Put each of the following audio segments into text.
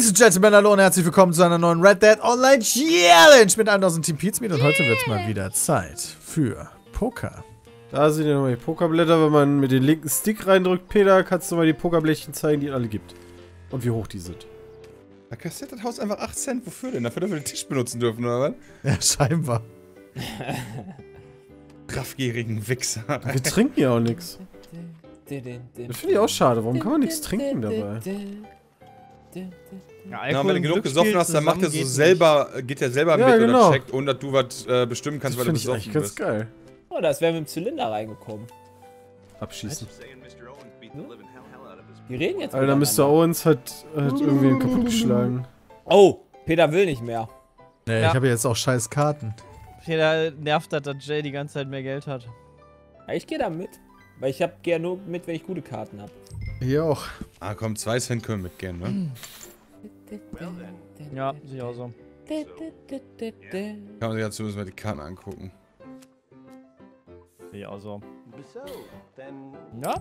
Ladies and Gentlemen, hallo und herzlich willkommen zu einer neuen Red Dead Online Challenge mit einem aus dem Team PietSmiet. Und heute wird es mal wieder Zeit für Poker. Da sind ja nochmal die Pokerblätter. Wenn man mit dem linken Stick reindrückt, Peter, kannst du mal die Pokerblättchen zeigen, die es alle gibt. Und wie hoch die sind. Da kostet das Haus einfach 8 Cent. Wofür denn? Dafür, dass wir den Tisch benutzen dürfen, oder was? Ja, scheinbar. Raffgierigen Wichser. Wir trinken ja auch nichts. Das finde ich auch schade. Warum kann man nichts trinken dabei? Ja, na, wenn du genug gesoffen hast, dann macht er so selber, geht er selber ja, mit genau. Oder checkt, ohne dass du was bestimmen kannst, das weil du besoffen bist. Das ist geil. Oh, das wäre mit dem Zylinder reingekommen. Abschießen. Die reden jetzt. Alter, Mr. Owens hat irgendwie ihn kaputt geschlagen. Oh, Peter will nicht mehr. Nee, ja. Ich habe jetzt auch scheiß Karten. Peter nervt, dass Jay die ganze Zeit mehr Geld hat. Ja, ich gehe da mit. Weil ich hab gerne nur mit, wenn ich gute Karten habe. Hier auch. Ah komm, 2 Cent können wir mit gern, ne? Ja, sicher auch so. Kann man sich dazu müssen wir die Karten angucken. Ja, auch so. Ja?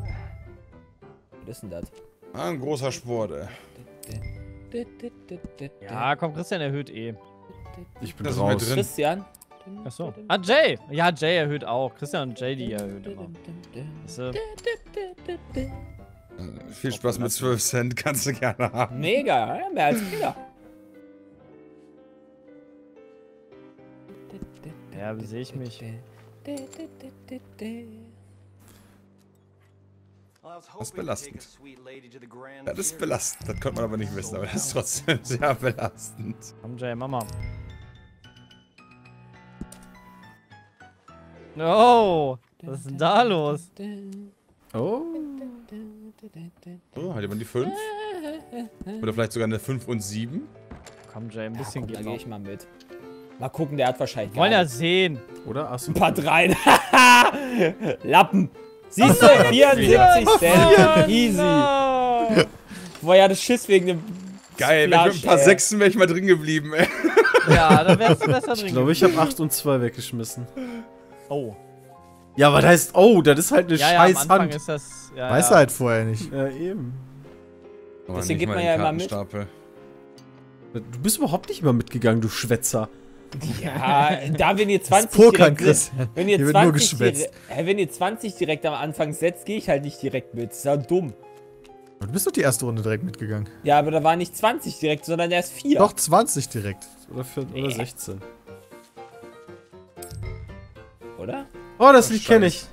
Was ist denn das? Ah, ein großer Sport, ey. Ja, komm, Christian erhöht eh. Ich bin raus. Mit drin. Christian? Achso. Ah, Jay! Ja, Jay erhöht auch. Christian und Jay, die erhöht immer. Viel Spaß mit 12 Cent, kannst du gerne haben. Mega, ja, mehr als Kinder. Ja, wie sehe ich mich? Das ist belastend. Das ist belastend, das konnte man aber nicht wissen, aber das ist trotzdem sehr belastend. Komm Jay, Mama. Oh, was ist denn da los? Oh. Oh, hat jemand die 5? Oder vielleicht sogar eine 5 und 7? Komm, Jay, ein bisschen geht noch. Da geh ich mal mit. Mal gucken, der hat wahrscheinlich. Wollen ja sehen. Oder? Achso. Ein paar 3. Lappen. Siehst du? 74 Cent. Easy. Boah, ja, das Schiss wegen dem. Geil, Splash, wenn ich mit ein paar 6en wäre ich mal drin geblieben, ey. Ja, dann wärst du besser drin. Ich glaube, ich habe 8 und 2 weggeschmissen. Oh. Ja, was heißt, oh, das ist halt eine scheiß Hand. Ist das, ja, weiß ja. Halt vorher nicht. Ja, eben. Oh, deswegen geht man ja immer mit. Du bist überhaupt nicht mal mitgegangen, du Schwätzer. Ja, da, wenn ihr 20 Pokern, Chris. Wenn ihr 20 direkt am Anfang setzt, gehe ich halt nicht direkt mit. Das ist ja dumm. Du bist doch die erste Runde direkt mitgegangen. Ja, aber da waren nicht 20 direkt, sondern erst 4. Doch, 20 direkt. Oder, 16. Oder? Oh, das Lied kenne ich.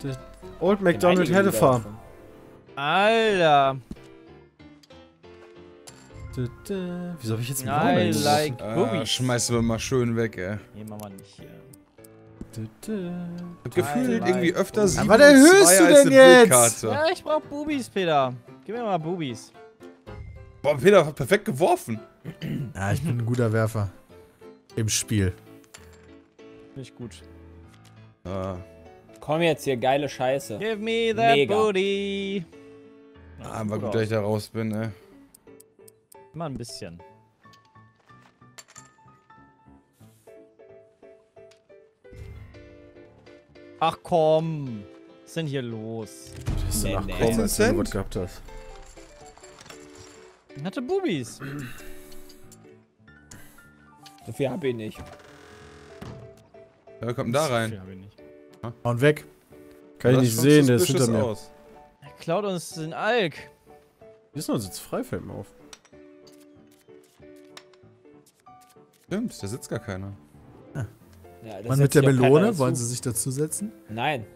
The Old MacDonald had a farm. Alter. Wieso habe ich jetzt einen like schmeißen wir mal schön weg, ey. Nehmen wir mal nicht hier. Ich hab gefühlt irgendwie öfter 7 und 2 als eine Bildkarte. Ja, ich brauch Bubis, Peter. Gib mir mal Bubis. Boah, Peter hat perfekt geworfen. Ja, ich bin ein guter Werfer. Im Spiel. Nicht gut. Komm jetzt hier, geile Scheiße. Give me that mega. Booty. Ah, aber gut, dass ich da raus bin, ey. Mal ein bisschen. Ach komm. Was ist denn hier los? Was ist denn ach komm, als du gut gehabt hast? Ich hatte Bubis. So viel hab ich nicht. Ja, kommt da rein. Und weg. Kann ich nicht sehen, der ist hinter mir. Er klaut uns den Alk. Wie ist denn uns jetzt frei, fällt mir auf. Stimmt, da sitzt gar keiner. Ah. Ja, Mann mit der Melone, wollen sie sich dazu setzen? Nein.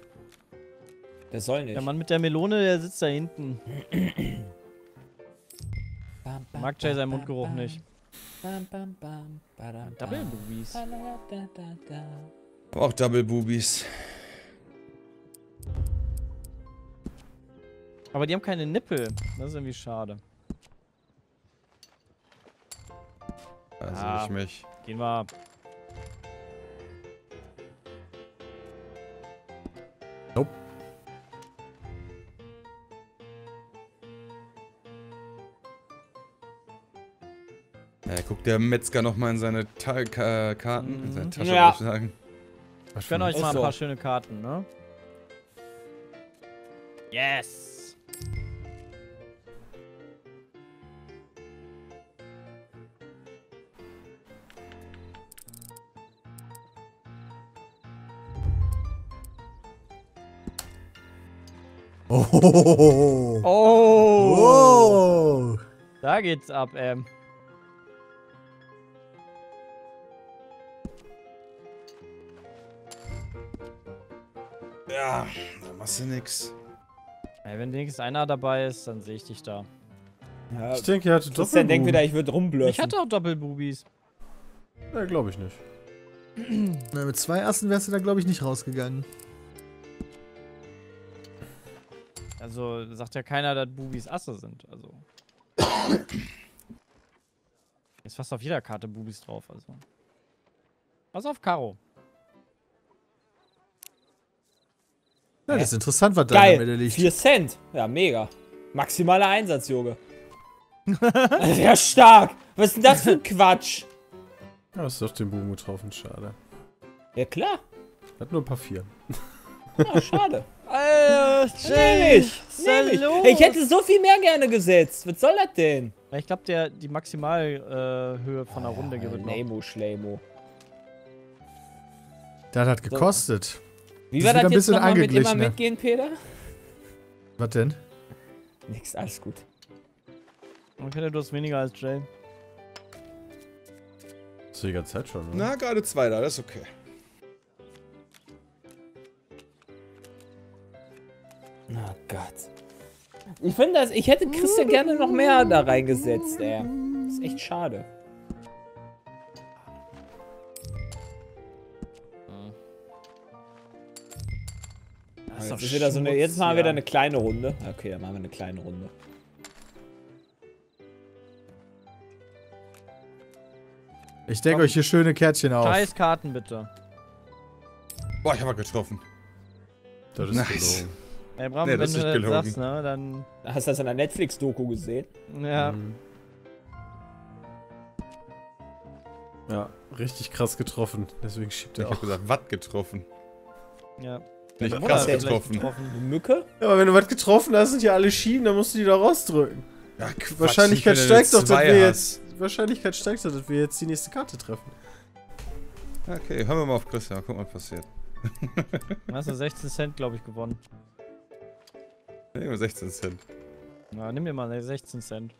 Der soll nicht. Der Mann mit der Melone, der sitzt da hinten. Mag Jay seinen Mundgeruch nicht. Double Boobies. Auch Double Boobies. Aber die haben keine Nippel. Das ist irgendwie schade. Also ja, ich mich. Gehen wir ab. Nope. Ja, guckt der Metzger nochmal in seine Karten. In seine Tasche, ja. Würde ich sagen. Ich gönne euch mal ein paar schöne Karten, ne? Yes! Oh. Oh. Oh. Da geht's ab, Ja, da machst du nix. Ey, wenn wenigstens einer dabei ist, dann sehe ich dich da. Ja, ich denke, er hatte Doppelbubis. Der denkt wieder, ich würde rumblöffen. Ich hatte auch Doppelbubis. Ja, glaube ich nicht. Na, mit zwei Assen wärst du da, glaube ich, nicht rausgegangen. Also, sagt ja keiner, dass Bubis Asse sind, also. Ist fast auf jeder Karte Bubis drauf, also. Pass auf Karo. Ja, das ist interessant, was da mit der liegt. 4 Cent. Ja, mega. Maximaler Einsatz, Junge. Ja, stark. Was ist denn das für ein Quatsch? Ja, ist doch den Buben getroffen, schade. Ja, klar. Hat nur ein paar 4. Ja, schade. Ich hätte so viel mehr gerne gesetzt. Was soll das denn? Ich glaube, die Maximalhöhe von der Runde gewinnt noch. Lemo, Schlemo. Das hat gekostet. Wie war das jetzt nochmal mit immer mitgehen, Peter? Was denn? Nix, alles gut. Ich hätte, du hast weniger als Jay. Hast du die ganze Zeit schon, oder? Na, gerade 2 da, das ist okay. Oh Gott. Ich finde das, ich hätte Christian gerne noch mehr da reingesetzt, ey. Das ist echt schade. Das ist jetzt, so eine, jetzt machen wir wieder eine kleine Runde. Okay, dann machen wir eine kleine Runde. Ich decke euch hier schöne Kärtchen auf. Scheiß Karten, bitte. Boah, ich habe getroffen. Das ist nice. Ey, Bram, nee, wenn du das sagst, ne, dann... Hast du das in der Netflix-Doku gesehen? Ja. Ja, richtig krass getroffen. Deswegen schiebt er auch. Ich hab gesagt, was getroffen? Ja. Nicht krass getroffen. Eine Mücke? Ja, aber wenn du was getroffen hast und ja alle schieben, dann musst du die da rausdrücken. Ja, Quatsch, Wahrscheinlichkeit steigt doch, dass wir jetzt... Wahrscheinlichkeit steigt doch, dass wir jetzt die nächste Karte treffen. Okay, hören wir mal auf Christian. Guck mal, was passiert. Du hast 16 Cent, glaube ich, gewonnen. Nimm mir 16 Cent. Na, nimm mir mal 16 Cent.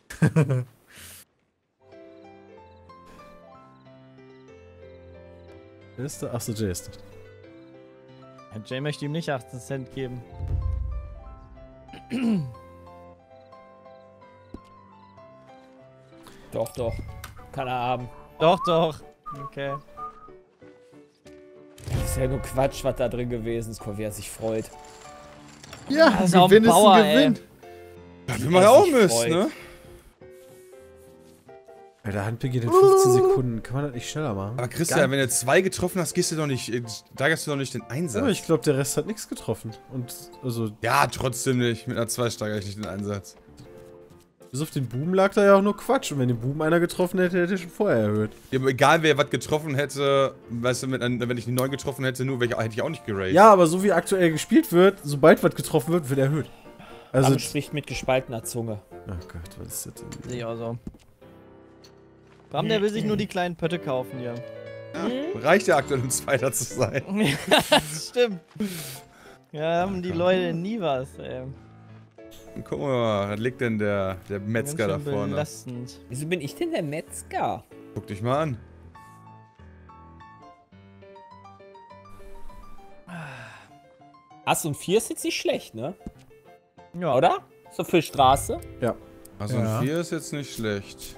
Ist der? Achso, Jay ist das. Jay möchte ihm nicht 18 Cent geben. Doch, doch. Kann er haben. Doch, doch. Okay. Das ist ja nur Quatsch, was da drin gewesen ist. Guck, wie er sich freut. Ja, das ist auch ein Bauer, Gewinn. Ja, wie man auch müsst, ne? Alter, Handpick geht in 15 Sekunden. Kann man das nicht schneller machen? Aber Christian, wenn du 2 getroffen hast, gehst du doch nicht. Da gehst du doch nicht den Einsatz. Aber ich glaube, der Rest hat nichts getroffen. Und also. Ja, trotzdem nicht. Mit einer 2 steigere ich nicht den Einsatz. Bis auf den Buben lag da ja auch nur Quatsch. Und wenn den Buben einer getroffen hätte, hätte er schon vorher erhöht. Ja, aber egal, wer was getroffen hätte, weißt du, wenn ich einen 9 getroffen hätte, nur welche hätte ich auch nicht geraced. Ja, aber so wie aktuell gespielt wird, sobald was getroffen wird, wird erhöht. Also man spricht mit gespaltener Zunge. Oh Gott, was ist das denn? Sehe ich auch so. Bram, der will sich nur die kleinen Pötte kaufen hier. Ja, reicht ja aktuell, um Zweiter zu sein. Ja, stimmt. Ja, haben die Leute nie was, ey. Gucken wir mal, was liegt denn der Metzger da vorne? Belastend. Wieso bin ich denn der Metzger? Guck dich mal an. Ass und 4 ist jetzt nicht schlecht, ne? Ja. Oder? So für Straße? Ja. Ass und 4 ist jetzt nicht schlecht.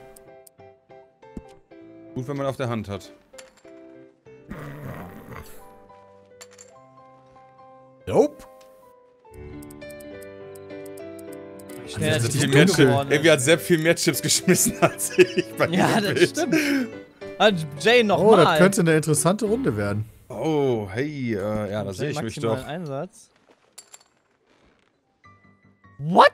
Gut, wenn man auf der Hand hat. Nope. Irgendwie hat Sepp viel mehr Chips geschmissen als ich. Ja, das stimmt. Und Jay nochmal. Oh, das könnte eine interessante Runde werden. Oh, hey, ja, da sehe ich mich doch. Einsatz. What?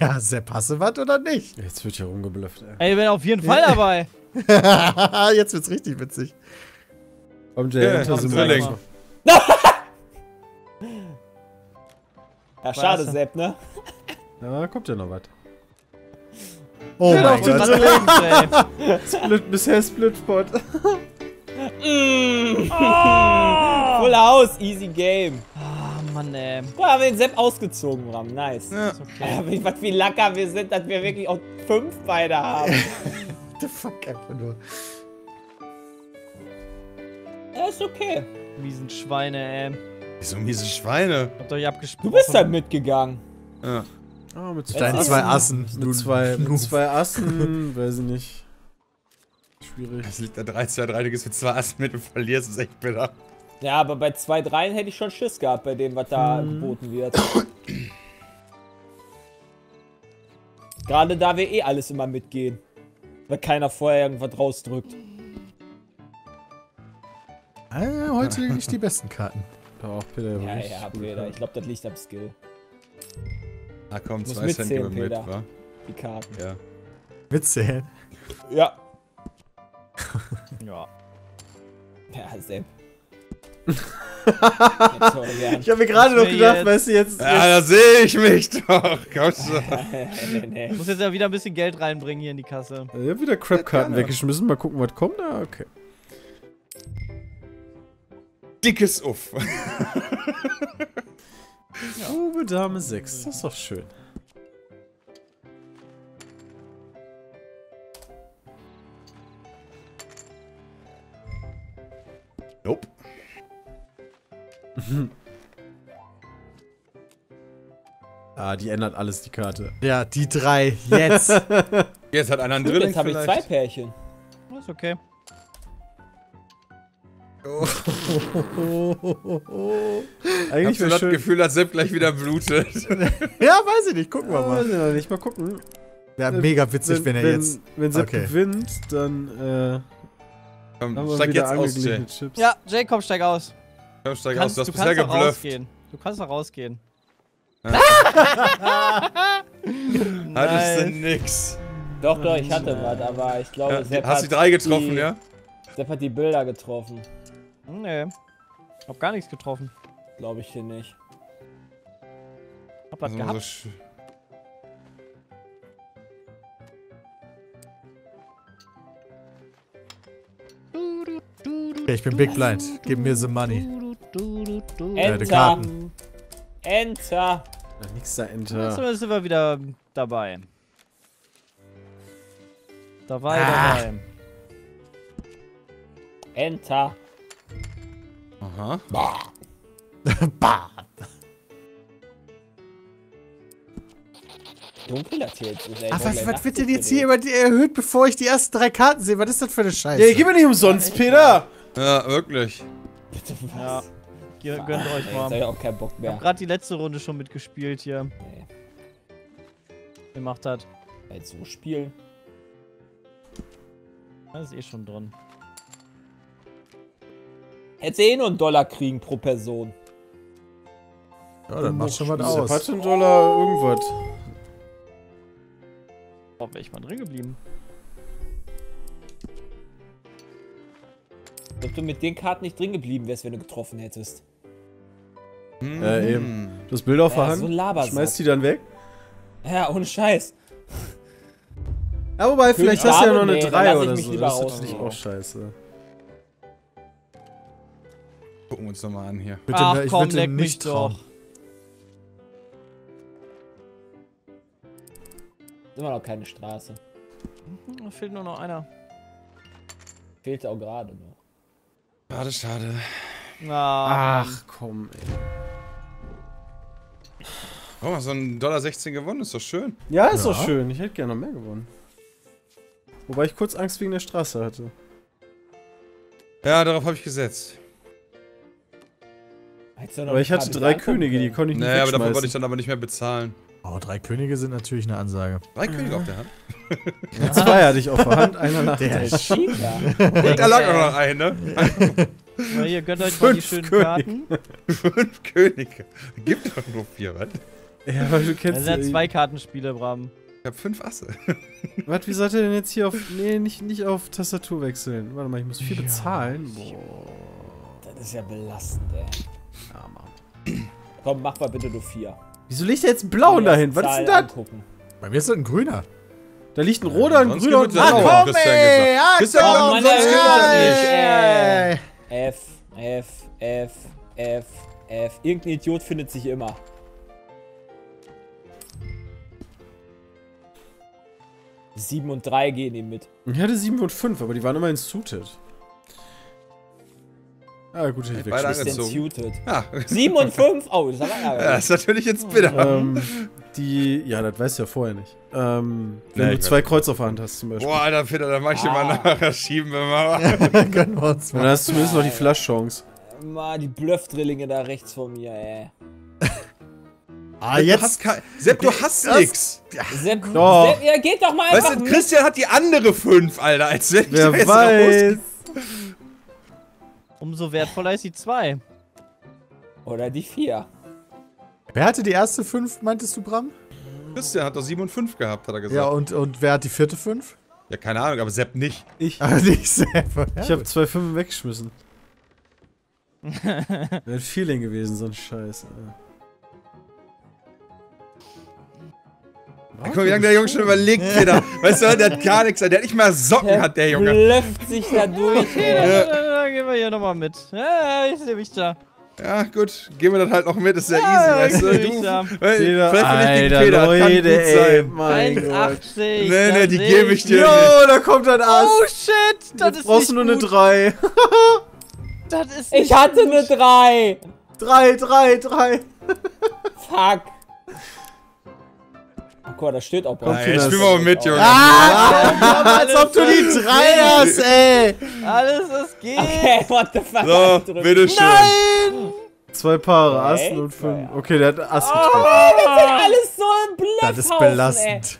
Ja, Sepp, hast du was oder nicht? Jetzt wird hier rumgeblufft, ey. Ey, ich bin auf jeden Fall dabei. Jetzt wird's richtig witzig. Komm, Jay, unter Drilling. Ja, schade, Sepp, ne? Na, kommt ja noch was. Oh mein Gott. Split, bisher Splitpot. Full House, easy game. Oh Mann, ey. Guck mal, haben wir den Sepp ausgezogen, Ram. Nice. Ja. Okay. Ja, wie lacker wir sind, dass wir wirklich auch 5 beide haben. The fuck, einfach nur. Ja, ist okay. Miesen Schweine, ey. Wieso miese Schweine? Habt euch abgesprochen. Du bist halt mitgegangen. Ja. Oh, mit deinen zwei Assen. Mit zwei Assen, weiß ich nicht. Schwierig. Es liegt da 3-2-3, du gehst mit 2 Assen mit und verlierst, ist echt bitter. Ja, aber bei 2-3 hätte ich schon Schiss gehabt, bei dem, was da geboten wird. Gerade da wir eh alles immer mitgehen. Weil keiner vorher irgendwas rausdrückt. Ah, heute nicht die besten Karten. Auch Peter. Ja, ja, Peter. Ich glaube, das liegt am Skill. Ah komm, 2 Cent geben wir mit, wa? Die Karten. Ja. Mitzählen? Ja. Ja. Ja, Sepp. Ich habe mir gerade noch gedacht, weißt du, jetzt... Ja, da sehe ich mich doch. Komm schon. Ich muss jetzt ja wieder ein bisschen Geld reinbringen hier in die Kasse. Ich habe wieder Crap-Karten weggeschmissen. Mal gucken, was kommt da. Okay. Dickes Uff. Grube Dame 6. Das ist doch schön. Nope. Ah, die ändert alles, die Karte. Ja, die 3. Jetzt. Jetzt hat einer einen Drilling. Jetzt habe ich 2 Pärchen. Das ist okay. Oh. Eigentlich ich hab das Gefühl, dass Sepp gleich wieder blutet. Ja, weiß ich nicht. Gucken wir mal. Weiß ich noch nicht. Mal gucken. Wäre mega witzig, wenn er jetzt... Wenn Sepp gewinnt, dann... Komm, steig jetzt aus, Jay. Chips. Ja, Jay, komm, steig aus. Komm, steig aus. Du hast bisher geblufft. Du kannst noch rausgehen. Ja. Hattest du nix? Doch, doch, ich hatte was, aber ich glaube... Ja, Sepp hast die 3 getroffen, ja? Sepp hat die Bilder getroffen. Nee. Hab gar nichts getroffen. Glaube ich hier nicht. Hab was gehabt. So okay, ich bin Big Blind. Give me the money. Enter. Karten. Enter. Ach, nix da enter. Jetzt sind wir wieder dabei. Dabei. Enter. Aha. Bah. Bah. Aber was wird denn jetzt hier über die erhöht, bevor ich die ersten 3 Karten sehe? Was ist das für eine Scheiße? Ja, gib mir nicht umsonst, Peter! Ja, wirklich. Bitte was? Ja, gönnt euch mal. Ich hab auch keinen Bock mehr. Ich hab grad die letzte Runde schon mitgespielt hier. Nee. Ihr macht das. Halt so spielen. Das ist eh schon drin. Hättest du eh nur einen Dollar kriegen pro Person. Ja, dann macht schon was aus. Hat einen Dollar irgendwas. Warum wäre ich mal drin geblieben? Ob du mit den Karten nicht drin geblieben wärst, wenn du getroffen hättest. Mhm. Eben. Das Bild auf der Hand, schmeißt die dann weg? Ja, ohne Scheiß. Ja, wobei, vielleicht hast du ja noch eine 3 oder so. Das ist natürlich auch scheiße. Gucken wir uns nochmal an hier. Bitte, ach komm, leck mich doch. Ist immer noch keine Straße. Da fehlt nur noch einer. Fehlt auch gerade noch. Schade, schade. Ach, komm, ey. Guck mal, so ein $1,16 gewonnen, ist doch schön. Ja, ist doch schön. Ich hätte gerne noch mehr gewonnen. Wobei ich kurz Angst wegen der Straße hatte. Ja, darauf habe ich gesetzt. Aber ich hatte 3 Könige, die konnte ich nicht wegschmeißen. Naja, aber dafür wollte ich dann aber nicht mehr bezahlen. Oh, 3 Könige sind natürlich eine Ansage. 3 Könige auf der Hand? Ja. 2 hatte ich auf der Hand, einer nach der Schiene. Und da lag auch noch ein, ne? Na, hier, gönnt euch mal die schönen Karten. 5 Könige. Gibt doch nur 4, was? Ja, aber du kennst das sind ja 2 Kartenspiele, Bram. Ich hab 5 Asse. Was, wie sollt ihr denn jetzt hier auf... Nee, nicht auf Tastatur wechseln. Warte mal, ich muss 4 bezahlen. Boah. Das ist ja belastend, ey. Ja, Mann. Komm, mach mal bitte nur 4. Wieso liegt da jetzt ein blauen dahin? Was ist denn das? Bei mir ist das ein grüner. Da liegt ein roter, ein grüner und ein blauer. Ah, komm, ey! Ah, komm, Mann, F, F, F, F, Irgendein Idiot findet sich immer. Die 7 und 3 gehen ihm mit. Ich hatte 7 und 5, aber die waren immerhin suited. Ah, gut, ich bin suited. Ah. 7 und 5? Oh, das, das ist natürlich jetzt bitter. Ja, das weißt du ja vorher nicht. Wenn du zwei Kreuz auf der Hand hast zum Beispiel. Boah, Alter, Peter, dann mach ich dir mal nachher, schieben wir mal. Dann hast du zumindest noch die Flush-Chance. Mal die Bluff-Drillinge da rechts von mir, ey. Jetzt. Sepp, du hast nix. Sepp, ja, geht doch mal einfach. Weißt du, Christian hat die andere 5, Alter, als wenn ich da jetzt weiß. Umso wertvoller ist die 2. Oder die 4. Wer hatte die erste 5, meintest du, Bram? Christian hat doch 7 und 5 gehabt, hat er gesagt. Ja, und wer hat die vierte 5? Ja, keine Ahnung, aber Sepp nicht. Ich. Aber nicht Sepp. Ich hab 2 5 weggeschmissen. Wäre ein Feeling gewesen, so ein Scheiß, Alter. Guck mal, wie lange der Junge schon überlegt, Peter. Weißt du, der hat gar nichts, der hat nicht mal Socken, hat der Junge. Blöfft sich da durch, ey. Dann gehen wir hier nochmal mit. Ja, ich sehe mich da. Ja, gut, gehen wir dann halt noch mit, ist ja easy, weißt du. Vielleicht nicht gegen Peter, kann gut sein. 1,80. Nee, die gebe ich dir. Jo, da kommt ein Ass. Oh shit, das ist nicht gut. Jetzt brauchst du nur eine 3. Das ist nicht gut. Ich hatte eine 3. 3. Fuck. Guck mal, da steht auch bei. Ich spiel mal mit, Junge. Als ob du die 3 hast, ey. Alles, was geht. Okay, what the fuck. So, bitteschön. Nein! 2 Paare, Assen und 5. Okay, der hat Assen. Oh, das sind alles so ein Bluffhaufen. Das ist belastend.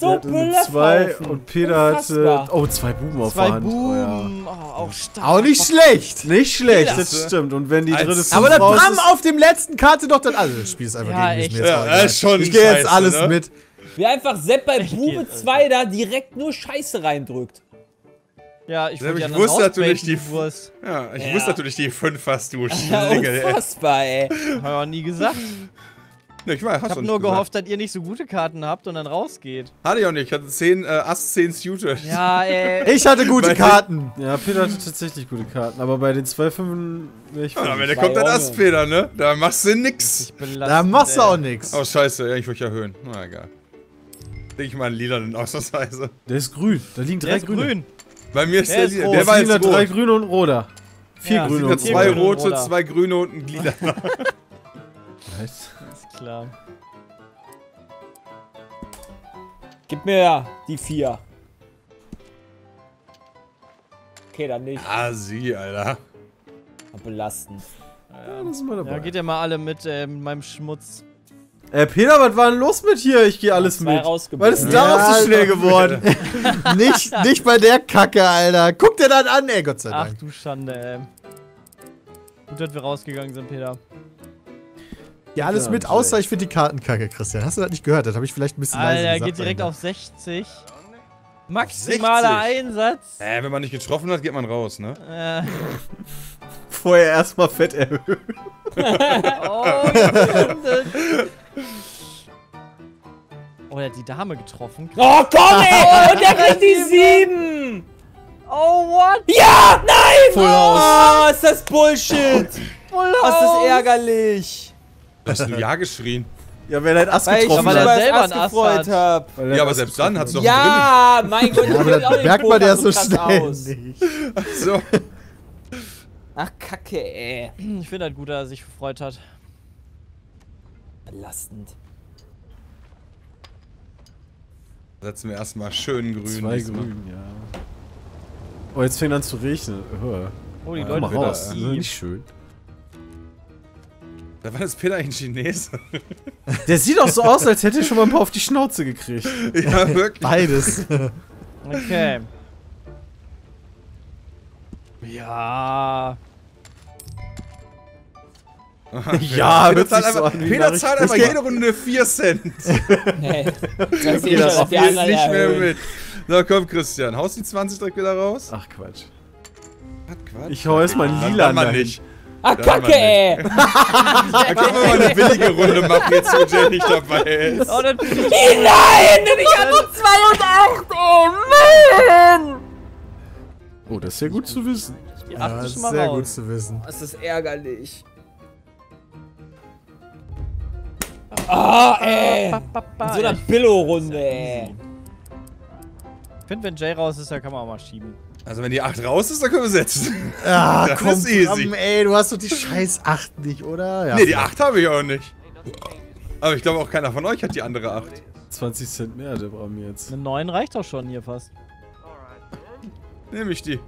So Bluffhaufen. 2 und Peter hatte... Oh, 2 Buben auf der Hand. 2 Buben. Auch stark. Auch nicht schlecht. Nicht schlecht, das stimmt. Und wenn die dritte... Aber das Bram auf dem letzten Karte doch dann... Also, das Spiel ist einfach gegen mich. Ja, schon. Ich gehe jetzt alles mit. Wie einfach Sepp bei Bube 2 da direkt nur Scheiße reindrückt. Ja, ich wusste natürlich die Wurst. Ja, ich wusste natürlich die 5 hast du. Unfassbar, ey. Hab ich nie gesagt. Nee, ich hab nur gehofft, dass ihr nicht so gute Karten habt und dann rausgeht. Hatte ich auch nicht. Ich hatte 10, Ass 10 suited. Ja, ey. Ich hatte gute Karten. Ja, Peter hatte tatsächlich gute Karten. Aber bei den 2-5... Ja, wenn der kommt dann Ass, Peter, ne? Da machst du nix. Da machst du auch nix. Oh, scheiße. Ja, ich würde erhöhen. Na, egal. Denke ich mal einen lilanen ausnahmsweise. Der ist grün. Da liegen 3 grüne. Bei mir ist der lila. Der war jetzt 3 grüne und ein roter. 4 grüne und 2 rote, 2 grüne und ein lilaner. Nice. Klar. Gib mir die 4. Okay, dann nicht. Ah, sie, Alter. Belastend. Ja, das ist mal dabei. Ja, geht ja mal alle mit meinem Schmutz. Peter, was war denn los mit hier? Ich gehe alles mit. Was ist denn darauf so schnell geworden? nicht bei der Kacke, Alter. Guck dir das an, ey, Gott sei Dank. Ach du Schande, ey. Gut, dass wir rausgegangen sind, Peter. Ja, alles mit, außer ich finde die Karten kacke, Christian. Hast du das nicht gehört? Das habe ich vielleicht ein bisschen leise gesagt. Alter, geht direkt auf 60. Maximaler Einsatz. Wenn man nicht getroffen hat, geht man raus, ne? Vorher erstmal Fett erhöhen. Oh, oh, der hat die Dame getroffen. Oh, komm, ey! Und der kriegt die 7! Oh, what? Ja, nein! Full House. Oh, ist das Bullshit! Full House. Das ist ärgerlich. Hast du ja geschrien? Ja, wer hat Ass getroffen hat. Weil ich selber gefreut habe. Ja, aber selbst dann hat's doch ja, mein Gott, ich merkt mal, der ist so schnell aus. Ach so. Ach, Kacke, ey. Ich finde halt gut, dass er sich gefreut hat. Belastend. Setzen wir erstmal schön grün. 2 grün, ja. Oh, jetzt fängt an zu regnen. Oh, die Leute raus. Nicht schön. Da war das Peter ein Chinese. Der sieht auch so aus, als hätte er schon mal ein paar auf die Schnauze gekriegt. Ja, wirklich. Beides. Okay. Ja. Ja, Peter zahlt einfach, jede Runde 4 Cent. Nee, das geht nicht mehr mit. So, komm, Christian, haust die 20 direkt wieder raus? Ach, Quatsch. Was, Quatsch? Ich hau erst mal lila nicht. Ah, Kacke, ey! Da können wir mal eine billige Runde machen, jetzt wo Jay nicht dabei ist. Oh, nein! Ich hab nur 2 und 8! Oh, Mann! Oh, das ist ja gut zu wissen. Ja, das ist sehr gut zu wissen. Das ist ärgerlich. Ah, oh, ey! In so einer Billo-Runde, ey! Ich finde, wenn Jay raus ist, dann kann man auch mal schieben. Also, wenn die 8 raus ist, dann können wir setzen. Ah, das komm, ist easy. Ey, du hast doch die scheiß 8 nicht, oder? Ja, nee, die 8 habe ich auch nicht. Aber ich glaube, auch keiner von euch hat die andere 8. 20 Cent mehr, der brauchen wir jetzt. Eine 9 reicht doch schon hier fast. Nehme ich die.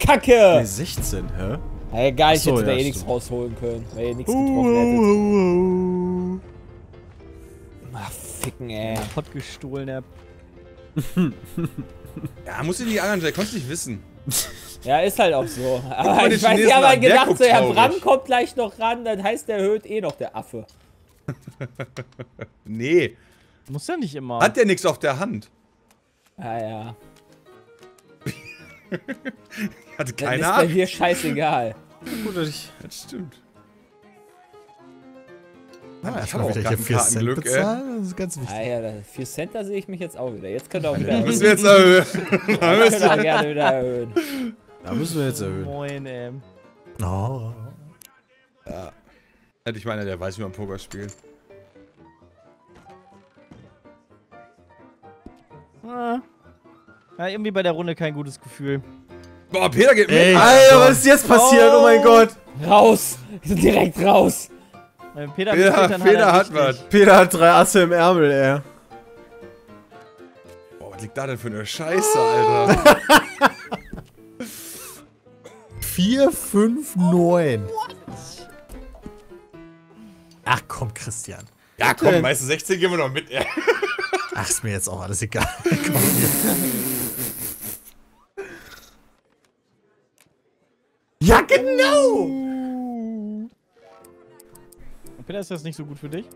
Kacke! Nee, 16, hä? Ey, geil, ich hätte da eh nichts rausholen können, weil ihr nichts getroffen hättet. Ach, ficken, ey. Pott gestohlen, ey. Ja, musst du die anderen, der konntest nicht wissen. Ja, ist halt auch so. Aber ich weiß, ich habe halt gedacht, so, Herr Bram kommt gleich noch ran, dann heißt der erhöht eh noch der Affe. Nee. Muss ja nicht immer. Hat der nichts auf der Hand? Ah, ja. Hat keiner. Dann ist mir hier scheißegal. Gut, das stimmt. Ah, ich habe auch wieder 4 Cent Glück, bezahlen, das ist ganz wichtig. Ah ja, 4 Cent, da sehe ich mich jetzt auch wieder. Jetzt könnt ihr auch wieder erhöhen. Müssen wir jetzt erhöhen. Da müssen wir gerne wieder erhöhen. Da müssen wir jetzt erhöhen. Moin, oh. Ja. Ich meine, der weiß, wie man Poker spielt. Ah. Ja, irgendwie bei der Runde kein gutes Gefühl. Boah, Peter geht mit. Alter, was ist jetzt passiert? Oh mein Gott. Raus. Direkt raus. Peter hat was. Peter hat 3 Asse im Ärmel, ey. Boah, was liegt da denn für eine Scheiße, Alter? 4, 5, 9. Ach komm, Christian. Ja komm, meiste 16 gehen wir noch mit, ey. Ach, ist mir jetzt auch alles egal. Komm hier. Ja, genau! Peter, ist das nicht so gut für dich?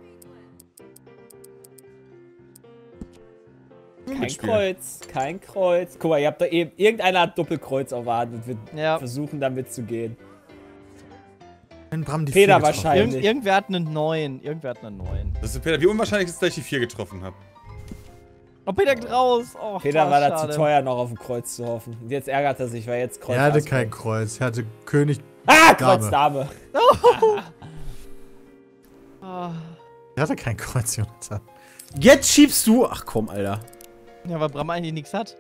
Kein Kreuz, kein Kreuz. Guck mal, ihr habt da eben, irgendeiner hat Doppelkreuz erwartet. Wir versuchen da mitzugehen. Peter wahrscheinlich. Irgendwer hat eine 9. Irgendwer hat eine 9. Das ist Peter, wie unwahrscheinlich ist, dass ich die 4 getroffen habe. Oh, Peter raus! Oh, Peter war da zu teuer, noch auf ein Kreuz zu hoffen. Und jetzt ärgert er sich, weil jetzt Kreuz. Er hatte kein Kreuz, er hatte König. Ah, Kreuz Dame! Oh. Er hatte kein Kreuz hier unter. Jetzt schiebst du. Ach komm, Alter. Ja, weil Bram eigentlich nichts hat.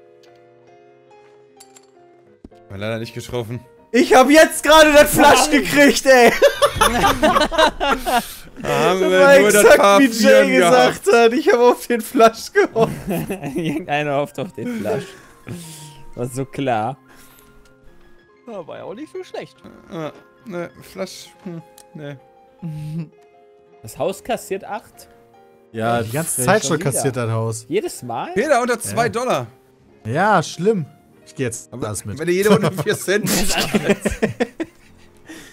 Ich war leider nicht getroffen. Ich hab jetzt gerade das Flasch gekriegt, ey! Haben wir war nur exakt, das wie Jay gesagt hat. Ich hab auf den Flasch gehofft. Irgendeiner hofft auf den Flasch. War so klar. Ja, war ja auch nicht so schlecht. Ne, Flasch. Ne. Das Haus kassiert 8? Ja, die ganze Zeit schon kassiert das Haus. Jedes Mal? Peter unter 2 Dollar. Ja, schlimm. Ich geh jetzt alles mit. Wenn du jeder unter 4 Cent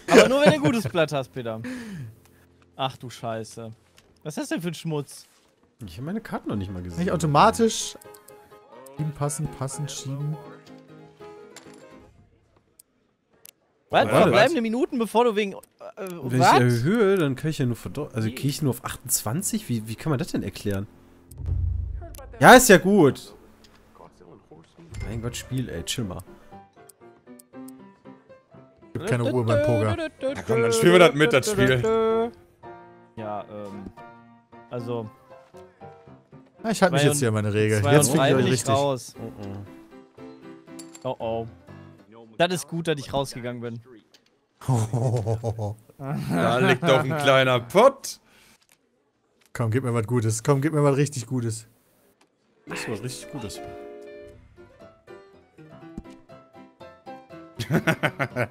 Aber nur wenn du ein gutes Blatt hast, Peter. Ach du Scheiße. Was hast du denn für einen Schmutz? Ich habe meine Karten noch nicht mal gesehen. Nicht automatisch. Schieben, passen, passen, schieben. Warte, verbleibende Minuten, bevor du wegen. Wenn ich erhöhe, dann kann ich ja nur verdoppeln. Also gehe ich nur auf 28? Wie kann man das denn erklären? Ja, ist ja gut. Mein Gott, Spiel, ey, chill mal. Es gibt keine Ruhe beim Poker. Na komm, dann spielen wir das mit, das Spiel. Ja, also. Ja, ich halte mich jetzt hier an meine Regel. Jetzt finde ich euch richtig. Raus. Oh oh. Das ist gut, dass ich rausgegangen bin. Da liegt doch ein kleiner Pott. Komm, gib mir was Gutes. Komm, gib mir was richtig Gutes. Das ist was richtig Gutes.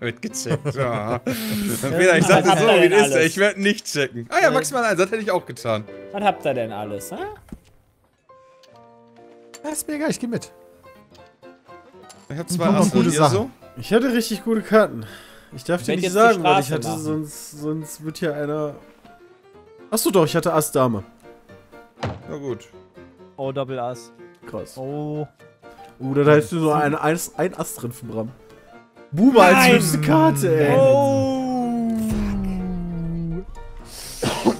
Wird gecheckt. Ja. Peter, ich sagte so, wie ist der? Ich werde nicht checken. Ah ja, maximal 1, das hätte ich auch getan. Was habt ihr denn alles, hä? Das ist mir egal, ich geh mit. Ich hab 2 gute Sachen. So? Ich hatte richtig gute Karten. Ich darf dir nicht sagen, weil ich hatte, sonst wird hier einer. Achso doch, ich hatte Ass Dame. Na gut. Oh, Double Ass. Krass. Oh. Oder da hättest du so ein Ass drin für Bram. Buba als höchste Karte, ey. Oh. Fuck.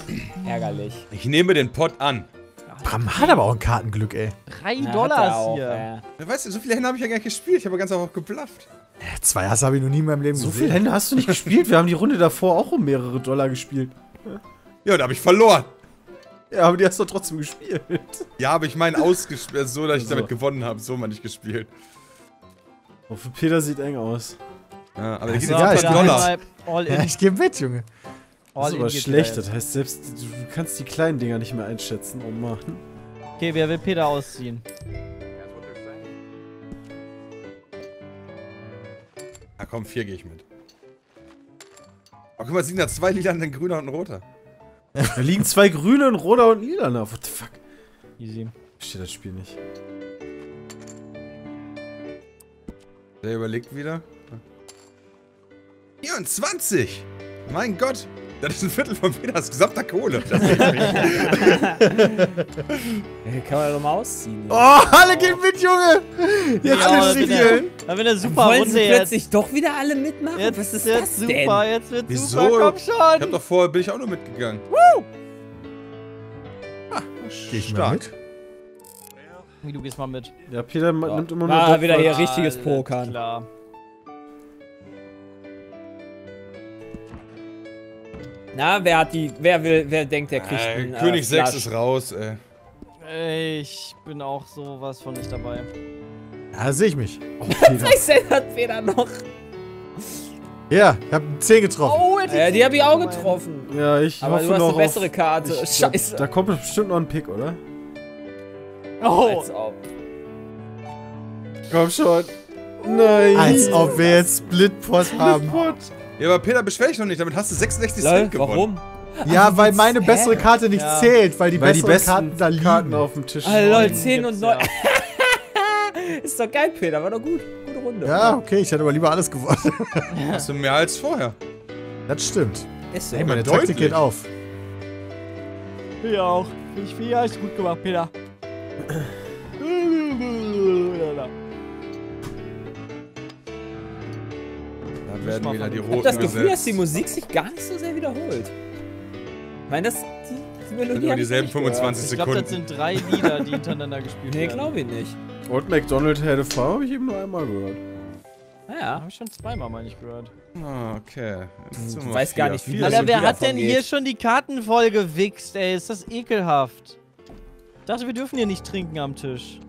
Ärgerlich. Ich nehme den Pott an. Bram hat aber auch ein Kartenglück, ey. 3 Dollar hier. Ja. Weißt du, so viele Hände habe ich ja gar nicht gespielt. Ich habe ganz einfach geblufft. 2 Asse habe ich noch nie in meinem Leben gesehen. So viele Hände hast du nicht gespielt. Wir haben die Runde davor auch um mehrere Dollar gespielt. Ja, da habe ich verloren. Ja, aber die hast du doch trotzdem gespielt. Ja, aber ich meine ausgespielt, so dass ich damit gewonnen habe. So mal nicht gespielt. Oh, für Peter sieht eng aus. Ja, aber also der geht Dollar. All in. Ja, ich geh mit, Junge. All das ist aber schlecht, das heißt selbst, du kannst die kleinen Dinger nicht mehr einschätzen. Oh Mann. Okay, wer will Peter ausziehen? Na komm, 4 gehe ich mit. Oh, guck mal, es liegen da 2 Lila und ein grüner und ein roter. Da liegen 2 grüne und roter und ein Lila da. What the fuck? Easy. Verstehe das Spiel nicht. Der überlegt wieder. 24! Mein Gott! Das ist ein Viertel von Peters gesamter Kohle. Das mich. Kann man doch mal ausziehen. Oh, alle gehen mit, Junge! Jetzt alle schielen! Da wird eine super Runde jetzt. Wollen plötzlich doch wieder alle mitmachen? Jetzt, was ist jetzt das denn? Super, jetzt wird wieso? Super, komm schon! Ich hab doch vorher, bin ich auch nur mitgegangen. Woo! Ah, geh ich mal mit? Wie, du gehst mal mit. Ja, Peter ja. Nimmt immer nur... Ah, wieder hier richtiges Poker. Klar. Na, wer hat die. Wer denkt, der kriegt einen, König 6 ist raus, ey. Ich bin auch sowas von nicht dabei. Ja, sehe ich mich. Oh, 16 hat Feder noch. Ja, ich hab 10 getroffen. Oh, die hab ich auch getroffen. Ja, ich aber hoffe du hast noch eine bessere Karte. Scheiße. Da kommt bestimmt noch ein Pick, oder? Oh! Als ob. Komm schon. Nein. Als ob wir jetzt Splitpot haben. Ja, aber Peter, beschwer dich noch nicht, damit hast du 66 Cent gewonnen. Warum? Ja, aber weil meine bessere Karte nicht zählt, weil die besten Karten da liegen. Karten auf dem Tisch. Ah, lol, 10 und 9. Ist doch geil, Peter, war doch gut. Gute Runde. Ja, okay, ich hätte aber lieber alles gewonnen. Hast du mehr als vorher. Das stimmt. Ist so. Hey, meine Taktik geht auf. Ich auch. Ich bin ja echt gut gemacht, Peter. Dann werden wieder die roten. Ich hab das Gefühl, dass die Musik sich gar nicht so sehr wiederholt. Ich meine, die Melodie sind nur dieselben 25 Sekunden. Ich glaube, das sind 3 Lieder, die hintereinander gespielt werden. Nee, glaube ich nicht. Und McDonald Had a Farm habe ich eben nur einmal gehört. Naja. Habe ich schon zweimal, meine ich, gehört. Ah, okay. Ich weiß gar nicht, wie das geht. Alter, wer hat denn hier schon die Karten voll gewichst, ey? Ist das ekelhaft. Ich dachte, wir dürfen hier nicht trinken am Tisch.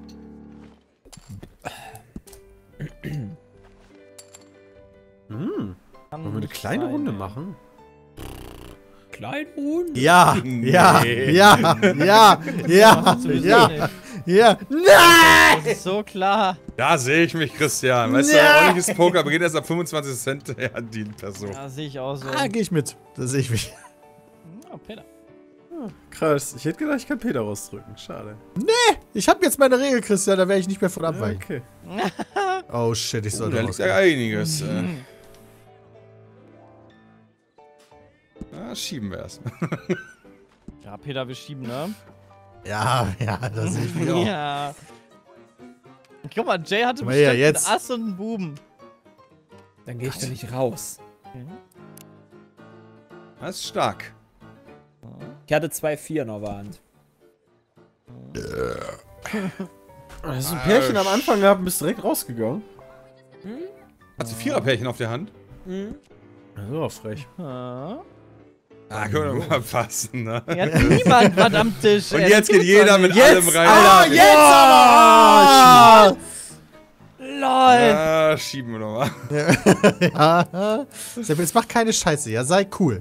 Hm. Wollen wir eine kleine Runde machen? Kleine Runde? Ja, ja, ja, ja, ja, ja, ja. Nein! Das ist so klar. Da sehe ich mich, Christian. Weißt du, ordentliches Poker beginnt erst ab 25 Cent an die Person. Da sehe ich auch so. Ah, gehe ich mit. Da sehe ich mich. Oh, Peter. Ah, krass. Ich hätte gedacht, ich kann Peter rausdrücken. Schade. Nee! Ich habe jetzt meine Regel, Christian. Da werde ich nicht mehr von abweichen. Okay. Oh, shit. Ich sollte rausgehen. Da liegt einiges. Na, schieben wir erstmal. Ja, Peter, wir schieben, ne? Ja, das sehe ich wieder. Ja. Guck mal, Jay hatte bestimmt jetzt einen Ass und einen Buben. Dann gehe ich da nicht raus. Okay. Das ist stark. Ich hatte 2 4 noch Hand. Hast du ein Pärchen am Anfang gehabt und bist direkt rausgegangen? Hm? Hast du 4er-Pärchen auf der Hand? Hm? So also frech. Ah. Ah, können wir mal passen, ne? Ja, niemand war am Tisch. Und jetzt geht jeder mit allem rein. Ah, jetzt aber! LOL! Ja, schieben wir nochmal. Ja. Jetzt mach keine Scheiße, ja? Sei cool.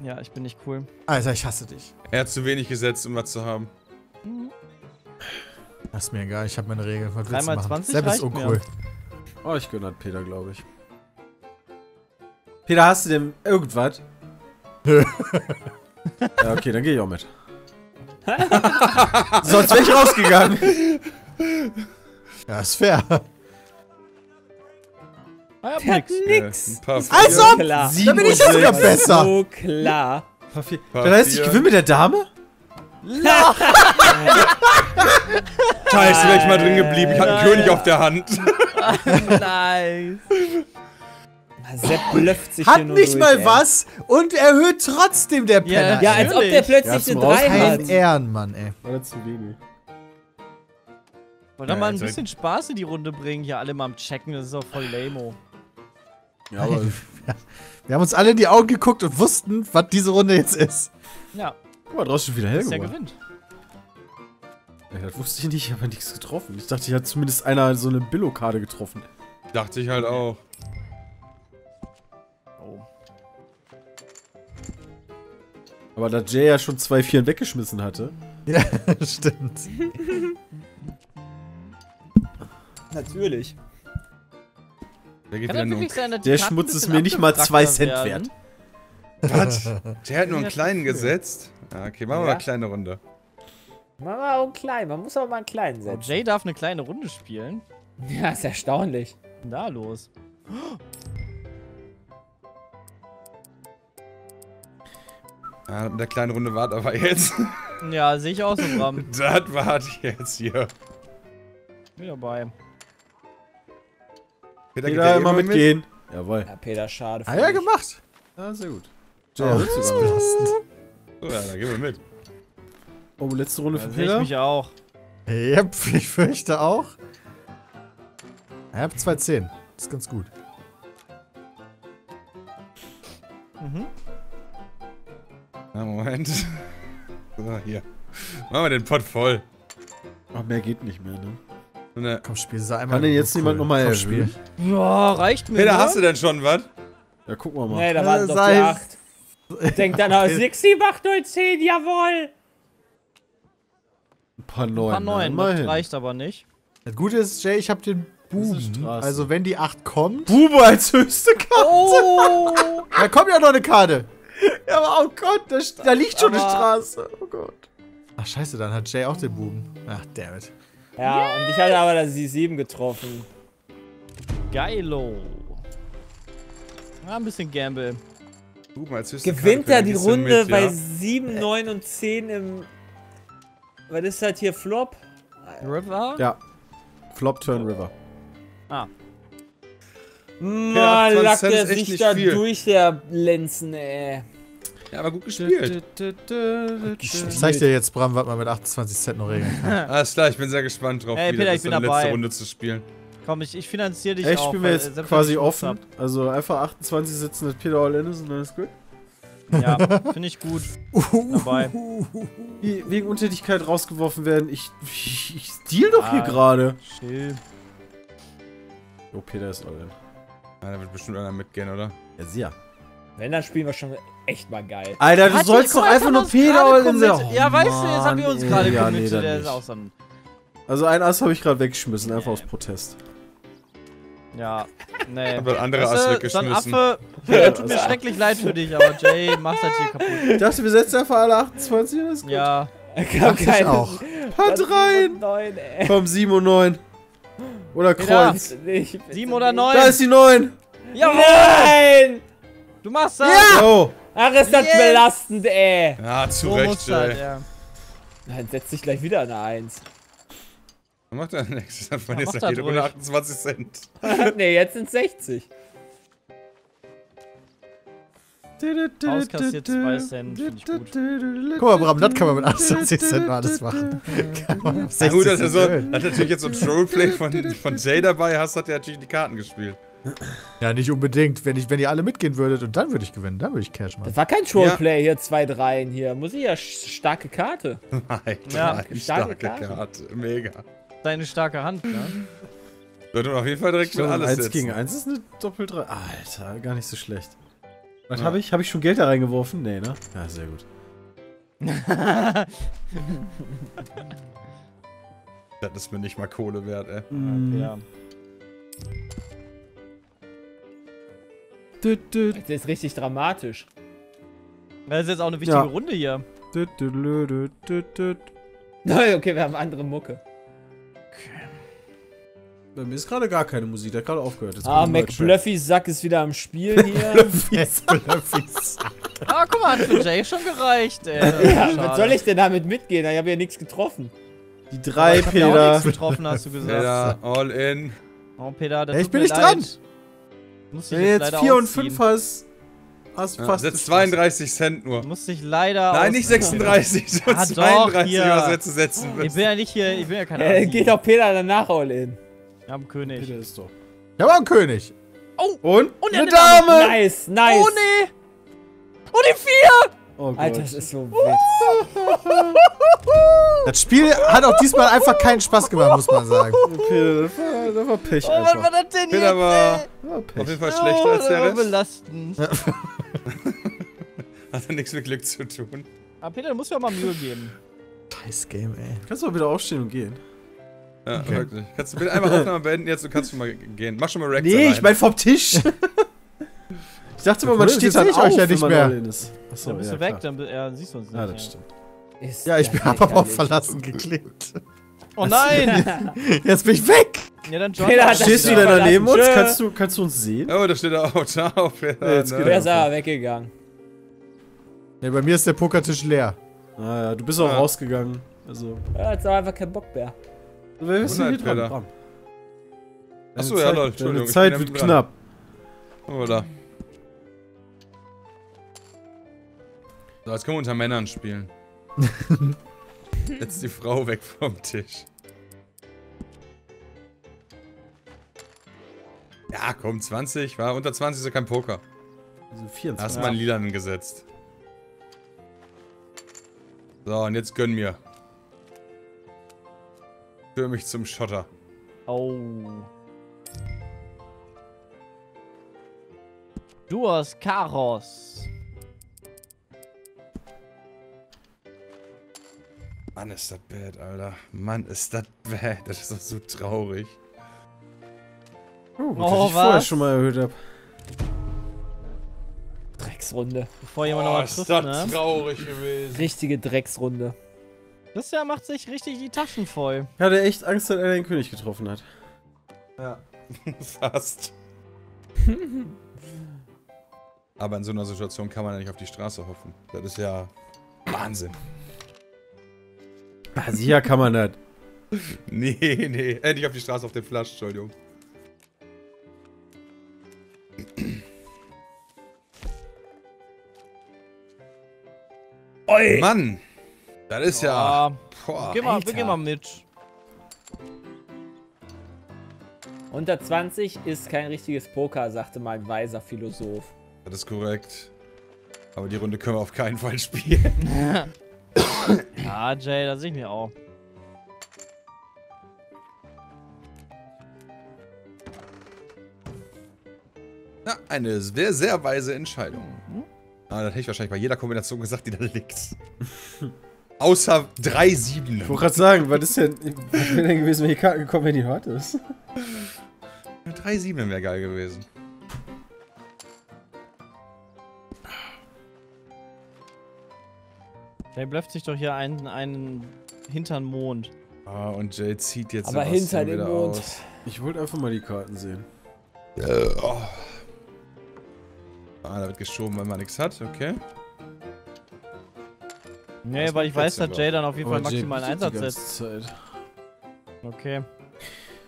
Ja, ich bin nicht cool. Alter, ich hasse dich. Er hat zu wenig gesetzt, um was zu haben. Das ist mir egal, ich habe meine Regeln. 3 mal 20 selbst ist uncool. Oh, ich gönne halt Peter, glaube ich. Peter, hast du denn irgendwas? Ja, okay, dann gehe ich auch mit. Sonst wäre ich rausgegangen. Ja, ist fair. Ich hab nix. Also, da bin ich ja sogar besser. So klar. Dann heißt, ich gewinne mit der Dame? Scheiße, wäre ich mal drin geblieben. Ich hatte einen König auf der Hand. Nice. Sepp blöfft sich hat hier nur nicht durch, mal ey. Was und erhöht trotzdem der Penner. Ja, als ob der plötzlich eine 3 hat. Kein Ehrenmann, ey. War zu wenig. Wollen wir mal ein bisschen Spaß in die Runde bringen? Hier alle mal am Checken, das ist doch voll lame-o. Ja, aber wir haben uns alle in die Augen geguckt und wussten, was diese Runde jetzt ist. Ja. Guck mal, draußen schon wieder hell geworden. Der gewinnt. Ja, das wusste ich nicht, ich habe nichts getroffen. Ich dachte, ich hatte zumindest einer so eine Billo-Karte getroffen. Dachte ich halt auch. Oh. Aber da Jay ja schon 2 Vieren weggeschmissen hatte. Ja, stimmt. Natürlich. Der, geht wieder nur sein, der Schmutz ist mir nicht mal 2 Cent wert. Was? Der hat nur einen kleinen gesetzt. Ja, okay, machen wir mal eine kleine Runde. Machen wir auch einen kleinen, man muss aber mal einen kleinen setzen. Jay darf eine kleine Runde spielen. Ja, ist erstaunlich. Was ist denn da los? Ja, mit der kleinen Runde wart aber jetzt. Ja, sehe ich auch so, Bram. Das wart jetzt hier. Bin dabei. Peter immer mitgehen. Jawohl. Ja, Peter, schade. Ah, ja, gemacht. Ja, sehr gut. Ja, oh, wird's überlastend. So, ja, dann gehen wir mit. Oh, letzte Runde für Peter. Ich mich auch. Yep, ich fürchte auch. Ich hab 2 10. Das ist ganz gut. Mhm. Na, Moment. So, hier. Machen wir den Pott voll. Ach, mehr geht nicht mehr, ne? Ne. Komm, spiel sie einmal. Kann denn jetzt niemand nochmal erspielen? Ja, reicht mir. Peter, ne? Hast du denn schon was? Ja, gucken wir mal. Nee, da waren doch 8. Denkt dann aus, 6 macht 9 10, jawohl! Ein paar 9. Ein paar 9, das reicht aber nicht. Das Gute ist, Jay, ich hab den Buben. Also, wenn die 8 kommt. Bube als höchste Karte! Oh. Da kommt ja noch eine Karte! Ja, aber oh Gott, da liegt schon eine Straße. Oh Gott. Ach, scheiße, dann hat Jay auch den Buben. Ach, dammit. Ja, yes. Und ich hatte aber die 7 getroffen. Geilo. Ja, ein bisschen Gamble. Gewinnt er die Runde mit, bei 7, 9 und 10 im... Was ist das hier? Flop? River? Ja. Flop, Turn, River. Ah. Mal lackt er sich da durch, der Lenzen, ey. Ja, aber gut gespielt. Ich zeig dir jetzt, Bram, was man mit 28 Cent noch regeln kann. Alles klar, ich bin sehr gespannt drauf, hey, Peter, wieder die letzte Runde zu spielen. Komm, ich finanziere dich auch. Spielen wir jetzt quasi offen. Also einfach 28 sitzen mit Peter All-In und dann ist gut. Ja, finde ich gut. Dabei. Wegen Untätigkeit rausgeworfen werden. Ich deal doch hier gerade. Chill. Oh, Peter ist All-In. Ja, da wird bestimmt einer mitgehen, oder? Ja, sicher. Wenn, dann spielen wir schon echt mal geil. Alter, du sollst doch einfach nur Peter All-In sein. Ja, weißt du, jetzt haben wir uns gerade committed, der ist auch so ein... Also einen Ass habe ich gerade weggeschmissen, einfach aus Protest. Ja, nee. Aber andere Ass weggeschmissen. Ja, tut mir schrecklich leid für dich, aber Jay macht das hier kaputt. Ich dachte, wir setzen einfach alle 28, das ist gut. Ja. Ich auch. Hat rein! 9, ey. Komm, 7 und 9. Oder Kreuz. 7 oder 9. Da ist die 9. Ja, nein! Du machst das! Ja! Oh. Ach, ist das belastend, ey. Ja, zu Recht, Jay. Ja. Dann setzt sich gleich wieder eine 1. Was macht er denn nächstes? Dann verliert er jede Runde 28 Cent. Ne, jetzt sind 60. Auskassiert 2 Cent, finde ich gut. Guck mal, Bram, das kann man mit 28 Cent mal alles machen. Na gut, dass er so, hat natürlich jetzt so ein Trollplay von Jay dabei hast, hat er natürlich die Karten gespielt. Ja, nicht unbedingt. Wenn ihr alle mitgehen würdet und dann würde ich gewinnen, dann würde ich Cash machen. Das war kein Trollplay hier, 2 Dreien hier. Muss ich ja starke Karte. Nein, ja, starke Karte. Mega. Deine starke Hand, ne? Sollte man auf jeden Fall direkt schon alles 1 setzen. 1 gegen 1 ist eine Doppel-3. Alter, gar nicht so schlecht. Was habe ich? Habe ich schon Geld da reingeworfen? Nee, ne? Ja, sehr gut. Das ist mir nicht mal Kohle wert, ey. Mm. Ja. Das ist richtig dramatisch. Das ist jetzt auch eine wichtige Runde hier. Okay, wir haben andere Mucke. Bei mir ist gerade gar keine Musik, der hat gerade aufgehört. McBluffys Sack ist wieder am Spiel hier. McBluffys Sack. Ah, guck mal, hat für Jay schon gereicht, ey. Ja, was soll ich denn damit mitgehen? Ich habe ja nichts getroffen. Die 3, Peter. Ich hab ja auch nichts getroffen, hast du gesagt. Peter, all in. Oh, Peter, das tut mir leid. Ich bin nicht dran. Wenn du jetzt 4 und 5 hast du fast... Setz 32 Cent nur. Du musst dich leider... Nein, nicht 36, sondern 32, was wir zu setzen willst. Ich bin ja nicht hier, ich bin ja kein Assi. Geht doch Peter danach all in. Wir haben einen König. Ist doch. Wir haben einen König. Oh! Und eine Dame! Nice, nice! Oh, nee! Oh, die 4! Oh Gott. Alter, das ist so witzig. Das Spiel hat auch diesmal einfach keinen Spaß gemacht, muss man sagen. Okay, das war Pech. Oh, was war das denn jetzt? War Pech. Auf jeden Fall schlechter als der Rest. Belastend. Ja. Hat ja nichts mit Glück zu tun. Aber Peter, du musst mir auch mal Mühe geben. Scheiß Game, ey. Kannst du mal wieder aufstehen und gehen? Ja, okay. Wirklich. Kannst du bitte einmal Aufnahme beenden jetzt, du kannst schon mal gehen. Mach schon mal Rex. Nee, allein. Ich mein vom Tisch. Ich dachte mal, man steht dann auf, ja nicht mehr. Achso, dann bist du weg, dann siehst du uns nicht. Ja, das stimmt. Ist ja, ich hab aber auf Verlassen geklickt. Oh nein! Jetzt bin ich weg! Ja, dann stehst du denn daneben uns? Kannst du uns sehen? Oh, da steht er auch. Ciao, Peter. Wer ist da weggegangen? Ja, bei mir ist der Pokertisch leer. Ah ja, du bist auch rausgegangen. Also. Ja, jetzt aber einfach kein Bock mehr. Wer ist denn hier dran? Achso, ja, Leute, Entschuldigung. Die Zeit wird knapp. Oh, da. So, jetzt können wir unter Männern spielen. Jetzt die Frau weg vom Tisch. Ja, komm, 20. War unter 20 ist ja kein Poker. Also 24. Hast du mal einen Lilanen gesetzt. So, und jetzt gönn mir. Führ mich zum Schotter. Au. Du hast Karos. Mann, ist das bad, Alter. Mann, ist das bad. Das ist doch so traurig. Oh, gut, dass ich vorher schon mal erhöht hab. Drecksrunde. Bevor jemand noch was trifft, ne? Ist das traurig gewesen. Richtige Drecksrunde. Christian macht sich richtig die Taschen voll. Ich hatte echt Angst, dass er den König getroffen hat. Ja. Fast. Aber in so einer Situation kann man ja nicht auf die Straße hoffen. Das ist ja Wahnsinn. Sicher kann man das. Nee. Nicht auf die Straße, auf den Flasch, Entschuldigung. Oi! Mann! Das ist ja. Boah, wir gehen mal mit. Unter 20 ist kein richtiges Poker, sagte mal ein weiser Philosoph. Das ist korrekt. Aber die Runde können wir auf keinen Fall spielen. Ja, Jay, da sehe ich mich auch. Na, eine sehr weise Entscheidung. Mhm. Ah, das hätte ich wahrscheinlich bei jeder Kombination gesagt, die da liegt. Außer 3-7. Ich wollte gerade sagen, was ist denn, was wäre denn gewesen, wenn die Karte gekommen, wenn die hart ist? 3-7 wäre geil gewesen. Jay blöfft sich doch hier einen hintern Mond. Ah, und Jay zieht jetzt aber hinter dem Mond aus. Ich wollte einfach mal die Karten sehen. Oh. Ah, da wird geschoben, weil man nichts hat, okay. Nee, weil ich weiß, dass Jay dann auf jeden Fall maximalen Einsatz setzt. Okay.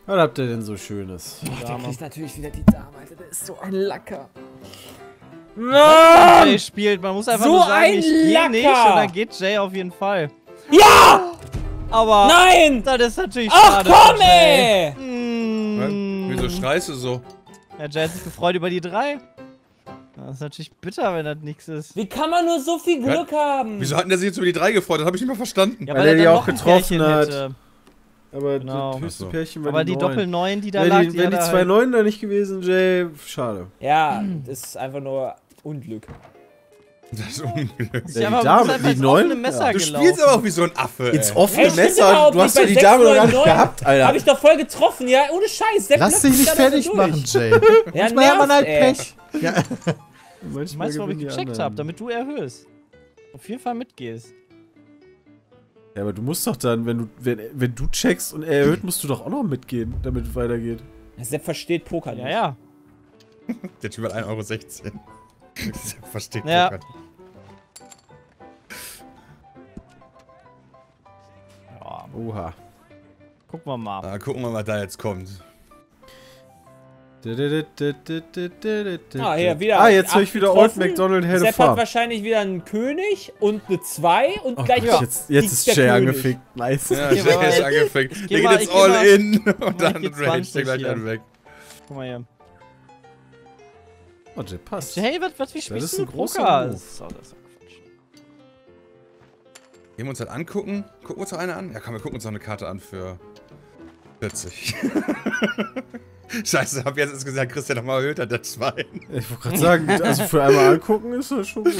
Was habt ihr denn so Schönes? Oh, der kriegt natürlich wieder die Dame, Alter, der ist so ein Lacker. No! Jay spielt, man muss einfach so nur sagen, ich gehe nicht und dann geht Jay auf jeden Fall. Ja! Aber nein! Das ist natürlich schade. Ach komm ey! Hm. Wieso schreist du so? Ja, Jay hat sich gefreut über die 3. Das ist natürlich bitter, wenn das nichts ist. Wie kann man nur so viel Glück haben? Wieso hatten der sich jetzt über die 3 gefreut? Das habe ich nicht mal verstanden. Ja, weil er die auch getroffen hat. Aber das höchste Pärchen war die 9. Aber die Doppel-9, die da lag, die wären die 2-9 da nicht gewesen, Jay, schade. Ja, das ist einfach nur Unglück. Das ist Unglück. Die Dame hat die 9? Du spielst aber auch wie so ein Affe, ins offene Messer. Du hast ja die Dame noch gar nicht gehabt, Alter. Hab ich doch voll getroffen, ja, ohne Scheiß. Lass dich nicht fertig machen, Jay. Manchmal hat man halt Pech. Manchmal ob ich gecheckt habe, damit du erhöhst. Auf jeden Fall mitgehst. Ja, aber du musst doch dann, wenn du checkst und er erhöht, musst du doch auch noch mitgehen, damit es weitergeht. Sepp versteht Poker nicht. Ja. Der Typ hat 1,16 Euro. Sepp versteht Poker nicht. Ja. Oha. Gucken wir mal. Na, gucken wir mal, was da jetzt kommt. Ah, hier, wieder jetzt höre ich wieder Old MacDonald Head of Farm. Sepp hat wahrscheinlich wieder einen König und eine 2 und gleich noch. Jetzt ist Jay angefickt. Nice. Ja, Jay ist angefickt. Der geht jetzt all in und dann rage der gleich einen weg. Guck mal hier. Oh, Jay passt. Jay, was, wie spielst du Poker? Das ist ein großer Move. Gehen wir uns halt angucken. Gucken wir uns noch eine an? Ja, komm, wir gucken uns noch eine Karte an für 40. Scheiße, hab jetzt erst gesagt, Christian nochmal erhöht hat, das Schwein. Ich wollte gerade sagen, also für einmal angucken ist das schon gut.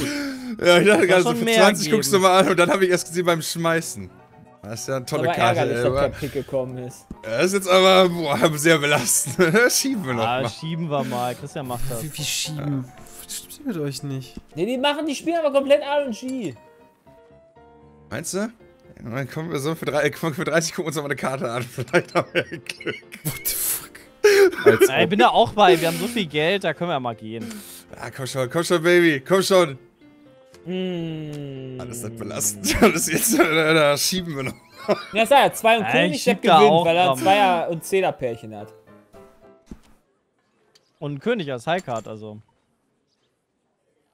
Ja, ich dachte gerade, so für 20 geben. Guckst du mal an und dann habe ich erst gesehen beim Schmeißen. Das ist ja eine tolle aber Karte. Ärgerlich, dass der Pick gekommen ist. Das ist jetzt aber boah, sehr belastend. Schieben wir noch mal. Schieben wir mal. Christian macht das. Wie schieben? Ja. Das stimmt mit euch nicht. Ne, die spielen aber komplett RNG. Meinst du? Dann kommen wir so für 30 gucken uns nochmal eine Karte an. Vielleicht haben wir Glück. What the fuck? Ja, ich bin da auch bei. Wir haben so viel Geld, da können wir ja mal gehen. Ah, komm schon, Baby. Komm schon. Mm. Alles nicht belastend. Alles jetzt, da schieben wir noch. Ja, sag ja, 2 und König hat gewinnt, weil er 2er und 10er Pärchen hat. Und König als Highcard, also.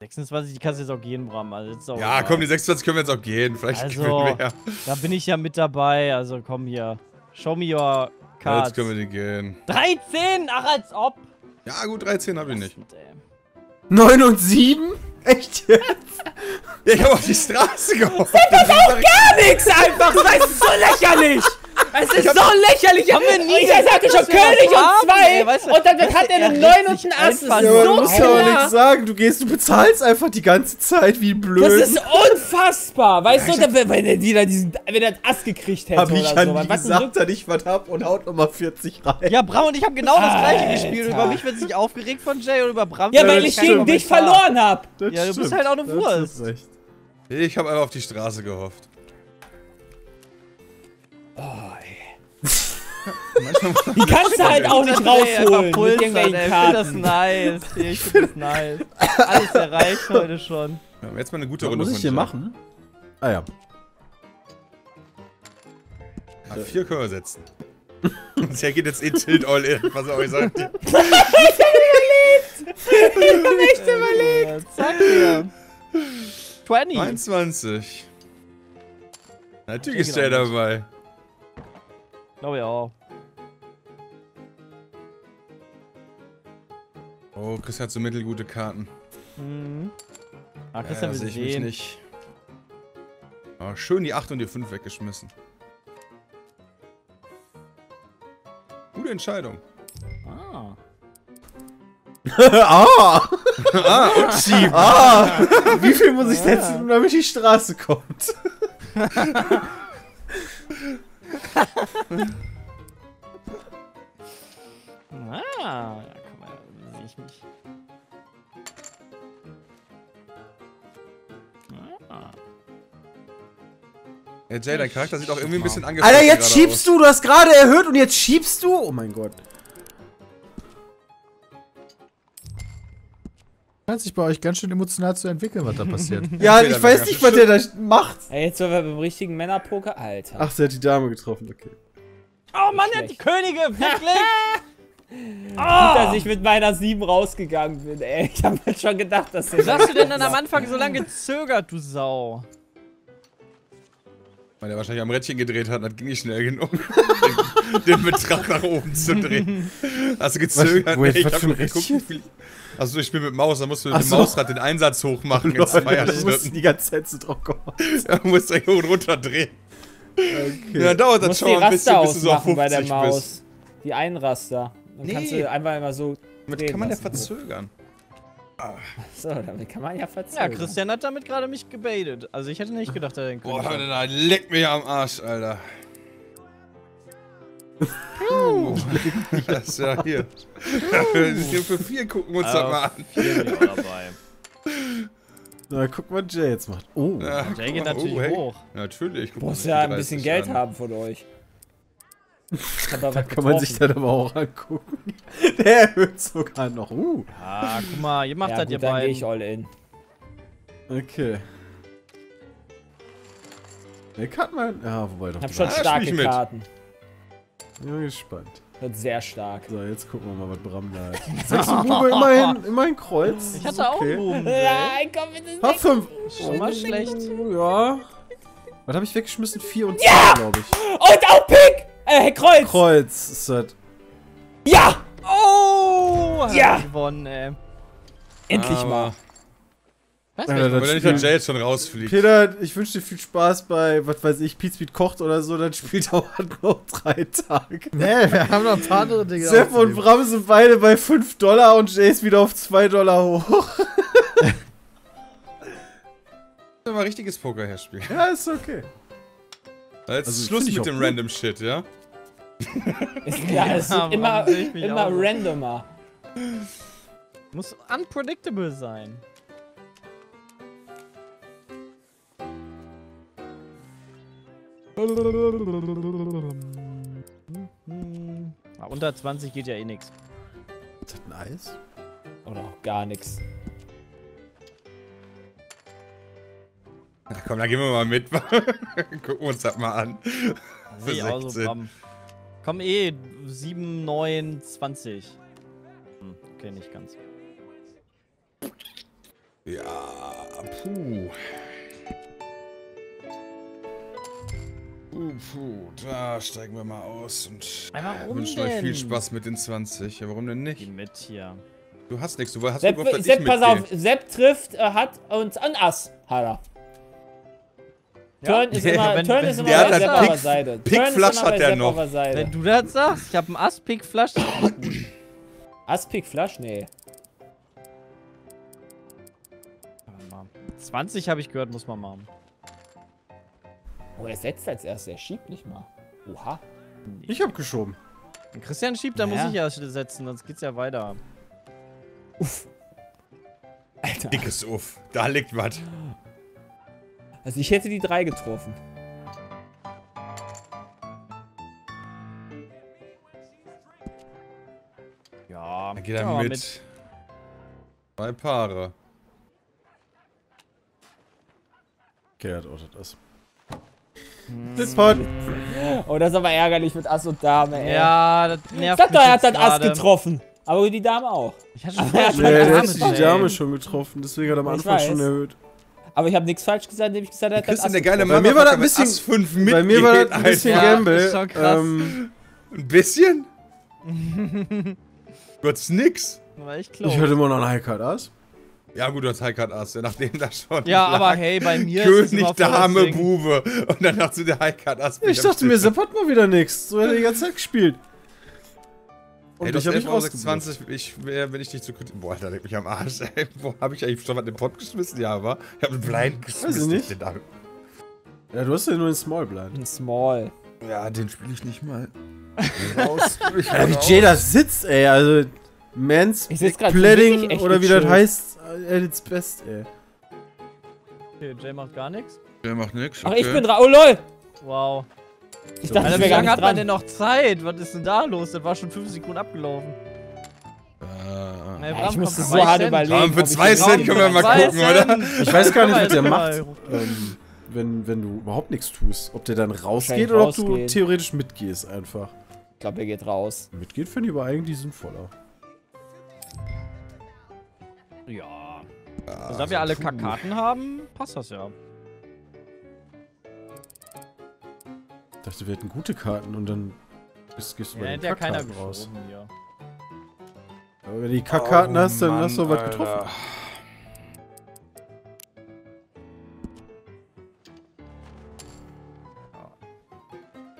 26, die kannst du jetzt auch gehen, Bram. Also jetzt auch ja, komm, die 26 können wir jetzt auch gehen. Vielleicht also, gewinnen wir ja. Da bin ich ja mit dabei. Also komm hier. Show me your cards. Ja, jetzt können wir die gehen. 13! Ach, als ob! Ja, gut, 13 hab ich nicht. 9 und 7? Echt jetzt? Ja, ich hab auf die Straße geholt. Das ist auch gar nichts einfach. Das ist so lächerlich. Es ist so lächerlich. Haben wir nie. Er sagte schon König und 2. Und dann hat er einen 9 und einen Ass. Das ist so klar. Du musst aber nichts sagen. Du bezahlst einfach die ganze Zeit wie blöd. Das ist unfassbar. Weißt du, wenn er einen Ass gekriegt hätte. Hab ich an gesagt, dass ich was hab und haut nochmal 40 rein. Ja, Bram und ich haben genau das gleiche gespielt. Über mich wird sich aufgeregt von Jay und über Bram. Ja, weil ich gegen dich verloren hab. Ja, du bist halt auch eine Wurst. Ich hab einfach auf die Straße gehofft. Oh, ey. Die kannst du halt auch nicht rausholen mit irgendwelchen Karten. Ich finde das nice. Ich finde das nice. Alles erreicht heute schon. Ja, jetzt mal eine gute Runde. Was muss ich hier machen? Ah ja. A4 können wir setzen. Und hier geht jetzt eh Tilt All in. Was soll ich sagen? Ich hab überlegt! Ich hab echt überlegt! Zack hier. 20. 21. Natürlich ist der dabei. Glaube ja auch. Oh, Chris hat so mittelgute Karten. Mhm. Ah, Christian will sehen. Ich mich nicht. Oh, schön die 8 und die 5 weggeschmissen. Gute Entscheidung. Ah. Ah! Ah, und schieben. Ah! Wie viel muss ich setzen, damit die Straße kommt? Ah, ja, komm mal, sehe ich mich. Ah. Ja, Jay, dein Charakter sieht auch irgendwie ein bisschen angefressen aus. Alter, jetzt schiebst du! Du hast gerade erhöht und jetzt schiebst du! Oh mein Gott. Scheint sich bei euch ganz schön emotional zu entwickeln, was da passiert. Ja, ich weiß nicht, was der da macht. Ey, jetzt war wir beim richtigen Männerpoker, Alter. Ach, der hat die Dame getroffen, okay. Oh Mann, der hat die Könige, wirklich! Oh. Dass ich mit meiner 7 rausgegangen bin, ey. Ich hab halt schon gedacht, dass der... Was hast du denn dann am Anfang so lange gezögert, du Sau? Weil der wahrscheinlich am Rädchen gedreht hat, das ging nicht schnell genug. Den Betrag nach oben zu drehen. Hast du gezögert? Was, ich hab schon geguckt, wie viel... Achso, ich spiele mit Maus, da musst du mit dem Mausrad den Einsatz hochmachen. Leute, du musst die ganze Zeit so drauf kommen. Ja, du musst hoch und runter drehen. Okay. Ja, dann dauert das schon ein bisschen, bis du so auf 50 bei der Maus. Bist. Die Einraster. Dann kannst du einfach immer so drehen. Damit kann man ja verzögern. Achso, damit kann man ja verzögern. Ja, Christian hat damit gerade mich gebaitet. Also ich hätte nicht gedacht, er den König. Boah, Alter, da leck mich am Arsch, Alter. Das ist ja hier. Für 4 gucken wir uns das mal an. 4 bin ich auch dabei. Na, guck mal, Jay jetzt macht. Oh, ja, Jay geht natürlich hoch. Natürlich. Du musst ja ein bisschen Geld haben von euch. Da kann man sich dann aber auch angucken. Der erhöht sogar noch. Ja, guck mal, ihr macht das ihr beiden. Dann geh ich all in. Okay. Der kann man. Ja, wobei doch. Ich hab schon starke Karten. Ich bin gespannt. Wird sehr stark. So, jetzt gucken wir mal, was Bram da hat. 6 und Bube, immerhin Kreuz. Ich hatte auch Buben. Nein, komm bitte. Hab 5. Schon mal schlecht. Ja. Was habe ich weggeschmissen? 4 und 2, glaube ich. Und auch Pik! Kreuz! Kreuz ist das. Ja! Oh! Ja! Gewonnen, ey. Endlich mal. Weiß nicht. Wenn nicht der Jay jetzt schon rausfliegt. Peter, ich wünsche dir viel Spaß bei, was weiß ich, PietSmiet kocht oder so, dann spielt auch noch 3 Tage. Nee, wir haben noch ein paar andere Dinge. Sepp und Bram sind beide bei $5 und Jay ist wieder auf $2 hoch. Das ist mal richtiges Poker herspielen. Ja, ist okay. Jetzt also, Schluss mit dem random Shit, ja? Ja, es ist immer randomer. Muss unpredictable sein. Ah, unter 20 geht ja eh nix. Ist das ein Eis? Oder auch gar nix. Na komm, dann gehen wir mal mit. Gucken wir uns das mal an. Sieht aus so, Bram. Komm 7, 9, 20. Hm, okay, nicht ganz. Ja, puh. Puh, da steigen wir mal aus und wünschen euch viel Spaß mit den 20. Ja, warum denn nicht? Geh mit hier. Du hast nichts, du hast Sepp, überhaupt Sepp, pass auf, Sepp trifft, hat uns an Ass, hat er. Turn ist immer, Turn ist immer Seite. Pick Flush hat der noch. Wenn du das sagst, ich hab einen Ass, Pick Flush. Ass, Pick Flush? Nee. 20 habe ich gehört, muss man machen. Oh, er setzt als Erster, er schiebt nicht mal. Oha. Nee. Ich hab geschoben. Wenn Christian schiebt, dann muss ich ja setzen, sonst geht's ja weiter. Uff. Alter. Dickes Uff. Da liegt was. Also ich hätte die 3 getroffen. Ja, dann geht er mit. 2 Paare. Okay, er hat auch das. Oh, das ist aber ärgerlich mit Ass und Dame, ey. Ja, das nervt mich. Er hat das Ass getroffen. Aber die Dame auch. Ich hatte schon die Dame schon getroffen, deswegen hat er am Anfang schon erhöht. Aber ich habe nichts falsch gesagt, indem ich gesagt habe, das ist der geile Mann. Bei mir war das ein bisschen Ass 5 mit. Bei mir war das ein bisschen Gamble. Das ist schon krass. Ein bisschen? Du hattest nix. Ich hatte immer noch ein High-Card Ass. Ja gut, du hast High-Card Ass, ja, nachdem das schon. Ja, aber hey, bei mir ist es nicht Dame, Bube. Und dann dachte du der High-Card Ass. Ich dachte mir, Sepp hat mal wieder nix. So hat er die ganze Zeit gespielt. Und hey, ich hab mich rausgebracht. Wenn ich dich zu kritisch... Boah, da leg mich am Arsch, ey. Wo hab ich eigentlich schon was in den Pot geschmissen? Ja, aber ich hab einen Blind geschmissen. Weiß ich nicht. Ja, du hast ja nur einen Small Blind. Ein Small. Ja, den spiele ich nicht mal. Raus. Wie Jay da sitzt, ey. Also, Man's Planning oder wie das heißt, at its best, ey. Okay, Jay macht gar nichts. Jay macht nichts, okay. Ach, ich bin dran. Oh, lol. Wow. Ich dachte, also, wie lange hat man denn noch Zeit? Was ist denn da los? Das war schon 5 Sekunden abgelaufen. Hey, Bram, ich musste so hart überlegen. Für 2 Cent können wir mal gucken, oder? Ich weiß gar nicht, was der macht. Wenn du überhaupt nichts tust. Ob der dann rausgeht oder ob du theoretisch mitgehst einfach. Ich glaube, er geht raus. Mitgeht finde ich aber eigentlich sinnvoller. Ja. Also, da wir alle Karten haben, passt das ja. Ich dachte, wir hätten gute Karten und dann gehst du bei den Kackkarten raus. Ja. Aber wenn du die Kackkarten hast, dann hast du was getroffen.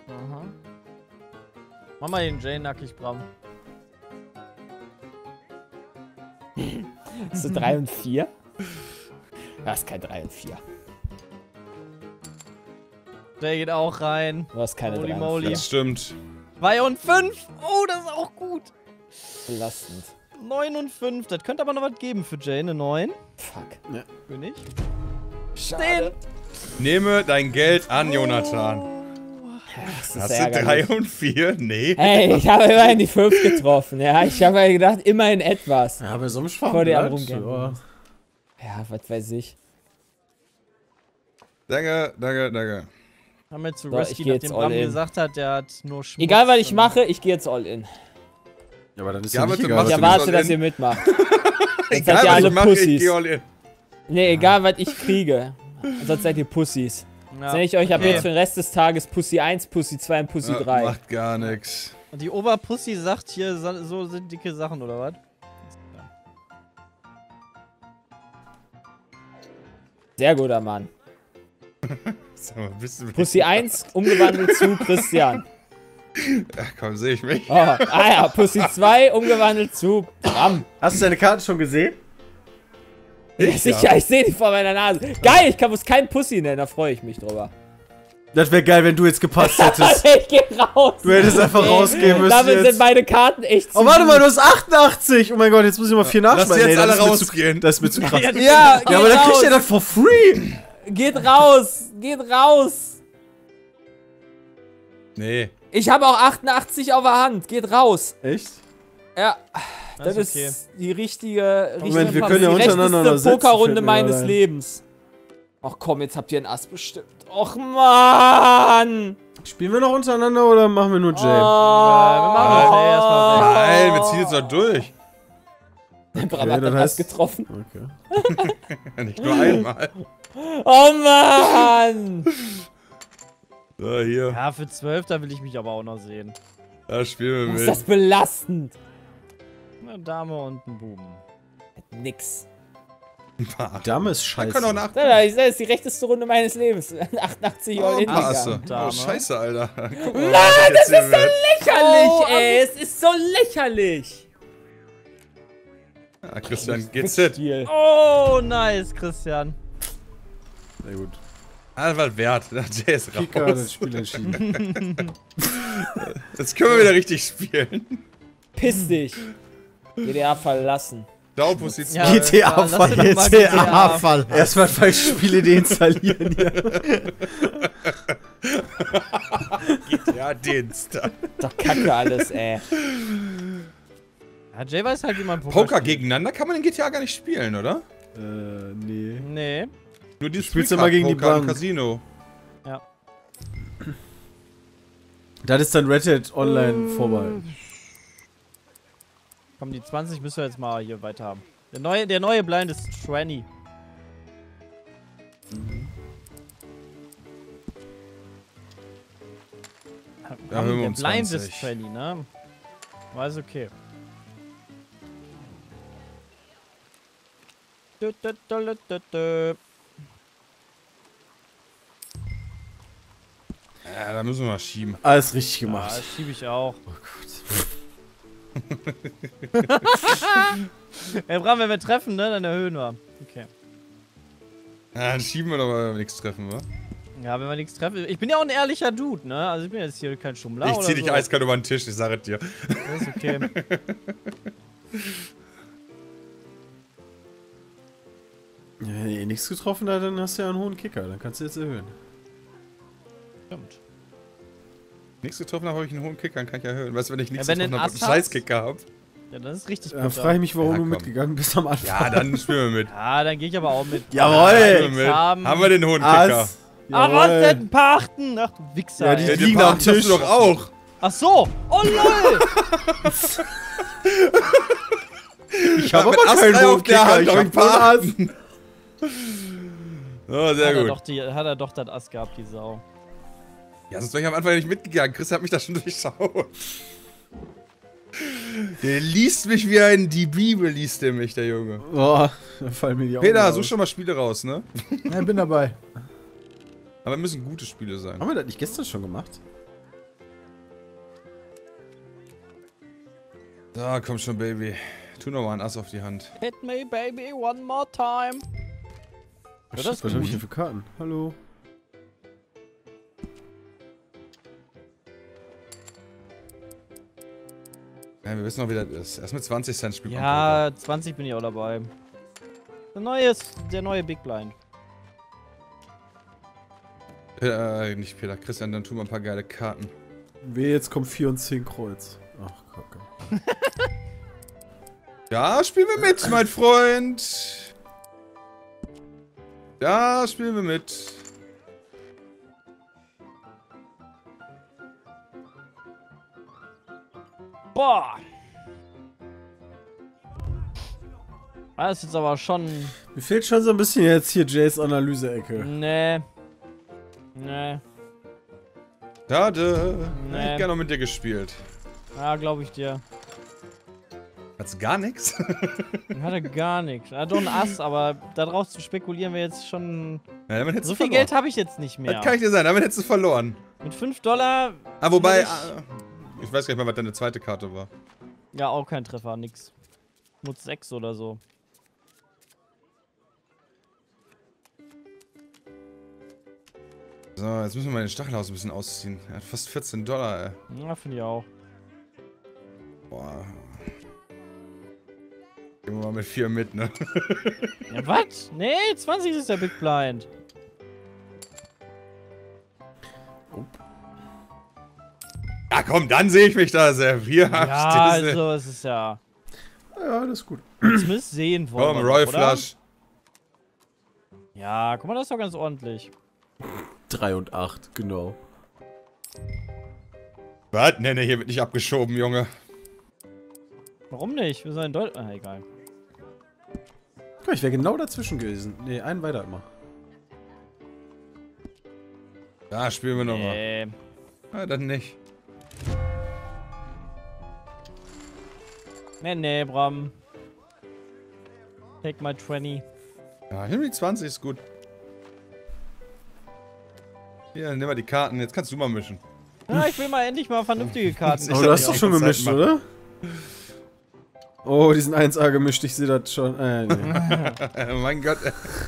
Aha. Mach mal den Jay nackig, Bram. Hast du 3 und 4? Du hast kein 3 und 4. Der geht auch rein. Du hast keine 3. Das stimmt. 2 und 5. Oh, das ist auch gut. Belastend. 9 und 5. Das könnte aber noch was geben für Jay. Eine 9. Fuck. Ne. König. Stehen. Nehme dein Geld an, Jonathan. Das hast du 3 und 4? Nee. Hey, ich habe immerhin die 5 getroffen. Ja, ich habe mir gedacht, immerhin etwas. Ja, aber so ein Schwamm. Ja, was weiß ich. Danke, danke, danke. Haben wir jetzt so risky, nachdem Bram gesagt hat, der hat nur Schmutz. Egal, was ich mache, ich gehe jetzt all in. Ja, aber dann ist ja nicht egal. Ich erwarte, dass ihr mitmacht. Egal, was ich mache, ich gehe all in. Nee, egal, was ich kriege. Sonst seid ihr Pussys. Sonst nenne ich euch ab jetzt für den Rest des Tages Pussy 1, Pussy 2 und Pussy 3. Macht gar nichts. Und die Oberpussy sagt hier, so sind dicke Sachen, oder was? Sehr guter Mann. Pussy 1 umgewandelt zu Christian. Ja, komm, sehe ich mich. Oh, ja, Pussy 2 umgewandelt zu Bram. Hast du deine Karte schon gesehen? Ja, sicher, ja. Ich sehe die vor meiner Nase. Geil, ich muss keinen Pussy nennen, da freue ich mich drüber. Das wäre geil, wenn du jetzt gepasst hättest. Ich geh raus. Du hättest einfach rausgehen müssen. Damit jetzt sind meine Karten echt zu. Oh, warte mal, du hast 88. Oh mein Gott, jetzt muss ich mal 4 nachschmeißen. Lass jetzt alle rausgehen. Das ist mir zu krass. Ja, ja, ja, aber dann kriegt ihr das for free. Geht raus. Geht raus. Nee. Ich habe auch 88 auf der Hand. Geht raus. Echt? Ja. Das ist okay. Die richtige Moment, wir können ja untereinander setzen. Pokerrunde meines Lebens. Ach komm, jetzt habt ihr einen Ass bestimmt. Och man! Spielen wir noch untereinander oder machen wir nur Jay? Wir machen nur Jay erstmal. Nein, wir ziehen jetzt noch durch. Okay, Bram hat den Ass getroffen. Okay. Nicht nur einmal. Oh man! So, hier. Ja, für 12, da will ich mich aber auch noch sehen. Da spielen wir mit. Ist das belastend? Eine Dame und ein Buben. Nix. Dame ist scheiße. Das ist die rechteste Runde meines Lebens. 88 Euro Indica. Oh, scheiße, Alter. Guck mal, Mann, das ist so lächerlich, ey. Es ist so lächerlich. Ah, Christian, geht's hit. Oh, nice, Christian. Sehr gut. Das war wert. Der ist raus. Kika hat das Spiel entschieden. Jetzt können wir wieder richtig spielen. Piss dich. GDA verlassen. Ja, GTA-Fall. Erstmal falsche Spiele deinstallieren hier. GTA-Dienst. Doch kacke alles, ey. Ja, Jay weiß halt, wie man Poker gegeneinander kann man in GTA gar nicht spielen, oder? Nee. Nee. Nur die spielst du mal gegen Poker die Bank. Im Casino. Ja. Das ist dann Red Dead Online vorbei. Komm, die 20 müssen wir jetzt mal hier weiter haben. Der neue Blind ist 20. Ja, der Blind 20. Ist 20, ne? War es okay. Ja, da müssen wir mal schieben. Alles richtig gemacht. Ja, das schiebe ich auch. Oh Gott. Ey, Bram, wenn wir treffen, ne, dann erhöhen wir. Okay. Ja, dann schieben wir doch mal, wenn wir nichts treffen, wa? Ja, wenn wir nichts treffen. Ich bin ja auch ein ehrlicher Dude, ne? Also ich bin jetzt hier kein Schummler. Ich zieh dich eiskalt über den Tisch, ich sage es dir. Das ist okay. Ja, wenn ihr nichts getroffen habt, dann hast du ja einen hohen Kicker. Dann kannst du jetzt erhöhen. Stimmt. Nichts getroffen habe, habe ich einen hohen Kicker, dann kann ich ja hören. Weißt du, wenn ich nichts getroffen habe, einen Scheißkicker habe. Ja, das ist richtig. Dann frage ich mich, warum du mitgegangen bist am Anfang. Ja, dann spielen wir mit. Ja, dann gehe ich aber auch mit. Jawoll! Ja, haben wir den hohen Kicker. Ah, was denn? Pachten! Ach, du Wichser. Ja, die liegen am Tisch doch auch. Ach so! Oh lol! Ich habe aber keinen hohen Kicker, ich habe Pachten. Oh, sehr gut. Hat er doch das Ass gehabt, die Sau. Ja, sonst wäre ich am Anfang nicht mitgegangen. Chris hat mich da schon durchschaut. Der liest mich wie ein... Die Bibel liest der mich, der Junge. Boah, da fallen mir die Augen Peter, such schon mal Spiele raus, ne? Ja, ich bin dabei. Aber müssen gute Spiele sein. Haben wir das nicht gestern schon gemacht? Da, komm schon, Baby. Tu nochmal einen Ass auf die Hand. Hit me, Baby, one more time. Ja, das was hab ich denn für Karten? Hallo? Ja, wir wissen noch, wie das ist. Erst mit 20 Cent spielt man. Ja, 20 bin ich auch dabei. Der neue Big Blind. Nicht Peter, Christian, dann tun wir ein paar geile Karten. Weh, jetzt kommt 4 und 10 Kreuz. Ach, Kacke. Ja, spielen wir mit, mein Freund. Ja, spielen wir mit. Boah! Das ist jetzt aber schon... Mir fehlt schon so ein bisschen jetzt hier Jays Analyse-Ecke. Nee. Nee. Schade. Nee. Ich hätte gerne noch mit dir gespielt. Ja, glaube ich dir. Hat's gar nichts? Hatte gar nichts. Hat doch einen Ass, aber darauf zu spekulieren wäre jetzt schon... Ja, damit hättest du verloren. So viel Geld habe ich jetzt nicht mehr. Das kann ich dir sagen, damit hättest du verloren. Mit 5 Dollar... Ah, wobei... Ich weiß gar nicht mehr, was deine zweite Karte war. Ja, auch kein Treffer, nix. Nutz 6 oder so. So, jetzt müssen wir mal den Stachelhaus ein bisschen ausziehen. Er hat fast 14 Dollar, ey. Ja, finde ich auch. Boah. Gehen wir mal mit 4 mit, ne? Ja, was? Nee, 20 ist der Big Blind. Oh. Ja, komm, dann sehe ich mich da, Sepp. Hier ja, also, es ist ja... Ja, das ist gut. Jetzt müsst ihr sehen wollen. Komm, Royal Flush. Ja, guck mal, das ist doch ganz ordentlich. 3 und 8, genau. Was? Ne, ne, hier wird nicht abgeschoben, Junge. Warum nicht? Wir sind in Deutschland. Ah, egal. Ich wäre genau dazwischen gewesen. Ne, einen weiter immer. Da spielen wir nochmal. Nee. Ah, dann nicht. Ne, ne, Bram. Take my 20. Ja, nimm die 20, ist gut. Ja, nimm mal die Karten. Jetzt kannst du mal mischen. Ja, ich will mal endlich mal vernünftige Karten. Aber du hast doch schon gemischt, Zeit, oder? Oh, die sind 1A gemischt. Ich sehe das schon. Nee. Mein Gott.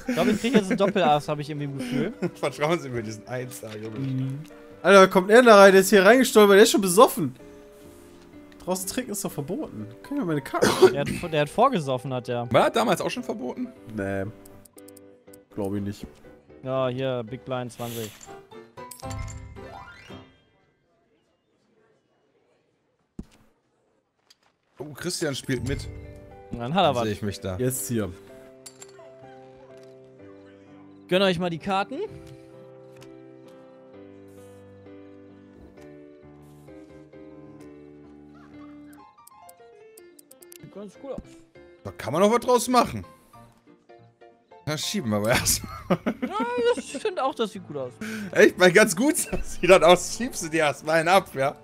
Ich glaube, ich kriege jetzt ein Doppel-Ass, habe ich irgendwie im Gefühl. Vertrauen Sie mir, die sind 1A gemischt. Mhm. Alter, kommt er da rein? Der ist hier reingestolpert. Der ist schon besoffen. Draußen trinken ist doch verboten. Können wir meine Karten... der hat vorgesoffen, hat der. War er damals auch schon verboten? Nee. Glaube ich nicht. Ja, hier, Big Blind 20. Oh, Christian spielt mit. Dann hat er was. Sehe ich mich da. Jetzt hier. Gönn euch mal die Karten. Sieht ganz cool aus. Da kann man noch was draus machen. Da schieben wir aber erstmal. Ja, ich finde auch, das sieht gut aus. Echt? Mal ganz gut sieht das aus. Schiebst du dir erstmal einen ab, ja?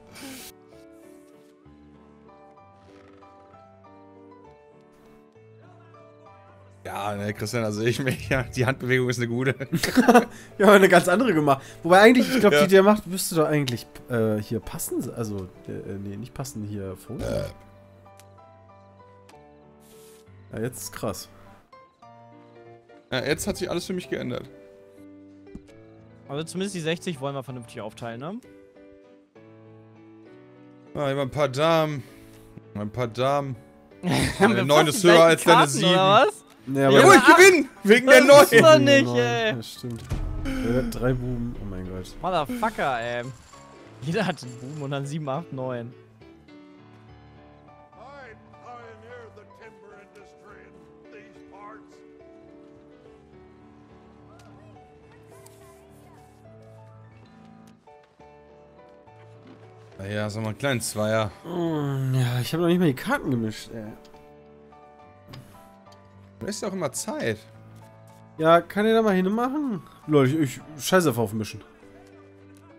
Ja, ne, Christian, also ich mich, ja, die Handbewegung ist eine gute. Ja, eine ganz andere gemacht. Wobei eigentlich, ich glaube, ja, die, der macht, müsste doch eigentlich hier passen, also, nee, nicht passen, hier vor. Ja, jetzt ist krass. Ja, jetzt hat sich alles für mich geändert. Also zumindest die 60 wollen wir vernünftig aufteilen, ne? Ah, immer ein paar Damen. Ein paar Damen. Deine 9 ist höher als deine 7. Ja, aber ich gewinne! Wegen der 9! Das ist doch nicht, ey! Ja, stimmt. 3 Buben, oh mein Gott. Motherfucker, ey. Jeder hat einen Buben und dann 7, 8, 9. Ja, sag mal einen kleinen Zweier. Ja, ich habe noch nicht mal die Karten gemischt, ey. Du hast ja auch immer Zeit. Ja, kann ihr da mal hinmachen? Leute, ich scheiße auf Mischen.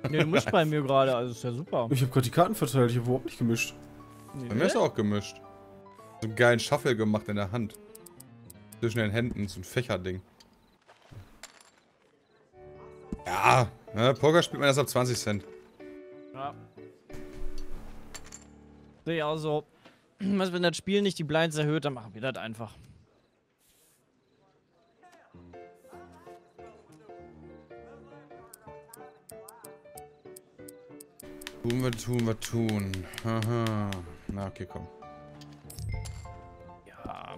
Nee, du mischst bei mir gerade, also ist ja super. Ich habe gerade die Karten verteilt, ich habe überhaupt nicht gemischt. Nee, bei mir ist auch gemischt. So einen geilen Shuffle gemacht in der Hand. Zwischen den Händen, so ein Fächerding. Ja, ne, Poker spielt man erst ab 20 Cent. Ja. Sehe ich auch so. Was, wenn das Spiel nicht die Blinds erhöht, dann machen wir das einfach. Tun. Haha. Na, okay, komm. Ja.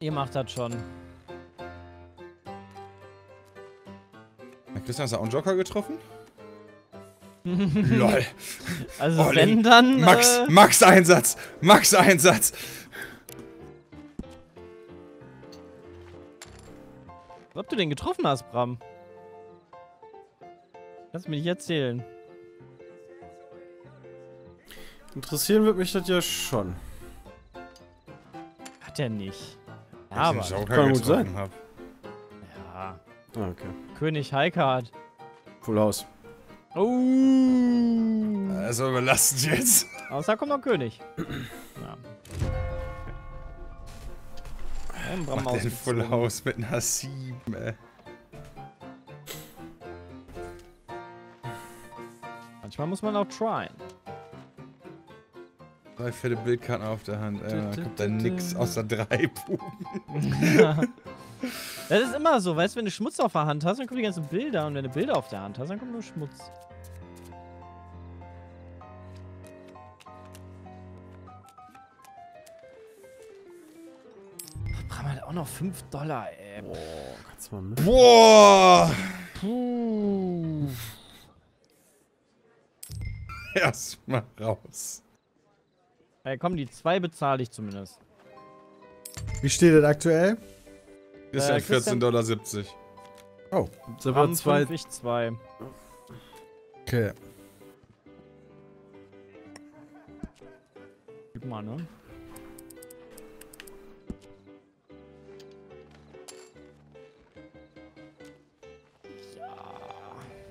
Ihr macht das schon. Christian, hast du auch einen Joker getroffen? Lol. Also oh, wenn dann... Max-Einsatz! Max-Einsatz! Ob du den getroffen hast, Bram? Kannst du mir nicht erzählen. Interessieren wird mich das ja schon. Hat er nicht. Ja, aber... Joker kann gut sein. Hab. Ja. Okay. König Heikart. Full House. Oh. Also überlastend jetzt. Außer kommt noch König. Ja. Okay. Mach den Full House mit einer 7, ey. Manchmal muss man auch tryen. 3/4 Bildkarten auf der Hand, ey. Da kommt dann nix außer 3 Buben. Das ist immer so, weißt du, wenn du Schmutz auf der Hand hast, dann kommen die ganzen Bilder. Und wenn du Bilder auf der Hand hast, dann kommt nur Schmutz. Bram hat auch noch $5, ey. Boah, kannst du mal mit. Boah! Puh. Erstmal raus. Ey, komm, die 2 bezahle ich zumindest. Wie steht das aktuell? Ist ja $14,70. Oh. Silber 2. Okay. Gib mal, ne?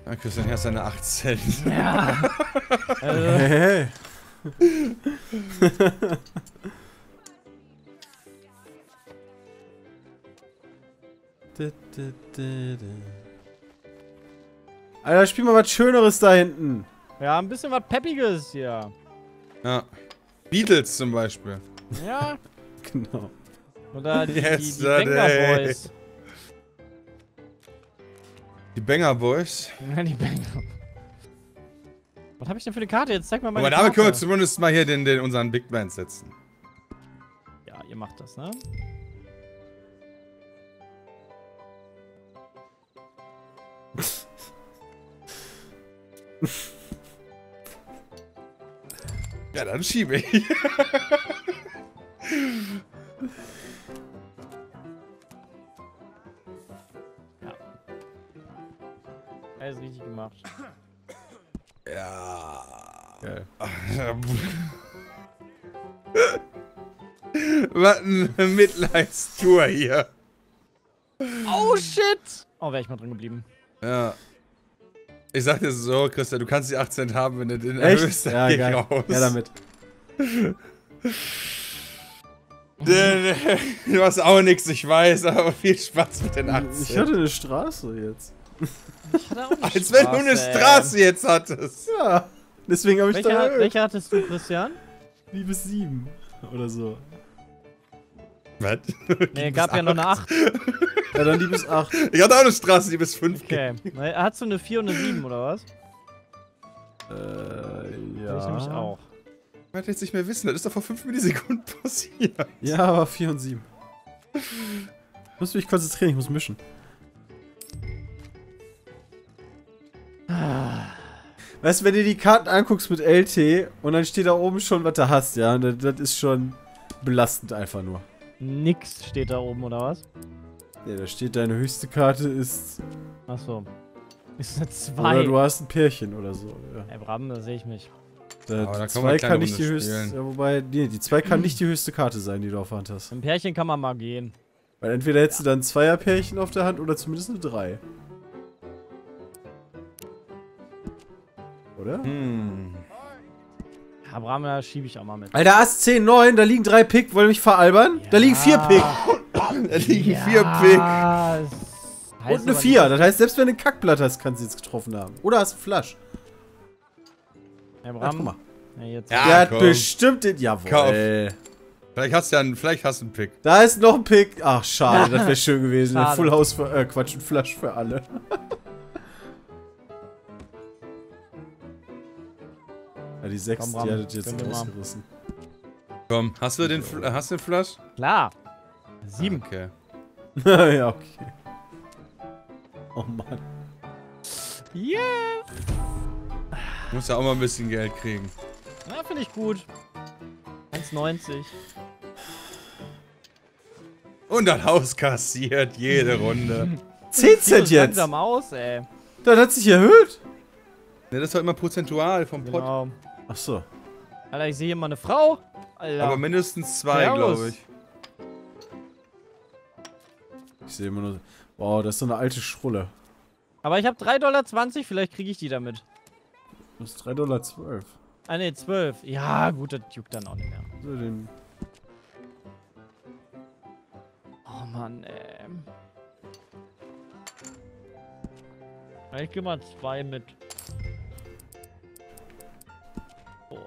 Ja. Christian, hier hast du eine 8 Cent. Ja. Also. Hey. Alter, spiel mal was Schöneres da hinten. Ja, ein bisschen was Peppiges hier. Ja. Beatles zum Beispiel. Ja. Genau. Oder die Banger Boys. Die Banger Boys? Ja, die Banger. Was habe ich denn für eine Karte? Jetzt zeig mal meine Karte. Aber damit können wir zumindest mal hier unseren Big Band setzen. Ja, ihr macht das, ne? Ja, dann schiebe ich. Ja. Alles richtig gemacht. Ja. Geil. Was eine Mitleidstour hier. Oh shit! Oh, wäre ich mal drin geblieben. Ja. Ich sag dir so, Christian, du kannst die 8 Cent haben, wenn du den erhöhst, dann geh raus. Ja, damit. Du hast auch nichts, ich weiß, aber viel Spaß mit den 8 Cent. Ich hatte eine Straße jetzt. Ich hatte auch eine Straße. Als wenn du eine Straße jetzt hattest. Ja, deswegen habe ich da erhöht. Welche hattest du, Christian? Wie bis 7 oder so. Was? Nee, gab ja noch eine 8. Ja, dann die bis 8. Ich hatte auch eine Straße, die bis 5 ging. Okay. Hattest du eine 4 und eine 7, oder was? Ja. Ich nämlich auch. Ich werde jetzt nicht mehr wissen, das ist doch vor 5 Millisekunden passiert. Ja, aber 4 und 7. Ich muss mich konzentrieren, ich muss mischen. Weißt du, wenn du die Karten anguckst mit LT und dann steht da oben schon, was du hast, ja, und das ist schon belastend einfach nur. Nix steht da oben, oder was? Ne, ja, da steht, deine höchste Karte ist... Achso. Ist eine 2. Oder du hast ein Pärchen oder so. Ja. Ey, Bram, da sehe ich mich. Die 2 kann nicht die höchste... Ja, wobei, nee, die 2 kann nicht die höchste Karte sein, die du auf der Hand hast. Ein Pärchen kann man mal gehen. Weil entweder hättest du dann ein Zweierpärchen auf der Hand oder zumindest eine 3. Oder? Hm. Ja, Bram, da schiebe ich auch mal mit. Alter, Ass 10, 9, da liegen 3 Pick. Wollt ihr mich veralbern? Ja. Da liegen 4 Pick. Da liegen 4 Pick. Und eine 4. Das heißt, selbst wenn du ein Kackblatt hast, kannst du jetzt getroffen haben. Oder hast du einen Flasch. Herr Bram, mal. Ja, jetzt der hat bestimmt den... Jawohl. Kauf. Vielleicht hast du ja einen, vielleicht hast du einen Pick. Da ist noch ein Pick. Ach, schade. Das wäre schön gewesen. Ein Full House für... Quatsch, ein Flasch für alle. Ja, die 6, komm, die hattet jetzt rausgerissen. Komm, hast du den Flash? Klar. 7. Okay. Ja, okay. Oh Mann. Yeah! Du musst ja auch mal ein bisschen Geld kriegen. Na, finde ich gut. 1,90. Und dann Haus kassiert jede Runde. 10 Cent jetzt! Langsam aus, ey. Das hat sich erhöht. Ne, das war immer prozentual vom Pott. Genau. Ach so. Alter, ich sehe hier mal eine Frau. Alter. Aber mindestens 2, glaube ich. Ich sehe immer nur... Wow, das ist so eine alte Schrulle. Aber ich habe $3,20, vielleicht kriege ich die damit. Du hast $3,12. Ah ne, 12. Ja, gut, das juckt dann auch nicht mehr. So, den. Oh Mann, Ich geh mal 2 mit. Oh.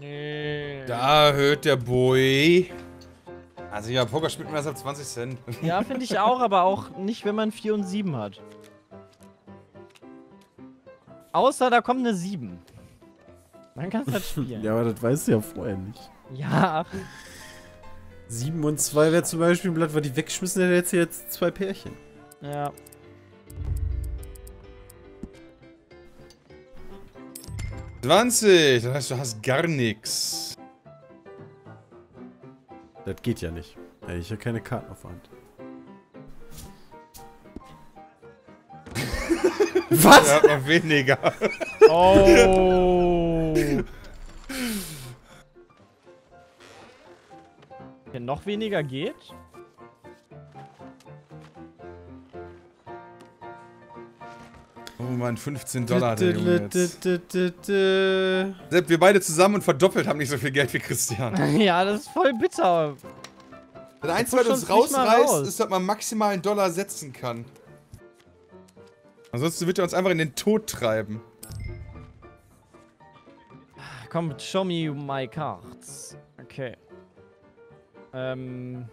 Nee. Da hört der Boy. Also ja, Poker spielt man erst ab 20 Cent. Ja, finde ich auch, aber auch nicht, wenn man 4 und 7 hat. Außer da kommt eine 7. Dann kannst du das spielen. Ja, aber das weißt du ja vorher nicht. Ja. 7 und 2 wäre zum Beispiel ein Blatt, weil die wegschmissen hätte jetzt 2 Pärchen. Ja. $20, das heißt, du hast gar nichts. Das geht ja nicht. Ich habe keine Karten auf der Hand. Was? Er hat noch weniger. Oh. Wenn noch weniger geht? Oh Mann, $15, der Junge jetzt. Sepp, wir beide zusammen und verdoppelt haben nicht so viel Geld wie Christian. Ja, das ist voll bitter. Wenn eins von uns rausreißt, ist, dass man maximal einen $1 setzen kann. Ansonsten wird er uns einfach in den Tod treiben. Komm, show me my cards. Okay. Oh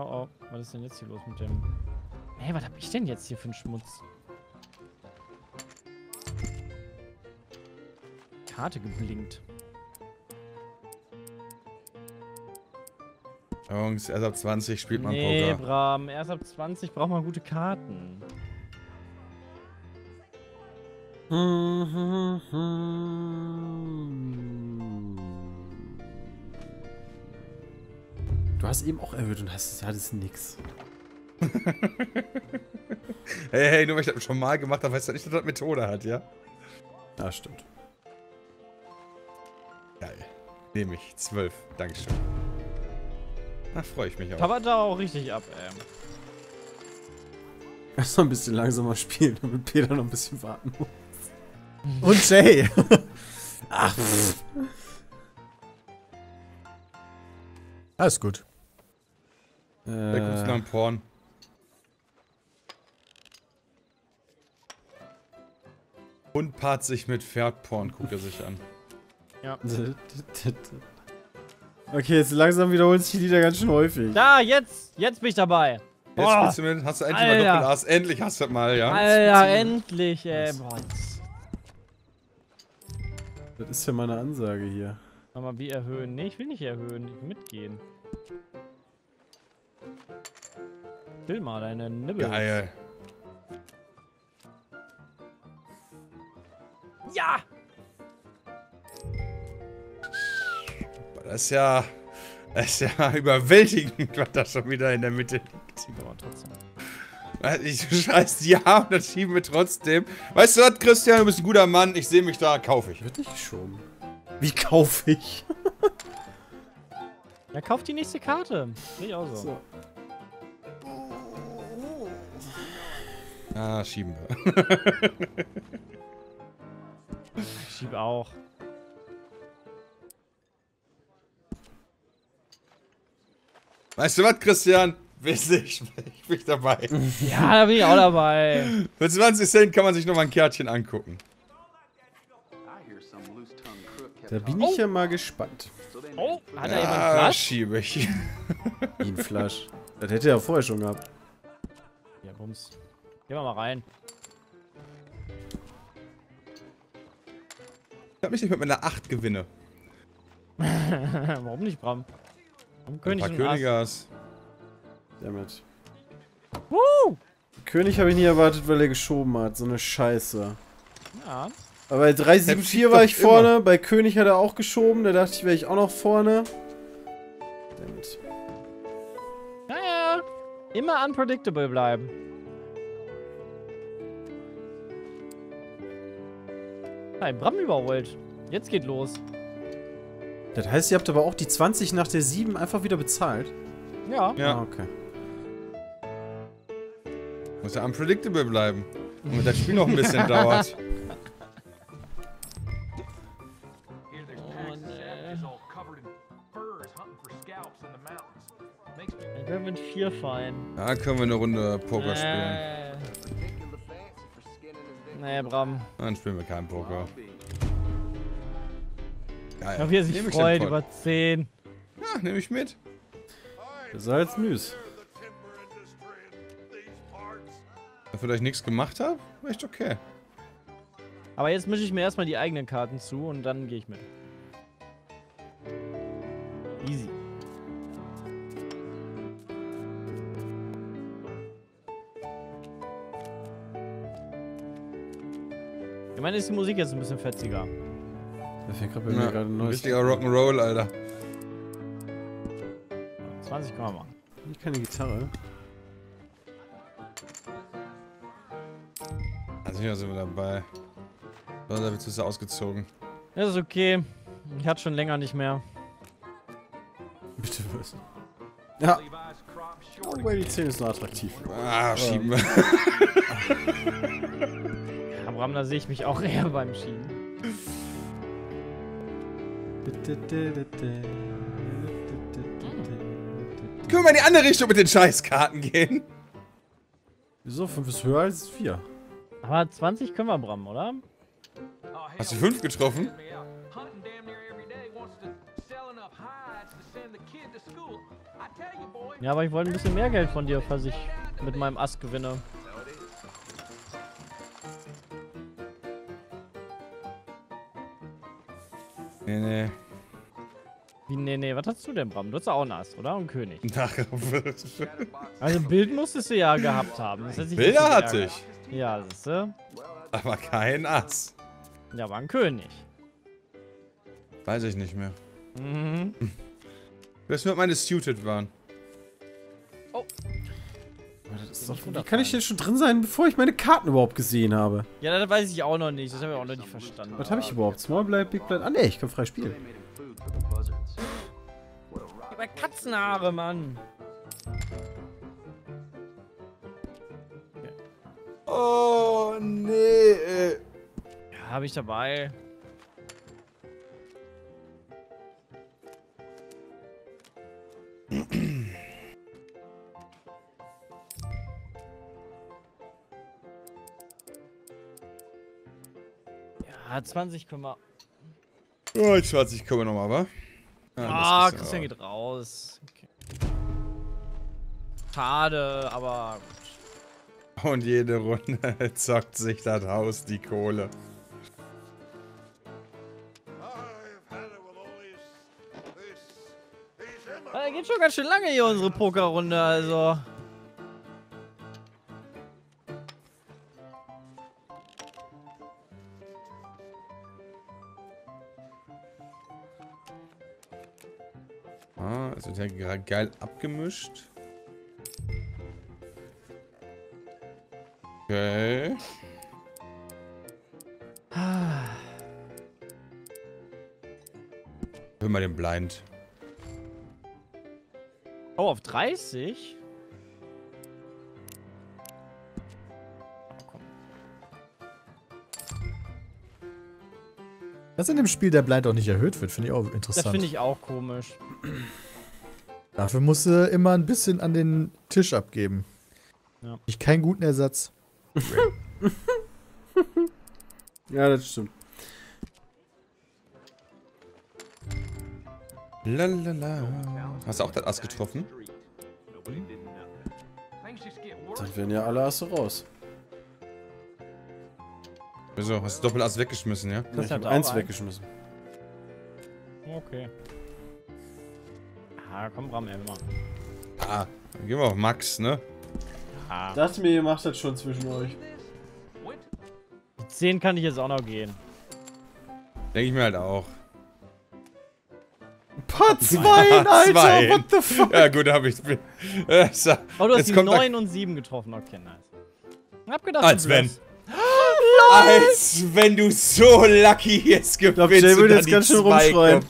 oh, was ist denn jetzt hier los mit dem... Hey, was hab ich denn jetzt hier für einen Schmutz? Karte geblinkt. Jungs, erst ab 20 spielt man Poker. Nee, Bram, erst ab 20 braucht man gute Karten. Du hast eben auch erhöht und hattest nix. hey, nur weil ich das schon mal gemacht habe, weißt du nicht, dass das Methode hat, ja? Das stimmt. Geil. Nehme ich. 12. Dankeschön. Da freue ich mich auch. Aber da auch richtig ab, ey. Erst mal ein bisschen langsamer spielen, damit Peter noch ein bisschen warten muss. Und Jay! Ach, pff. Alles gut. Da kommst du nach dem Porn. Und paart sich mit Pferdporn, guckt er sich an. Ja. Okay, jetzt langsam wiederholen sich die Lieder ganz schön häufig. Da, jetzt bin ich dabei. Jetzt spielst du mit, hast du endlich Alter. Mal Doppel-Ass. Endlich hast du das mal, ja. Alter, endlich, ey. Boah. Das ist ja meine Ansage hier. Aber wie erhöhen? Ne, ich will nicht erhöhen. Ich will mitgehen. Will mal deine Nibbel. Geil. Ja! Das ist ja... Das ist ja überwältigend, was da schon wieder in der Mitte liegt. Aber trotzdem. Ich scheiß die Arme, das schieben wir trotzdem. Weißt du was, Christian? Du bist ein guter Mann. Ich sehe mich da. Kaufe ich. Würde ich schon. Wie kaufe ich? Ja, kauf die nächste Karte. Sehe ich auch so. Ah, schieben wir. Ich schiebe auch. Weißt du was, Christian? Ich bin dabei. Ja, da bin ich auch dabei. Für 20 Cent kann man sich nochmal ein Kärtchen angucken. Da bin ich ja mal gespannt. Oh, hat er jemand Flasch? Schiebe ich. Wie ein Flasch. Das hätte er vorher schon gehabt. Ja, Bums. Gehen wir mal rein. Ich hab mich nicht mit meiner 8 gewinne. Warum nicht, Bram? König ein paar Königers. Damit. König habe ich nie erwartet, weil er geschoben hat. So eine Scheiße. Ja. Aber bei 374 war ich vorne. Immer. Bei König hat er auch geschoben. Da dachte ich, wäre ich auch noch vorne. Damit. Naja. Immer unpredictable bleiben. Nein, Bram überholt. Jetzt geht los. Das heißt, ihr habt aber auch die 20 nach der 7 einfach wieder bezahlt? Ja. Ja, okay. Muss ja unpredictable bleiben. Und wenn das Spiel noch ein bisschen dauert. Wir mit 4 fein. Da können wir eine Runde Poker spielen. Nee, Bram. Dann spielen wir keinen Poker. Geil. Ich glaube, wie er sich freut über 10. Ja, nehme ich mit. Das ist halt süß. Dafür, dass ich nichts gemacht habe? Echt okay. Aber jetzt mische ich mir erstmal die eigenen Karten zu und dann gehe ich mit. Easy. Ich meine, ist die Musik jetzt ein bisschen fetziger. Das ist gerade ja, ein richtiger Rock'n'Roll, Alter. 20 kann man machen. Ich kann die Gitarre. Also hier sind wir dabei. Da bist du ausgezogen. Das ist okay. Ich hatte schon länger nicht mehr. Bitte was? Ja. Oh, weil die 10 ist noch attraktiv. Ah, schieben wir. Bram, da sehe ich mich auch eher beim Schieben. Können wir mal in die andere Richtung mit den Scheißkarten gehen? Wieso? 5 ist höher als 4. Aber 20 können wir, Bram, oder? Hast du 5 getroffen? Ja, aber ich wollte ein bisschen mehr Geld von dir, falls ich mit meinem Ass gewinne. Nee, nee. Wie, nee, nee, was hast du denn, Bram? Du hast auch einen Ass, oder? Und König. Also, Bild musstest du ja gehabt haben. Das heißt, Bilder hatte ich. Ja, siehst du? Aber kein Ass. Ja, aber ein König. Weiß ich nicht mehr. Mhm. Das wird meine Suited waren. Oh. Das ist doch, wie kann ich denn schon drin sein, bevor ich meine Karten überhaupt gesehen habe? Ja, das weiß ich auch noch nicht. Das habe ich auch noch nicht verstanden. Was habe ich überhaupt? Small Blind, Big Blind? Ah, ne, ich kann frei spielen. Über Katzenhaare, Mann. Oh, nee, ey. Ja, habe ich dabei. Ja, 20 können wir. Oh, 20 können wir nochmal, wa? Ah, Christian geht raus. Okay. Schade, aber gut. Und jede Runde zockt sich das Haus die Kohle. Da geht schon ganz schön lange hier unsere Pokerrunde, also. Ah, es wird ja gerade geil abgemischt. Okay. Hör mal den Blind. Oh, auf 30? Dass in dem Spiel der Blind auch nicht erhöht wird, finde ich auch interessant. Das finde ich auch komisch. Dafür musst du immer ein bisschen an den Tisch abgeben. Ja. Ich keinen guten Ersatz. Ja, das stimmt. Lalala. Hast du auch das Ass getroffen? Dann werden ja alle Asse raus. Wieso? Hast du Doppelass weggeschmissen, ja? Das hat eins weggeschmissen. Okay. Ah, komm, Bram, immer. Ah, dann gehen wir auf Max, ne? Ah. Das mir macht das schon zwischen euch. Die 10 kann ich jetzt auch noch gehen. Denke ich mir halt auch. Paar 2, Alter! Zwei. What the fuck? Ja, gut, da hab ich. So. Oh, du hast jetzt die 9 und 7 getroffen, okay, nice. Hab gedacht, als wenn. Als wenn du so lucky jetzt gewinnst. Ich glaub, Jay will jetzt ganz schön rumschreien.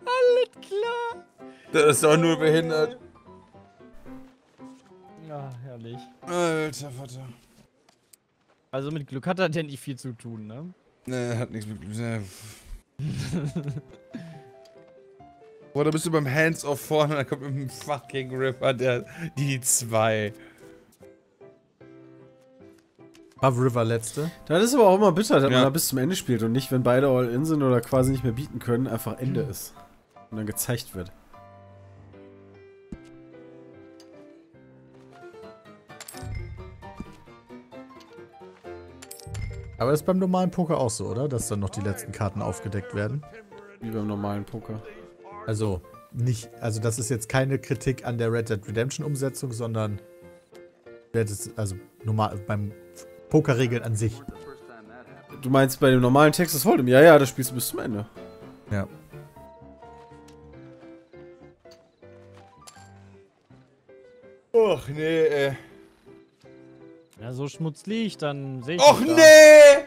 Alles klar. Das ist doch nur behindert. Ja, herrlich. Alter Vater. Also mit Glück hat er denn nicht viel zu tun, ne? Ne, hat nichts mit Glück. Boah, da bist du beim Hands-Off vorne und dann kommt mit dem fucking River der, die zwei. War River letzte? Das ist aber auch immer bitter, dass man da bis zum Ende spielt und nicht, wenn beide All-In sind oder quasi nicht mehr bieten können, einfach Ende ist. Und dann gezeigt wird. Aber das ist beim normalen Poker auch so, oder? Dass dann noch die letzten Karten aufgedeckt werden? Wie beim normalen Poker. Also, nicht, also das ist jetzt keine Kritik an der Red Dead Redemption Umsetzung, sondern also normal, beim Pokerregeln an sich. Du meinst bei dem normalen Texas Hold'em? Ja, ja, das spielst du bis zum Ende. Ja. Och, nee, ey. Ja, so Schmutz liegt, dann sehe ich. Och nee!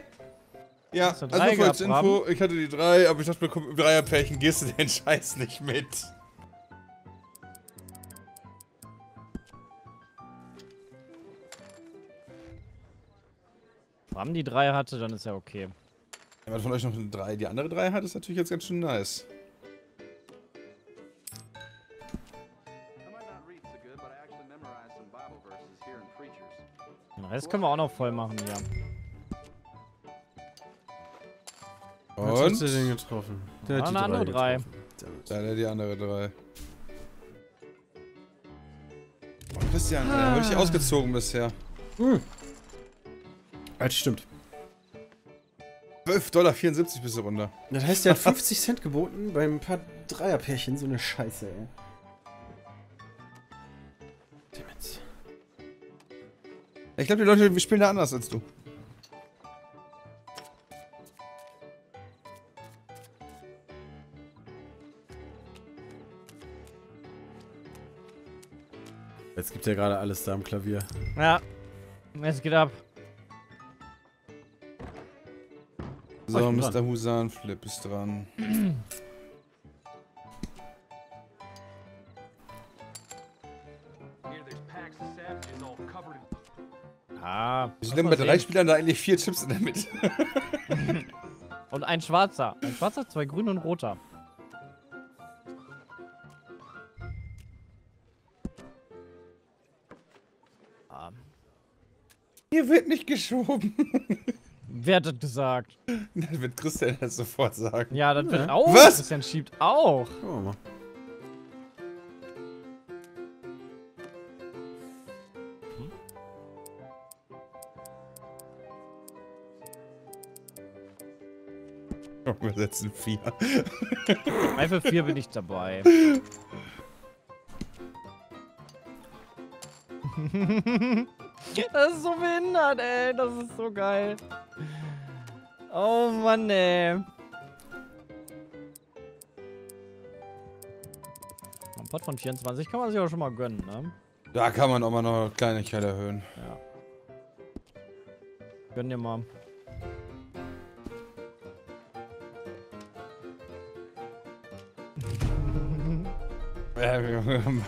Ja, also kurz Info, ich hatte die 3, aber ich dachte mir, komm, im Dreierpärchen gehst du den Scheiß nicht mit. Wenn die 3 hatte, dann ist ja okay. Wenn man von euch noch eine 3, die andere 3 hat, ist natürlich jetzt ganz schön nice. Das können wir auch noch voll machen, ja. Und? Was hast du denn getroffen? Der hat die andere 3. Da hat er die andere 3. Oh, Christian, da wurde ich ausgezogen bisher. Das stimmt. 12,74 $ bist du runter. Das heißt, der hat 50 Cent geboten bei ein paar Dreierpärchen. So eine Scheiße, ey. Ich glaube, die Leute spielen da anders als du. Jetzt gibt ja gerade alles da am Klavier. Ja, es geht ab. So, Mr. Husan Flip ist dran. Wieso nehmen bei 3 Spielern da eigentlich 4 Chips in der Mitte? Und ein schwarzer. Ein schwarzer, 2 grüne und roter. Ah. Hier wird nicht geschoben. Wer hat das gesagt? Dann wird Christian das sofort sagen. Ja, das wird auch. Was? Christian schiebt auch. Schau mal. Wir setzen 4. Einfach 4 bin ich dabei. Das ist so behindert, ey. Das ist so geil. Oh Mann, ey. Ein Pot von 24 kann man sich auch schon mal gönnen, ne? Da kann man auch mal noch eine Kleinigkeit erhöhen. Ja. Gönn dir mal.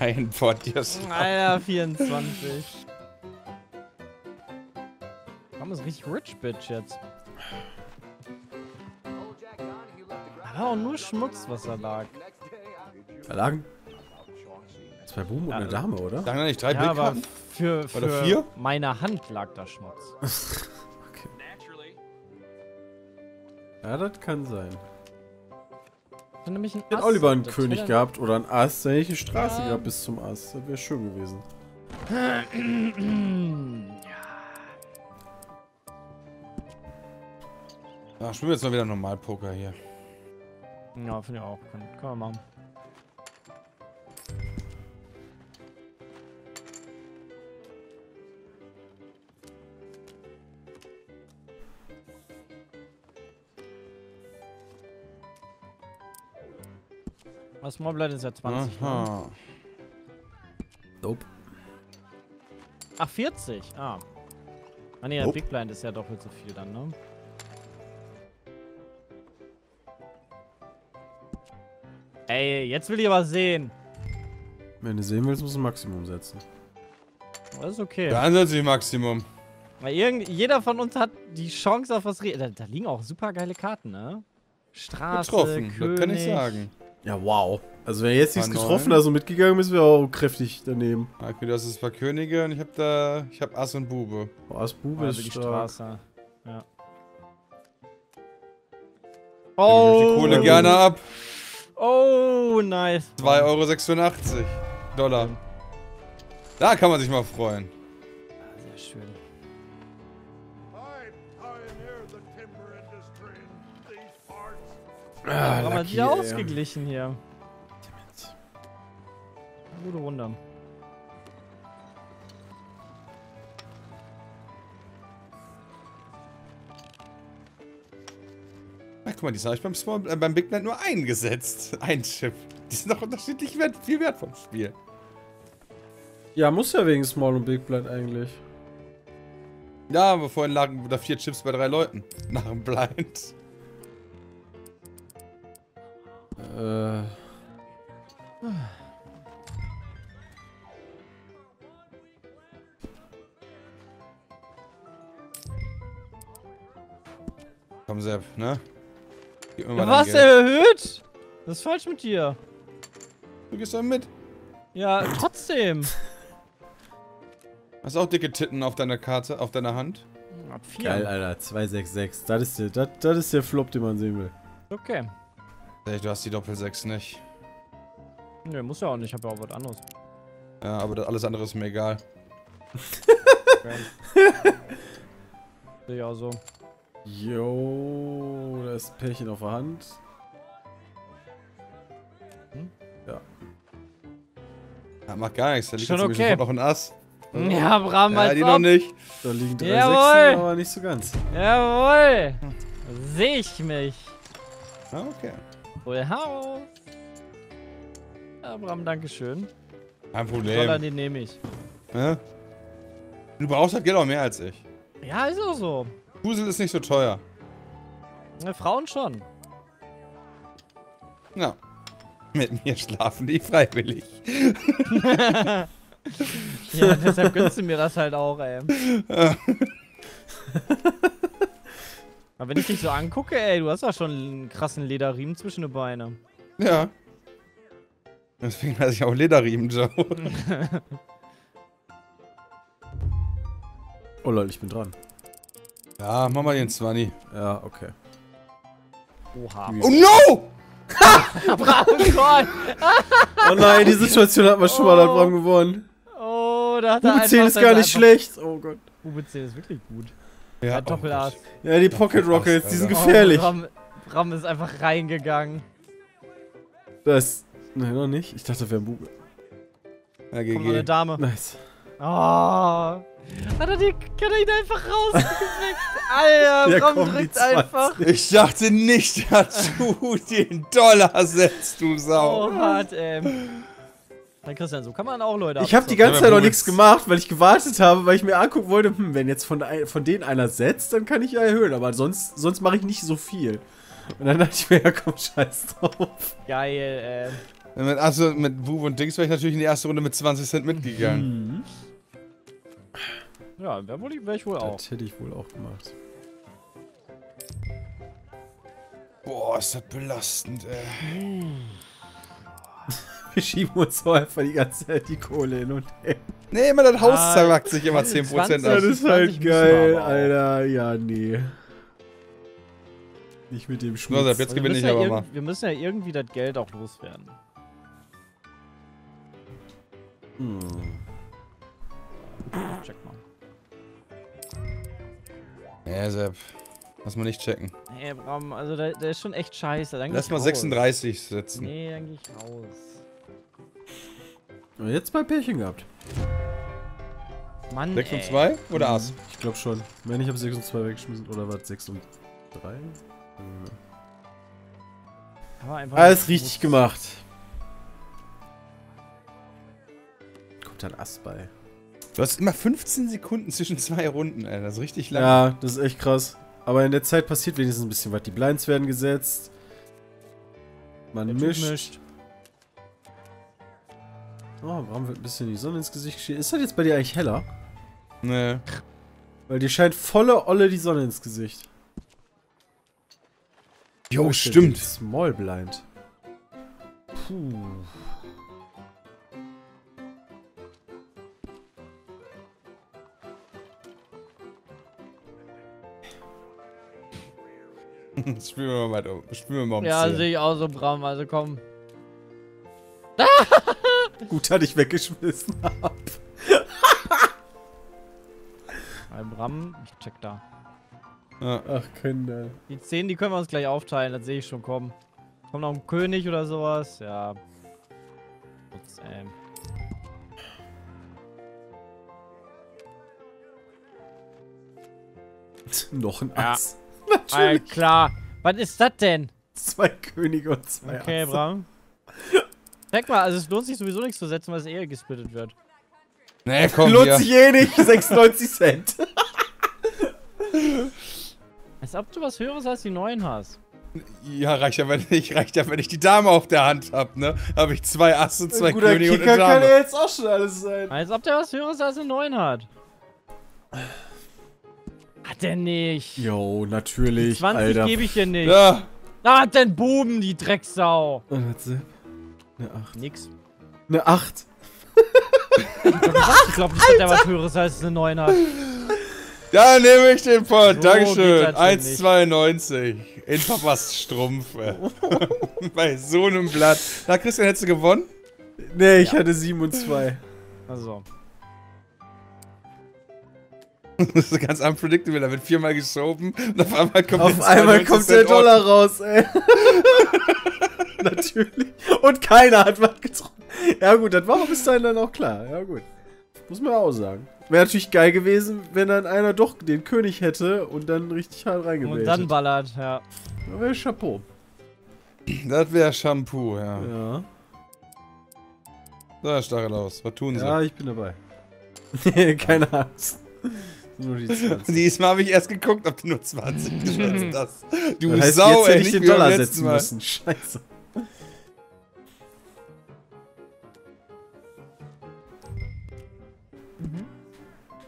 Mein Pott, Alter, 24. Komm, ist richtig rich, bitch, jetzt. Aber auch nur Schmutz, was da lag. Da lagen 2 Buben und eine Dame, oder? Da lagen nicht 3 Big Karten? Oder 4? Meine Hand lag da Schmutz. Okay. Ja, das kann sein. Nämlich ich hätte auch lieber einen König gehabt oder einen Ass, der hätte eine Straße gehabt bis zum Ass. Das wäre schön gewesen. Ach, spielen wir jetzt mal wieder normal Poker hier. Ja, finde ich auch. Können wir machen. Das Smallblatt ist ja 20. Aha. Nope. Ach, 40. Ah. Ah ne, nope. Big Blind ist ja doppelt so viel dann, ne? Ey, jetzt will ich aber sehen. Wenn du sehen willst, musst du ein Maximum setzen. Das ist okay. Dann setze ich Maximum. Weil jeder von uns hat die Chance auf was. Da liegen auch super geile Karten, ne? Straße, getroffen, König. Das kann ich sagen. Ja, wow. Also wenn jetzt nichts getroffen, also mitgegangen, müssen wir auch kräftig daneben. Okay, das ist zwei Könige und ich hab da, ich hab Ass und Bube. Oh, Ass, Bube ist die Straße. Ja. Oh! Ich die Kohle gerne ab. Oh, nice. 2,86 Euro. Dollar. Da kann man sich mal freuen. Ja, sehr schön. Ah, aber die ausgeglichen hier. Gute Runde. Na guck mal, die habe ich beim, beim Big Blind nur eingesetzt. Ein Chip. Die sind doch unterschiedlich wert, viel wert vom Spiel. Ja, muss ja wegen Small und Big Blind eigentlich. Ja, aber vorhin lagen da 4 Chips bei 3 Leuten. Nach dem Blind. Komm, Sepp, ne? Gib mir mal was erhöht? Das ist falsch mit dir. Du gehst doch mit. Ja, trotzdem. Hast auch dicke Titten auf deiner Karte, auf deiner Hand? Geil, Alter. 266. Das ist der Flop, den man sehen will. Okay. Ey, du hast die Doppel-6 nicht. Nö, muss ja auch nicht, ich hab ja auch was anderes. Ja, aber das alles andere ist mir egal. Sehe ich auch so. Yo, da ist Pärchen auf der Hand. Hm? Ja. Ja, macht gar nichts, da liegt schon jetzt okay. Noch ein Ass. Hm? Ja, Bram, ja, die noch nicht. Da liegen 3 Sechsen, aber nicht so ganz. Jawohl! Sehe ich mich. Ah, okay. Full House. Abraham, dankeschön. Kein Problem. Dollar, den nehme ich. Ja? Du brauchst halt Geld auch mehr als ich. Ja, ist auch so. Fusel ist nicht so teuer. Na, Frauen schon. Na, mit mir schlafen die freiwillig. Ja, deshalb gönnst du mir das halt auch, ey. Aber wenn ich dich so angucke, ey, du hast ja schon einen krassen Lederriemen zwischen den Beinen. Ja. Deswegen heiße ich auch Lederriemen, Joe. Oh Leute, ich bin dran. Ja, mach mal den Zwanni. Ja, okay. Oha. Oh no! Oh nein, die Situation hat man schon mal dran gewonnen. Oh, da hat er einfach... Bube10 ist gar nicht schlecht. Oh Gott. Bube10 ist wirklich gut. Ja, Doppel-Ass. Ja, die Pocket Rockets, die sind gefährlich. Bram ist einfach reingegangen. Das... Nein, noch nicht. Ich dachte, das wäre ein Bube. Ja, GG. Komm, eine Dame. Nice. Oh. Hat er die... Kann er ihn einfach rausgekriegt? Alter, ja, Bram drückt einfach. Ich dachte nicht, dass du den Dollar setzt, du Sau. Oh, hart, ey. Nein, Christian, so kann man auch Leute abzocken. Ich habe die ganze Zeit noch nichts gemacht, weil ich gewartet habe, weil ich mir angucken wollte, hm, wenn jetzt von denen einer setzt, dann kann ich ja erhöhen, aber sonst mache ich nicht so viel. Und dann dachte ich mir, ja komm, scheiß drauf. Geil, ey. Also mit Bube und Dings wäre ich natürlich in die erste Runde mit 20 Cent mitgegangen. Mhm. Ja, wäre ich wohl auch. Das hätte ich wohl auch gemacht. Boah, ist das belastend, ey. Mhm. Wir schieben uns so einfach die ganze Zeit die Kohle hin und her. Nee, immer das Haus zerlackt sich immer 10% ab. Das ist halt geil, Alter. Ja, nee. Nicht mit dem Schmutz. Also, jetzt gewinne ich aber mal. Wir müssen ja irgendwie das Geld auch loswerden. Hm. Check mal. Ja, Sepp. Lass mal nicht checken. Ey, Bram, also der ist schon echt scheiße. Dann lass mal raus. 36 setzen. Nee, dann geh ich raus. Jetzt 2 Pärchen gehabt. Mann, 6 und 2 oder Ass? Ich glaube schon. Wenn ich habe 6 und 2 weggeschmissen oder was? 6 und 3? Alles richtig gemacht. Kommt da ein Ass bei. Du hast immer 15 Sekunden zwischen 2 Runden, ey. Das ist richtig lang. Ja, das ist echt krass. Aber in der Zeit passiert wenigstens ein bisschen was. Die Blinds werden gesetzt. Man mischt. Oh, warum wird ein bisschen die Sonne ins Gesicht geschienen? Ist das jetzt bei dir eigentlich heller? Nee. Weil dir scheint volle Olle die Sonne ins Gesicht. Jo, stimmt. Small Blind. Puh. Spielen wir mal um. Spielen wir mal um. Ja, sehe ich auch so, Bram, also komm. Gut, dass ich weggeschmissen hab. Ein Bram, ich check da. Ach, Kinder. Die 10, die können wir uns gleich aufteilen, das sehe ich schon kommen. Kommt noch ein König oder sowas? Ja. Noch ein Ass. Ja. Natürlich. All klar. Was ist das denn? 2 Könige und 2 Asse. Okay, Bram. Sag mal, also es lohnt sich sowieso nichts zu setzen, weil es eh gesplittet wird. Nee, komm, lohnt sich eh nicht. 96 Cent. Als ob du was Höheres als die 9 hast. Ja, reicht ja, wenn ich die Dame auf der Hand hab, ne? Habe ich 2 Asse, 2 Könige und eine Dame. Kann ja jetzt auch schon alles sein. Als ob der was Höheres als eine 9 hat. Hat der nicht. Jo, natürlich, die 20 gebe ich dir nicht. Ja. Da hat den Buben, die Drecksau. Eine 8. Nix. Eine 8. Ich glaube nicht, dass der was Höheres als eine 9 hat. Da nehme ich den Pott, so, dankeschön. 1,92. In Papas Strümpfe. Bei so einem Blatt. Na, Christian, hättest du gewonnen? Nee, ich hatte 7 und 2. Also. Das ist ganz unpredictable, da wird 4-mal geschoben und auf einmal kommt der Dollar raus, ey. Natürlich. Und keiner hat was getroffen. Ja gut, das war auch bis dahin dann auch klar. Ja gut. Muss man auch sagen. Wäre natürlich geil gewesen, wenn dann einer doch den König hätte und dann richtig hart reingewählt. Und dann ballert, ja. Das wäre Chapeau. Das wäre Shampoo, ja. Ja. Da, Stachelaus, was tun sie? Ja, ich bin dabei. Keine Angst. Nur die 20. Diesmal habe ich erst geguckt, ob du nur 20 geschätzt hast. Du Sau, ey, nicht den Dollar setzen müssen. Scheiße.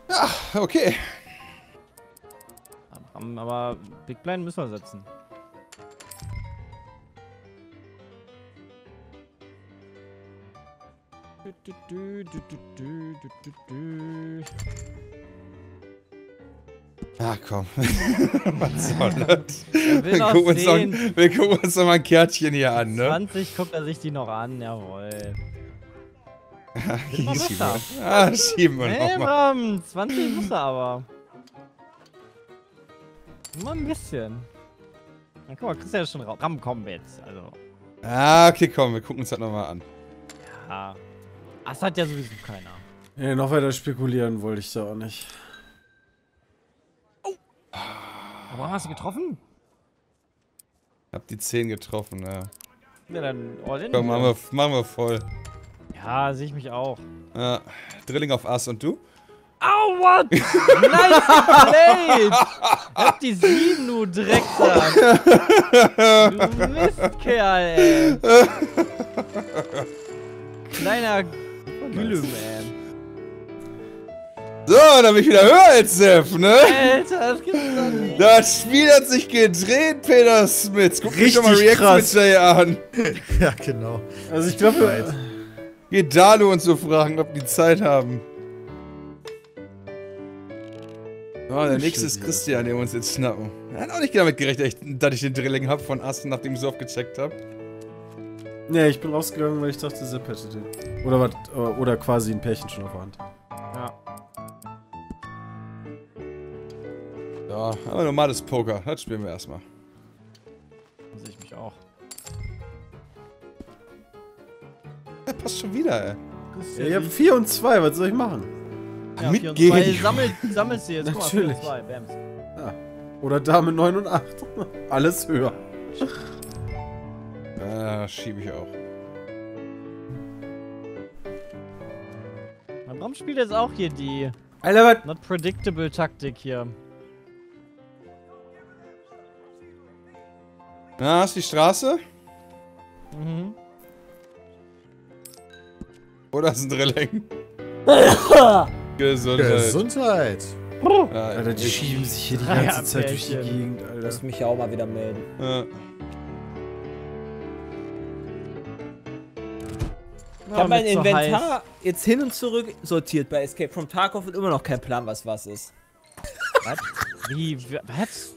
Ach, okay. Aber Big Blind müssen wir setzen. Ach komm. Was soll das? Wir gucken uns doch mal ein Kärtchen hier an, ne? 20 guckt er sich die noch an, jawohl. Schieben wir nochmal. Nee, Bram, 20 muss er aber. Nur ein bisschen. Na guck mal, Christian ist schon raus. Bram, komm jetzt, also. Ah, okay, komm, wir gucken uns das nochmal an. Ja. Das hat ja sowieso keiner. Nee, noch weiter spekulieren wollte ich da auch nicht. Oh! Warum hast du getroffen? Ich hab die 10 getroffen, ja. Ja, dann all in. Komm, machen wir voll. Ja, sehe ich mich auch. Ja, Drilling auf Ass und du? Au, what? Nice played! Hab die 7, du Drecksack! Du Mistkerl, ey! Kleiner Gülüm, ey. So, dann bin ich wieder höher als Sepp, ne? Alter, das gibt's doch nicht. Das Spiel hat sich gedreht, Peter Smith. Guck dir doch mal Reacts mit Jay an. Ja, genau. Also ich glaube... Geht Dalu und so fragen, ob die Zeit haben. Oh, der nächste ist Christian, den wir uns jetzt schnappen. Er hat auch nicht damit gerechnet, dass ich den Drilling hab von Assen, nachdem ich so oft gecheckt habe. Nee, ich bin rausgegangen, weil ich dachte, Sepp hätte den. Oder was? Oder quasi ein Pärchen schon auf der Hand. Ja. Ja, aber normales Poker. Das spielen wir erstmal. Da sehe ich mich auch. Ja, passt schon wieder, ey. Ja, ich hab 4 und 2, was soll ich machen? Ja, mitgehen. 4 und 2, sammelst du jetzt. Natürlich. Guck mal, 4 und 2, ja. Oder Dame 9 und 8. Alles höher. Ah, schieb ich auch. Mein Bram spielt jetzt auch hier die Not Predictable Taktik hier. Na, hast du die Straße? Mhm. Oder ist ein Drilling? Gesundheit. Gesundheit. Alter, die schieben sich hier die ganze Zeit durch die Gegend, Alter. Lass mich ja auch mal wieder melden. Ja. Ich habe mein Inventar jetzt hin und zurück sortiert bei Escape from Tarkov und immer noch kein Plan, was ist. Was? Wie? Was?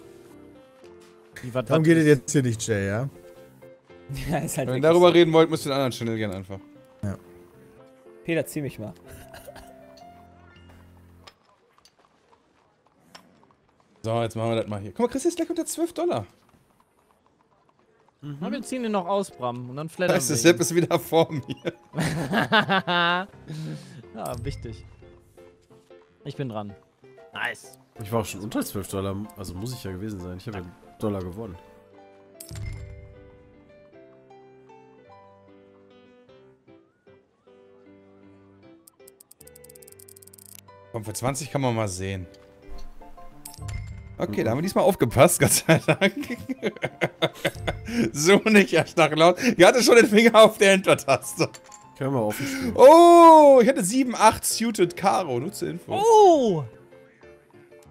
Warum geht es jetzt hier nicht, Jay, ja? Ja, ist halt. Wenn ihr darüber reden wollt, müsst ihr den anderen Channel gerne einfach. Ja. Peter, zieh mich mal. So, jetzt machen wir das mal hier. Guck mal, Chris ist gleich unter 12 Dollar. Mhm. Na, wir ziehen den noch aus, Bram, und dann flattern wir. Das Sepp ist wieder vor mir. Ja, wichtig. Ich bin dran. Nice. Ich war auch schon unter 12 Dollar, also muss ich ja gewesen sein. Ich habe ja einen Dollar gewonnen. Komm, für 20 kann man mal sehen. Okay, da haben wir diesmal aufgepasst, Gott sei Dank. So nicht, Herr Stachelhaut. Ihr hattet schon den Finger auf der Enter-Taste. Können wir offen spielen. Oh, ich hatte 7-8 suited Karo, nur zur Info. Oh!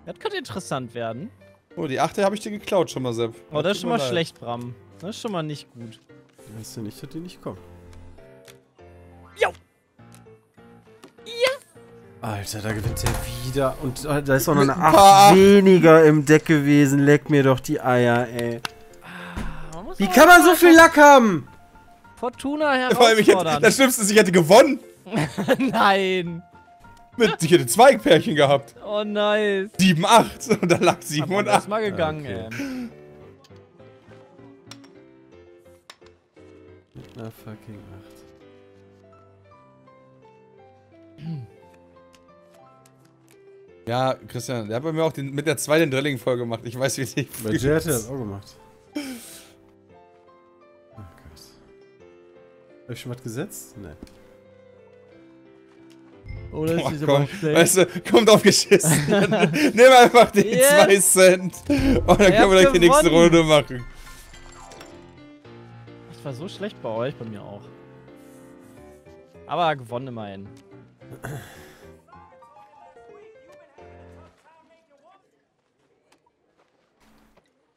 Das könnte interessant werden. Oh, die 8 habe ich dir geklaut schon mal, Sepp. Oh, das ist schon mal schlecht, Bram. Das ist schon mal nicht gut. Weißt du nicht, dass die nicht kommen? Jo! Alter, da gewinnt er wieder. Und da ist auch noch eine 8 weniger im Deck gewesen. Leck mir doch die Eier, ey. Wie kann man so viel Lack haben? Fortuna herausfordern. Das Schlimmste ist, ich hätte gewonnen. Nein. Ich hätte zwei Pärchen gehabt. Oh, nice. 7, 8. Und da lag 7 und 8. Das ist mal gegangen, ey. Mit einer fucking 8. Ja, Christian, der hat bei mir auch mit der 2 den Drilling voll gemacht. Ich weiß, wie es nicht funktioniert. Bei Jay hat er das auch gemacht. Oh Gott. Hab ich schon was gesetzt? Nein. Oh, das ist aber schlecht. Weißt du, kommt auf geschissen. Nimm einfach die 2 Cent. Und dann können wir gleich die nächste Runde machen. Das war so schlecht bei euch, bei mir auch. Aber gewonnen immerhin.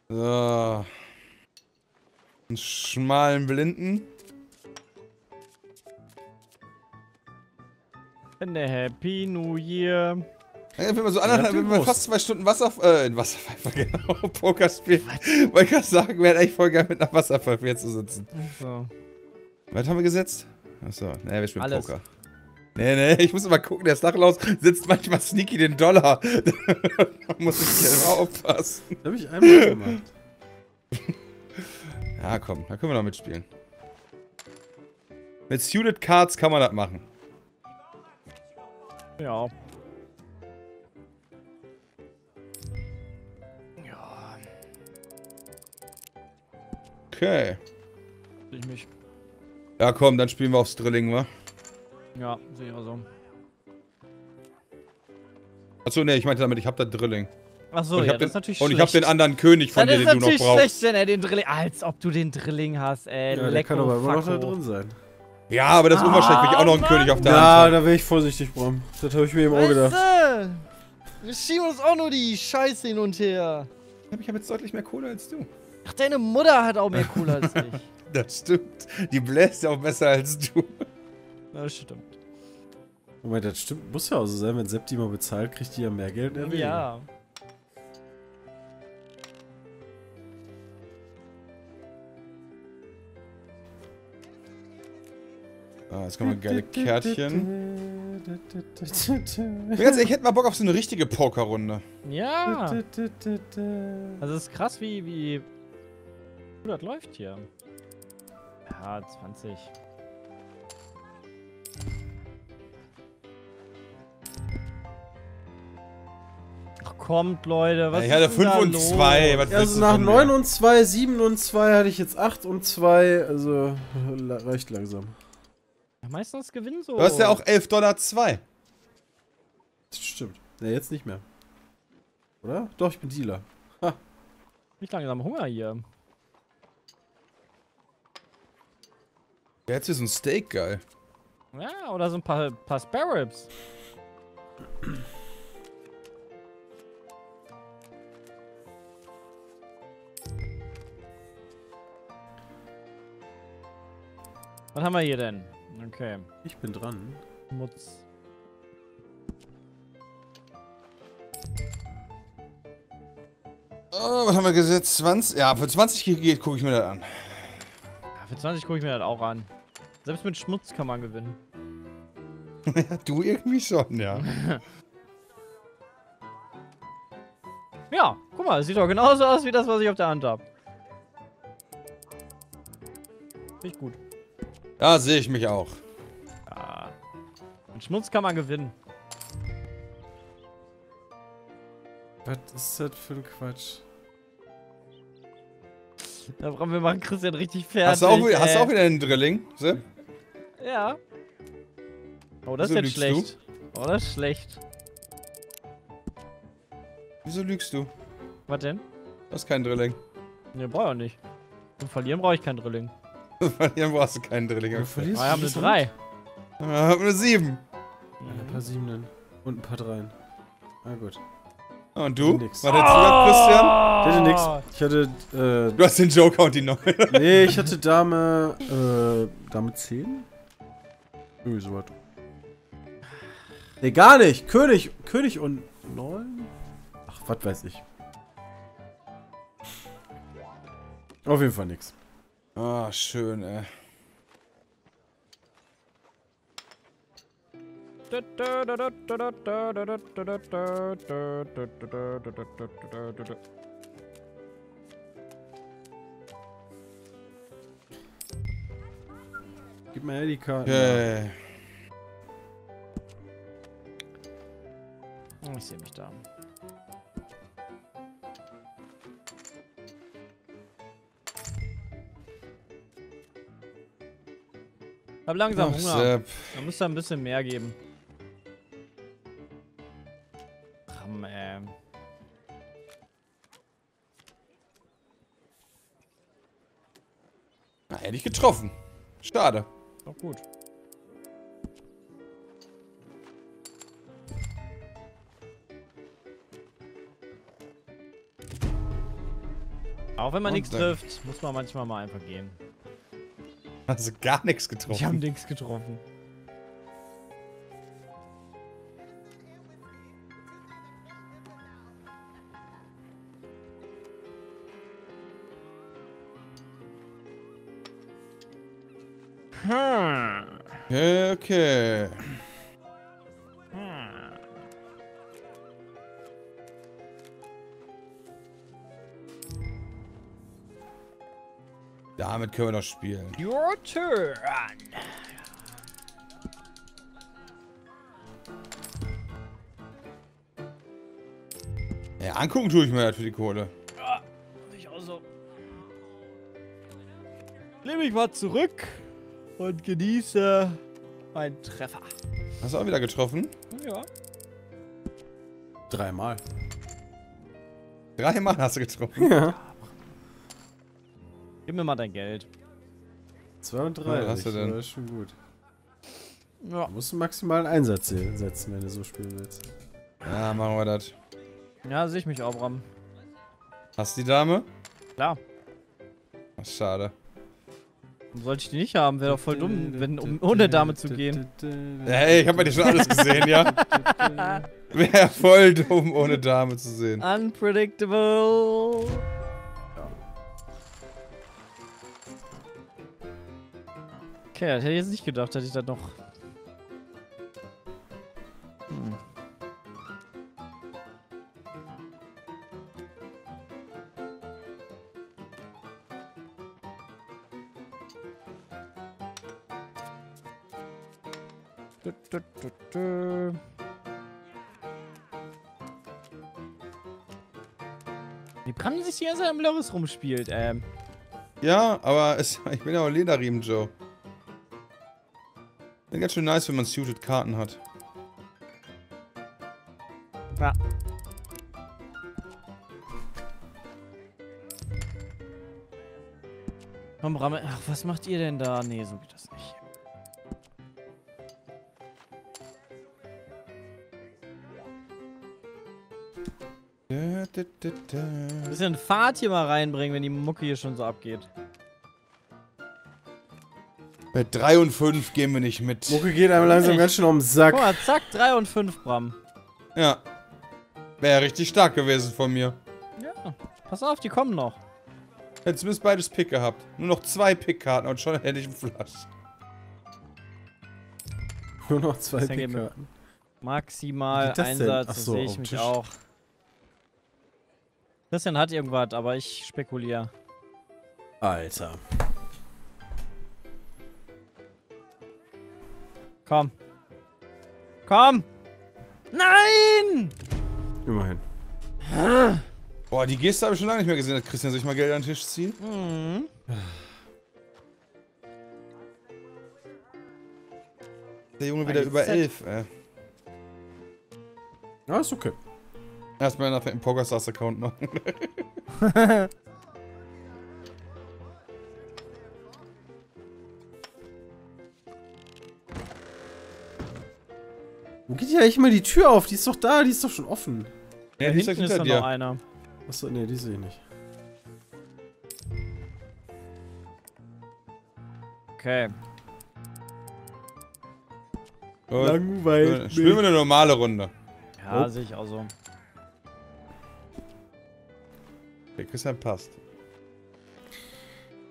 So. Einen schmalen Blinden. And a Happy New Year. Wenn man so anderthalb, wenn man fast 2 Stunden in Wasserpfeifer, genau, Poker spielt. Wollte ich gerade sagen, wir hätten eigentlich voll geil mit einer Wasserpfeife hier zu sitzen. So. Was haben wir gesetzt? Achso, naja, wir spielen Poker. Nee, ich muss immer gucken, der Stachelhaus sitzt manchmal sneaky den Dollar. Da muss ich ja immer aufpassen. Das hab ich einmal gemacht. Ja, komm, da können wir noch mitspielen. Mit Suited Cards kann man das machen. Ja. Ja. Okay. Ich mich. Ja, komm, dann spielen wir aufs Drilling, wa? Ja, sehe ich auch so. Achso, ne, ich meinte damit, ich hab da Drilling. Achso, ja, das ist natürlich schlecht. Und ich hab den anderen König von dir, den du noch brauchst. Das ist natürlich schlecht, wenn er den Drilling... Als ob du den Drilling hast, ey. Ja, der kann aber immer noch da drin sein. Ja, aber das ist unwahrscheinlich, wenn ich auch noch einen König auf der Hand habe. Ja, da wäre ich vorsichtig, Bram. Das habe ich mir eben auch gedacht. Wir schieben uns auch nur die Scheiße hin und her. Ich hab jetzt deutlich mehr Kohle als du. Ach, deine Mutter hat auch mehr Kohle als ich. Das stimmt. Die bläst ja auch besser als du. Na, das stimmt. Moment, das stimmt. Muss ja auch so sein, wenn Sepp die mal bezahlt, kriegt die ja mehr Geld in der Ja. Ah, jetzt kommen wir geile Kärtchen. Ich hätte mal Bock auf so eine richtige Pokerrunde. Ja. Also es ist krass, wie das läuft hier. Ja, 20. Kommt, Leute, was ist denn da los? Ich hatte 5 und 2. Was also nach 9 und 2, 7 und 2 hatte ich jetzt 8 und 2. Also reicht langsam. Ja, meistens gewinnen so. Du hast ja auch 11 Dollar 2. Das stimmt. Ne, jetzt nicht mehr. Oder? Doch, ich bin Dealer. Ha. Nicht langsam Hunger hier. Ja, jetzt ist so ein Steak geil. Ja, oder so ein paar Spare Ribs. Was haben wir hier denn? Okay. Ich bin dran. Mutz. Oh, was haben wir gesetzt? 20? Ja, für 20 geht, gucke ich mir das an. Ja, für 20 gucke ich mir das auch an. Selbst mit Schmutz kann man gewinnen. Du irgendwie schon, ja. Ja, guck mal, es sieht doch genauso aus wie das, was ich auf der Hand habe. Nicht gut. Da sehe ich mich auch. Ja. Mit Schmutz kann man gewinnen. Was ist das für ein Quatsch? Da brauchen wir mal Christian richtig fertig. Hast du auch wieder einen Drilling, Sepp? Ja. Oh, das ist jetzt schlecht. Oh, das ist schlecht. Wieso lügst du? Was denn? Das ist kein Drilling. Ne, brauche ich auch nicht. Zum Verlieren brauche ich keinen Drilling. Zum Verlieren brauchst du keinen Drilling. Wir haben eine 3. Wir haben eine 7. Ein paar 7en und ein paar 3en. Na gut. Und du? Nix. War der Christian? Ich hatte nix. Ich hatte, du hast den Joker und die 9. Nee, ich hatte Dame, Dame 10? Irgendwie sowas. Nee, gar nicht. König und 9? Ach, was weiß ich. Auf jeden Fall nix. Ah, schön, ey. Gib mir die Karte. Yeah. Oh, ich sehe mich da. Ich hab langsam Hunger. Sepp. Da müsste ein bisschen mehr geben. Na, hätte ich getroffen. Schade. Doch gut. Auch wenn man nichts trifft, muss man manchmal mal einfach gehen. Also gar nichts getroffen. Ich habe nichts getroffen. Okay, okay. Damit können wir doch spielen. Your turn. Ja, angucken tue ich mir halt für die Kohle. Ja, ich auch so. Lehne mich mal zurück und genieße meinen Treffer. Hast du auch wieder getroffen? Ja. Dreimal. Dreimal hast du getroffen? Ja. Gib mir mal dein Geld. 32, hast du denn? Das ist schon gut. Ja. Du musst einen maximalen Einsatz setzen, wenn du so spielen willst. Ja, machen wir das. Ja, sehe ich mich auch, Bram. Hast du die Dame? Klar. Ach, schade. Sollte ich die nicht haben? Wäre doch voll dumm, wenn, um ohne Dame zu gehen. Hey, ich hab bei dir schon alles gesehen, ja? Wäre voll dumm, ohne Dame zu sehen. Unpredictable. Okay, das hätte ich jetzt nicht gedacht, dass ich das noch... Hm. Wie Bram sich die ganze Zeit am Loris rumspielt, Ja, aber ich bin ja auch Lederriemen, Joe. Ist ganz schön nice, wenn man suited Karten hat. Ja. Komm, Rammel. Ach, was macht ihr denn da? Nee, so geht das nicht. Ein bisschen Fahrt hier mal reinbringen, wenn die Mucke hier schon so abgeht. Bei 3 und 5 gehen wir nicht mit. Mucke geht einem langsam ganz schön um den Sack. Boah, zack, 3 und 5, Bram. Ja. Wäre ja richtig stark gewesen von mir. Ja, pass auf, die kommen noch. Hättest zumindest beides Pick gehabt. Nur noch 2 Pickkarten und schon hätte ich einen Flasch. Nur noch 2 Pickkarten. Maximal Einsatz, das sehe ich mich auch. Christian hat irgendwas, aber ich spekuliere. Alter. Komm. Komm! Nein! Immerhin. Boah, die Geste habe ich schon lange nicht mehr gesehen, dass Christian sich mal Geld an den Tisch zieht. Mhm. Der Junge wieder über 11, ey. Ja, ist okay. Erstmal nachher im PokerStars-Account machen. Wo geht ja eigentlich mal die Tür auf? Die ist doch da, die ist doch schon offen. Ja, da hinten ist da noch einer. Achso, ne, die sehe ich nicht. Okay. Langweilig. Spielen wir eine normale Runde. Ja, sehe ich auch so. Der Christian passt.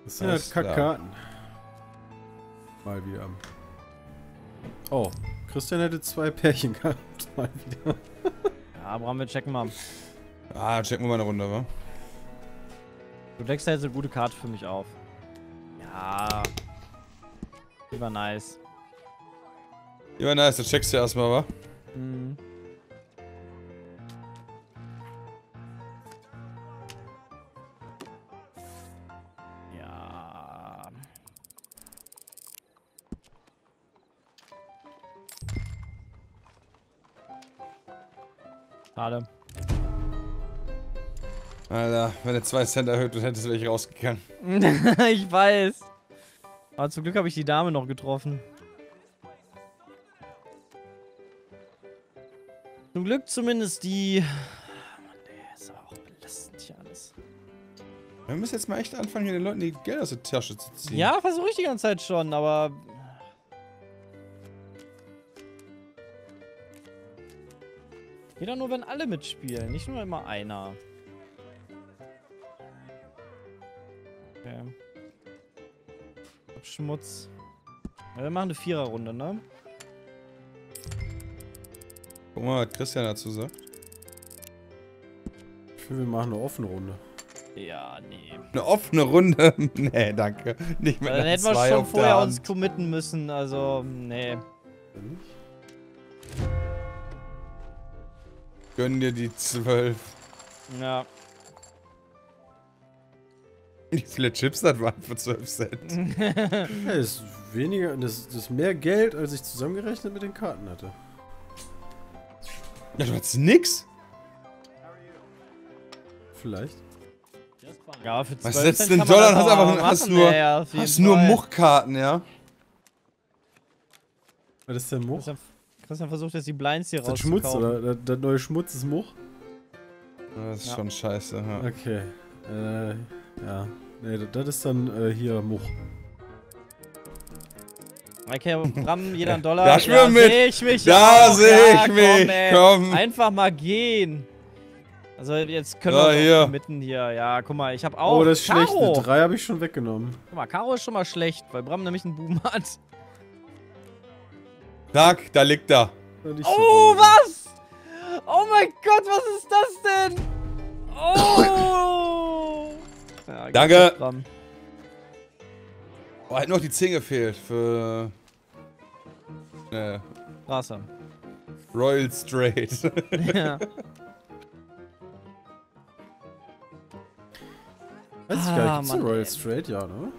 Das heißt, ja, Kackkarten. Mal wieder. Oh, Christian hätte 2 Pärchen gehabt. Mal wieder. Ja, Bram, wir checken mal. Ah, checken wir mal eine Runde, wa? Du deckst da jetzt eine gute Karte für mich auf. Ja. Die war nice. Die war nice, das checkst du erstmal, wa? Mhm. Schade. Alter, wenn du 2 Cent erhöht, dann hättest du welche rausgegangen. Ich weiß. Aber zum Glück habe ich die Dame noch getroffen. Zum Glück zumindest die... Oh Mann, der ist auch belastend hier alles. Wir müssen jetzt mal echt anfangen, hier den Leuten die Geld aus der Tasche zu ziehen. Ja, versuche ich die ganze Zeit schon, aber... Geht doch nur, wenn alle mitspielen, nicht nur immer einer. Okay. Schmutz. Ja, wir machen eine 4er-Runde, ne? Guck mal, was Christian dazu sagt. Ich will, wir machen eine offene Runde. Ja, nee. Eine offene Runde? Nee, danke. Nicht mit einer 2 auf der Hand. Dann hätten wir schon vorher uns committen müssen, also, nee. Gönn dir die 12. Ja. Wie viele Chips das waren für 12 Cent? Das ist weniger, das ist mehr Geld, als ich zusammengerechnet mit den Karten hatte. Ja, du hattest nix? Vielleicht. Ja, für 12 Cent. Was setzt denn Dollar? Hast nur Muchkarten, ja? Was ist denn Much? Christian versucht jetzt die Blinds hier rauszukommen. Das Schmutz, oder? Das neue Schmutz ist Much? Das ist schon scheiße, ja. Okay. Ja. Nee, das ist dann hier Much. Okay, Bram, jeder einen Dollar. Da sehe ich mich. Da sehe ich mich. Komm. Einfach mal gehen. Also jetzt können wir mitten hier. Ja, guck mal, ich habe auch. Oh, das ist schlecht. Eine 3 habe ich schon weggenommen. Guck mal, Karo ist schon mal schlecht, weil Bram nämlich einen Buben hat. Tag, da liegt er. Oh, was? Oh mein Gott, was ist das denn? Oh! Ja, danke. Oh, hat noch die 10 gefehlt für... Straße. Royal Straight. Ja. Weiß ich gar nicht, gibt's eine Royal Straight? Ja, ne?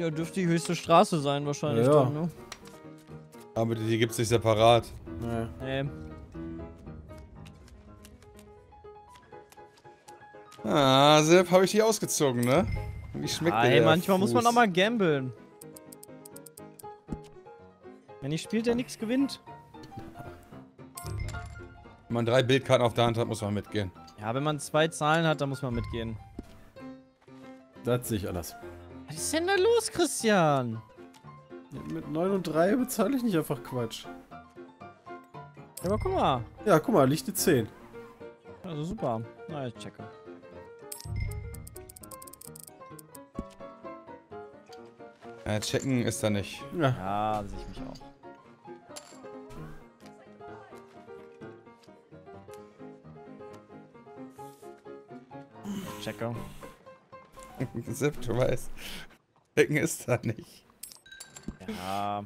Ja, dürfte die höchste Straße sein wahrscheinlich. Ja. Dann, ne? Aber die gibt's nicht separat. Nee. Ah, Sepp, habe ich die ausgezogen, ne? Wie schmeckt der? Ey, manchmal muss man auch mal gambeln. Wenn ich spielt, der nichts gewinnt. Wenn man 3 Bildkarten auf der Hand hat, muss man mitgehen. Ja, wenn man 2 Zahlen hat, dann muss man mitgehen. Das sehe ich anders. Was ist denn da los, Christian? Mit 9 und 3 bezahle ich nicht einfach Quatsch. Ja, aber guck mal. Ja, guck mal, liegt eine 10. Also super. Na, ich checke. Checken ist da nicht. Ja, sehe ich mich auch. Checker. Sepp, du weißt. Checken ist da nicht. Ja.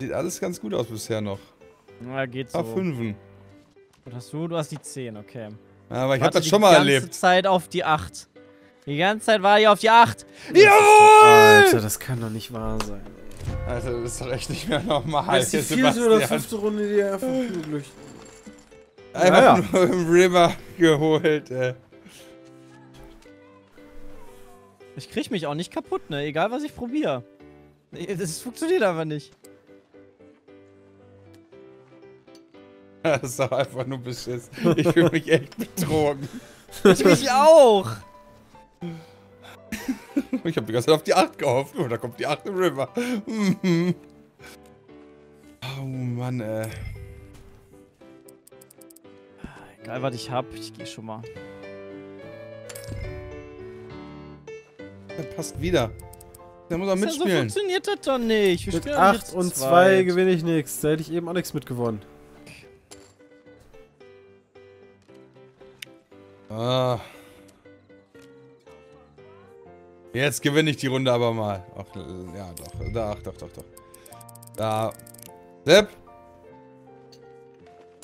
Sieht alles ganz gut aus bisher noch. Na, geht so. Auf 5. Was hast du? Du hast die 10, okay. Aber ich habe das schon mal erlebt. Die ganze Zeit auf die 8. Die ganze Zeit war ich auf die 8. Jawohl! Alter, das kann doch nicht wahr sein. Alter, das ist doch echt nicht mehr normal. Das ist die vierte oder fünfte Runde, die er verflucht. Einfach nur im River geholt, ey. Ich krieg mich auch nicht kaputt, ne? Egal, was ich probiere. Das funktioniert einfach nicht. Das ist doch einfach nur Beschiss. Ich fühle mich echt betrogen. Ich mich auch. Ich habe die ganze Zeit auf die 8 gehofft. Oh, da kommt die 8 im River. Oh Mann, ey. Egal, was ich hab, ich gehe schon mal. Der passt wieder. Der muss auch mitspielen. Ja, so funktioniert das doch nicht. Wir mit 8 und 2 gewinne ich nichts. Da hätte ich eben auch nichts mitgewonnen. Ah. Jetzt gewinne ich die Runde aber mal. Ach, ja, doch. Da, doch. Da. Sepp.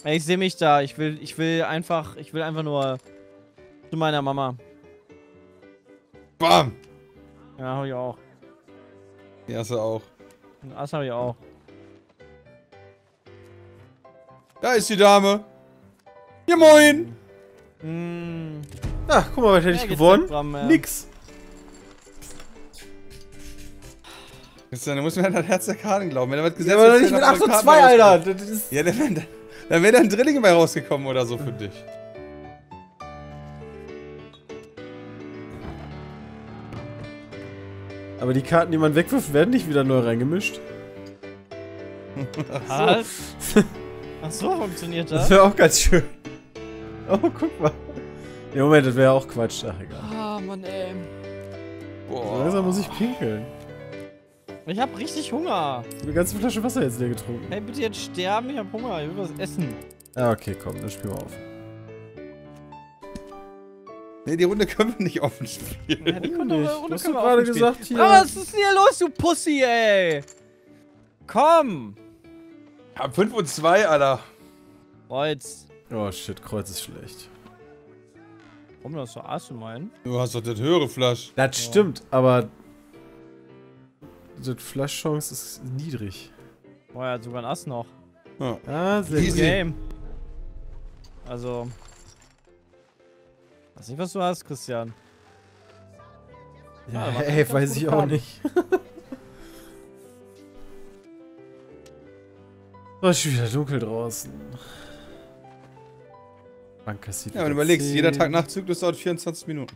Ich sehe mich da. Ich will einfach nur zu meiner Mama. Bam! Ja, hab ich auch. Die Asse auch. Den Ass hab ich auch. Da ist die Dame. Ja, moin! Mhm. Ach, guck mal, was hätte ich gewonnen? Nix. Du musst mir an das Herz der Karten glauben. Wenn er was gesagt hat, ja, aber nicht mit 8 und 2, Alter! Das ist ja, dann wäre da ein Drilling bei rausgekommen oder so für dich. Aber die Karten, die man wegwirft, werden nicht wieder neu reingemischt. Ach so. Ach so, funktioniert das? Das wäre auch ganz schön. Oh, guck mal. Ja, Moment, das wäre ja auch Quatsch. Ach, egal. Ah, Mann, ey. Boah. Langsam muss ich pinkeln. Ich hab richtig Hunger. Ich hab eine ganze Flasche Wasser jetzt leer getrunken. Hey, bitte jetzt sterben, ich hab Hunger, ich will was essen. Ja, okay, komm, dann spielen wir auf. Nee, die Runde können wir nicht offen spielen. Ja, die Runde hast du gerade gesagt hier. Aber was ist denn hier los, du Pussy, ey? Komm! Hab 5 und 2, Alter. Kreuz. Oh shit, Kreuz ist schlecht. Warum hast du Ass gemeint? Du hast doch das höhere Flasch. Das stimmt, aber. Die Flash-Chance ist niedrig. Boah, er hat sogar ein Ass noch. Ja. Ah, sehr easy. Game. Also. Weiß nicht, was du hast, Christian. Ja, ja ey, weiß ich auch nicht. Oh, ist schon wieder dunkel draußen. Bank ja, wenn du überlegst, jeder Tag Nachtzyklus dauert 24 Minuten.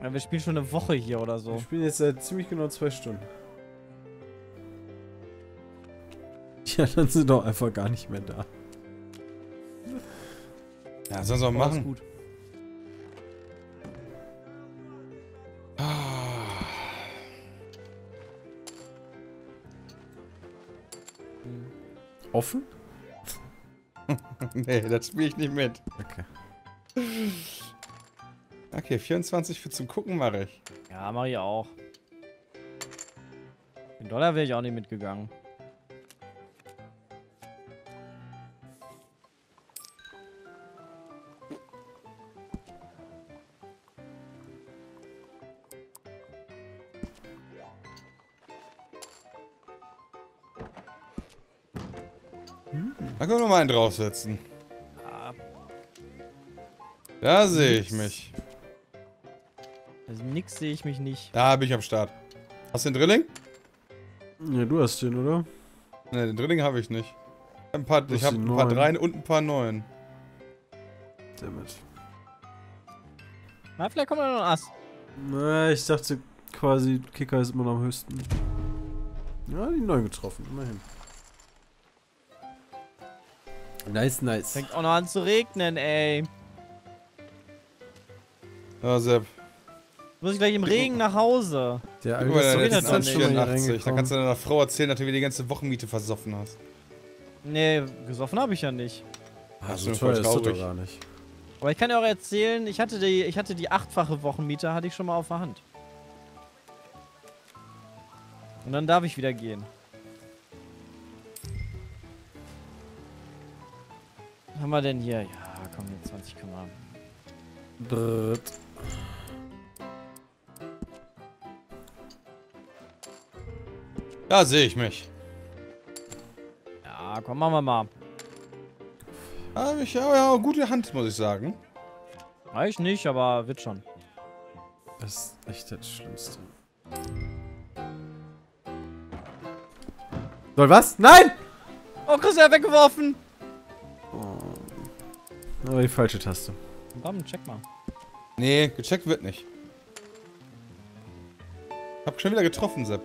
Ja, wir spielen schon eine Woche hier oder so. Wir spielen jetzt seit ziemlich genau 2 Stunden. Ja, dann sind doch einfach gar nicht mehr da. Ja, das sollen sie auch machen. Gut. Offen? Nee, das spiele ich nicht mit. Okay. Okay, 24 für zum Gucken mache ich. Ja, mache ich auch. Den Dollar wäre ich auch nicht mitgegangen. Da können wir nochmal einen draufsetzen. Ja. Da sehe ich mich. Nix sehe ich mich nicht. Da bin ich am Start. Hast du den Drilling? Ja, du hast den, oder? Ne, den Drilling habe ich nicht. Ich habe ein paar 3 und ein paar 9. Damit. Na, vielleicht kommt da noch ein Ass. Na, ich dachte quasi, Kicker ist immer noch am höchsten. Ja, die 9 getroffen, immerhin. Nice, nice. Fängt auch noch an zu regnen, ey. Ja, Sepp. Muss ich gleich im Regen nach Hause. Der Alter ist so 84. Da kannst du deiner Frau erzählen, dass du mir die ganze Wochenmiete versoffen hast. Nee, gesoffen habe ich ja nicht. Also so toll ist das doch gar nicht. Aber ich kann dir auch erzählen, ich hatte die 8-fache Wochenmiete, hatte ich schon mal auf der Hand. Und dann darf ich wieder gehen. Was haben wir denn hier? Ja, komm, jetzt 20 Kammer. Brrrt. Da sehe ich mich. Ja, komm, machen wir mal. Ah, ich habe ja gute Hand, muss ich sagen. Weiß ich nicht, aber wird schon. Das ist echt das Schlimmste. Soll was? Nein! Oh, Christian, weggeworfen! Oh. Aber die falsche Taste. Komm, check mal. Nee, gecheckt wird nicht. Hab schon wieder getroffen, Sepp.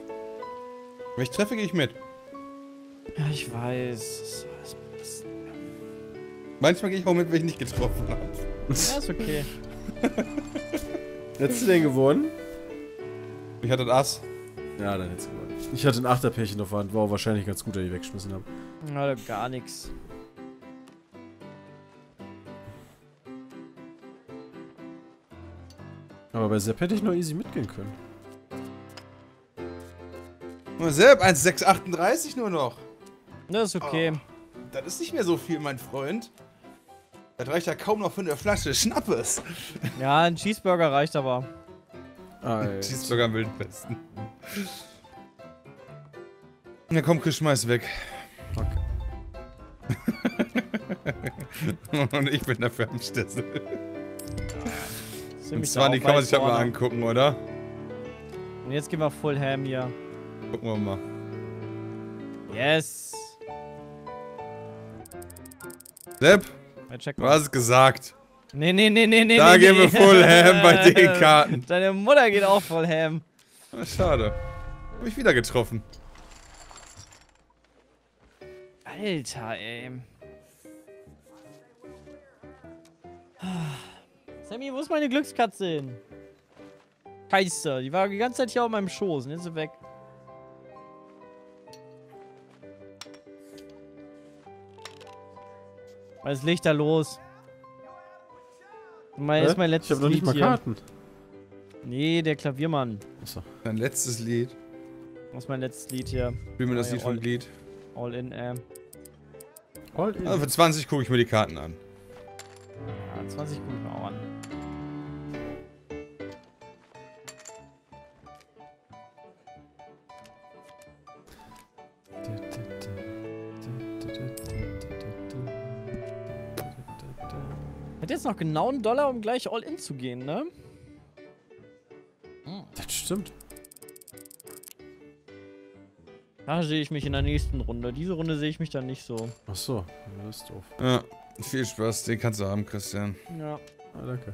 Wenn ich treffe, gehe ich mit. Ja, ich weiß. Manchmal gehe ich auch mit, wenn ich nicht getroffen habe. Ja, ist okay. Hättest du den gewonnen? Ich hatte ein Ass. Ja, dann hättest du gewonnen. Ich hatte ein Achterpärchen auf der Hand. War wahrscheinlich ganz gut, dass ich weggeschmissen habe. Ja, gar nichts. Aber bei Sepp hätte ich noch easy mitgehen können. Sepp, 1,638 nur noch. Das ist okay. Oh. Das ist nicht mehr so viel, mein Freund. Das reicht ja kaum noch für eine Flasche Schnappes. Ja, ein Cheeseburger reicht aber. Ein Cheeseburger am Wildbesten. Na komm, Chris, schmeiß weg. Okay. Und ich bin dafür am Stessel. Und zwar, die kann man sich ja mal angucken, oder? Und jetzt gehen wir Full Ham hier. Gucken wir mal. Yes! Sepp, du hast gesagt. Nee, nee, nee, nee, nee. Da gehen wir Full Ham bei den Karten. Deine Mutter geht auch Full Ham. Schade. Hab ich wieder getroffen. Alter, ey. Sammy, wo ist meine Glückskatze hin? Scheiße, die war die ganze Zeit hier auf meinem Schoß. Jetzt ist sie weg. Was ist lichterlos? Mein, ist mein letztes Lied. Ich hab noch nicht mal Karten. Nee, der Klaviermann. Achso. Dein letztes Lied. Was ist mein letztes Lied hier? Spiel mir das Lied von Glied. All in, All in. Also für 20 gucke ich mir die Karten an. Ja, 20 gucke ich mir auch an. Jetzt noch genau einen Dollar, um gleich All-In zu gehen, ne? Das stimmt. Da sehe ich mich in der nächsten Runde. Diese Runde sehe ich mich dann nicht so. Ach so, das ist doof. Ja, viel Spaß, den kannst du haben, Christian. Ja. Ah, danke.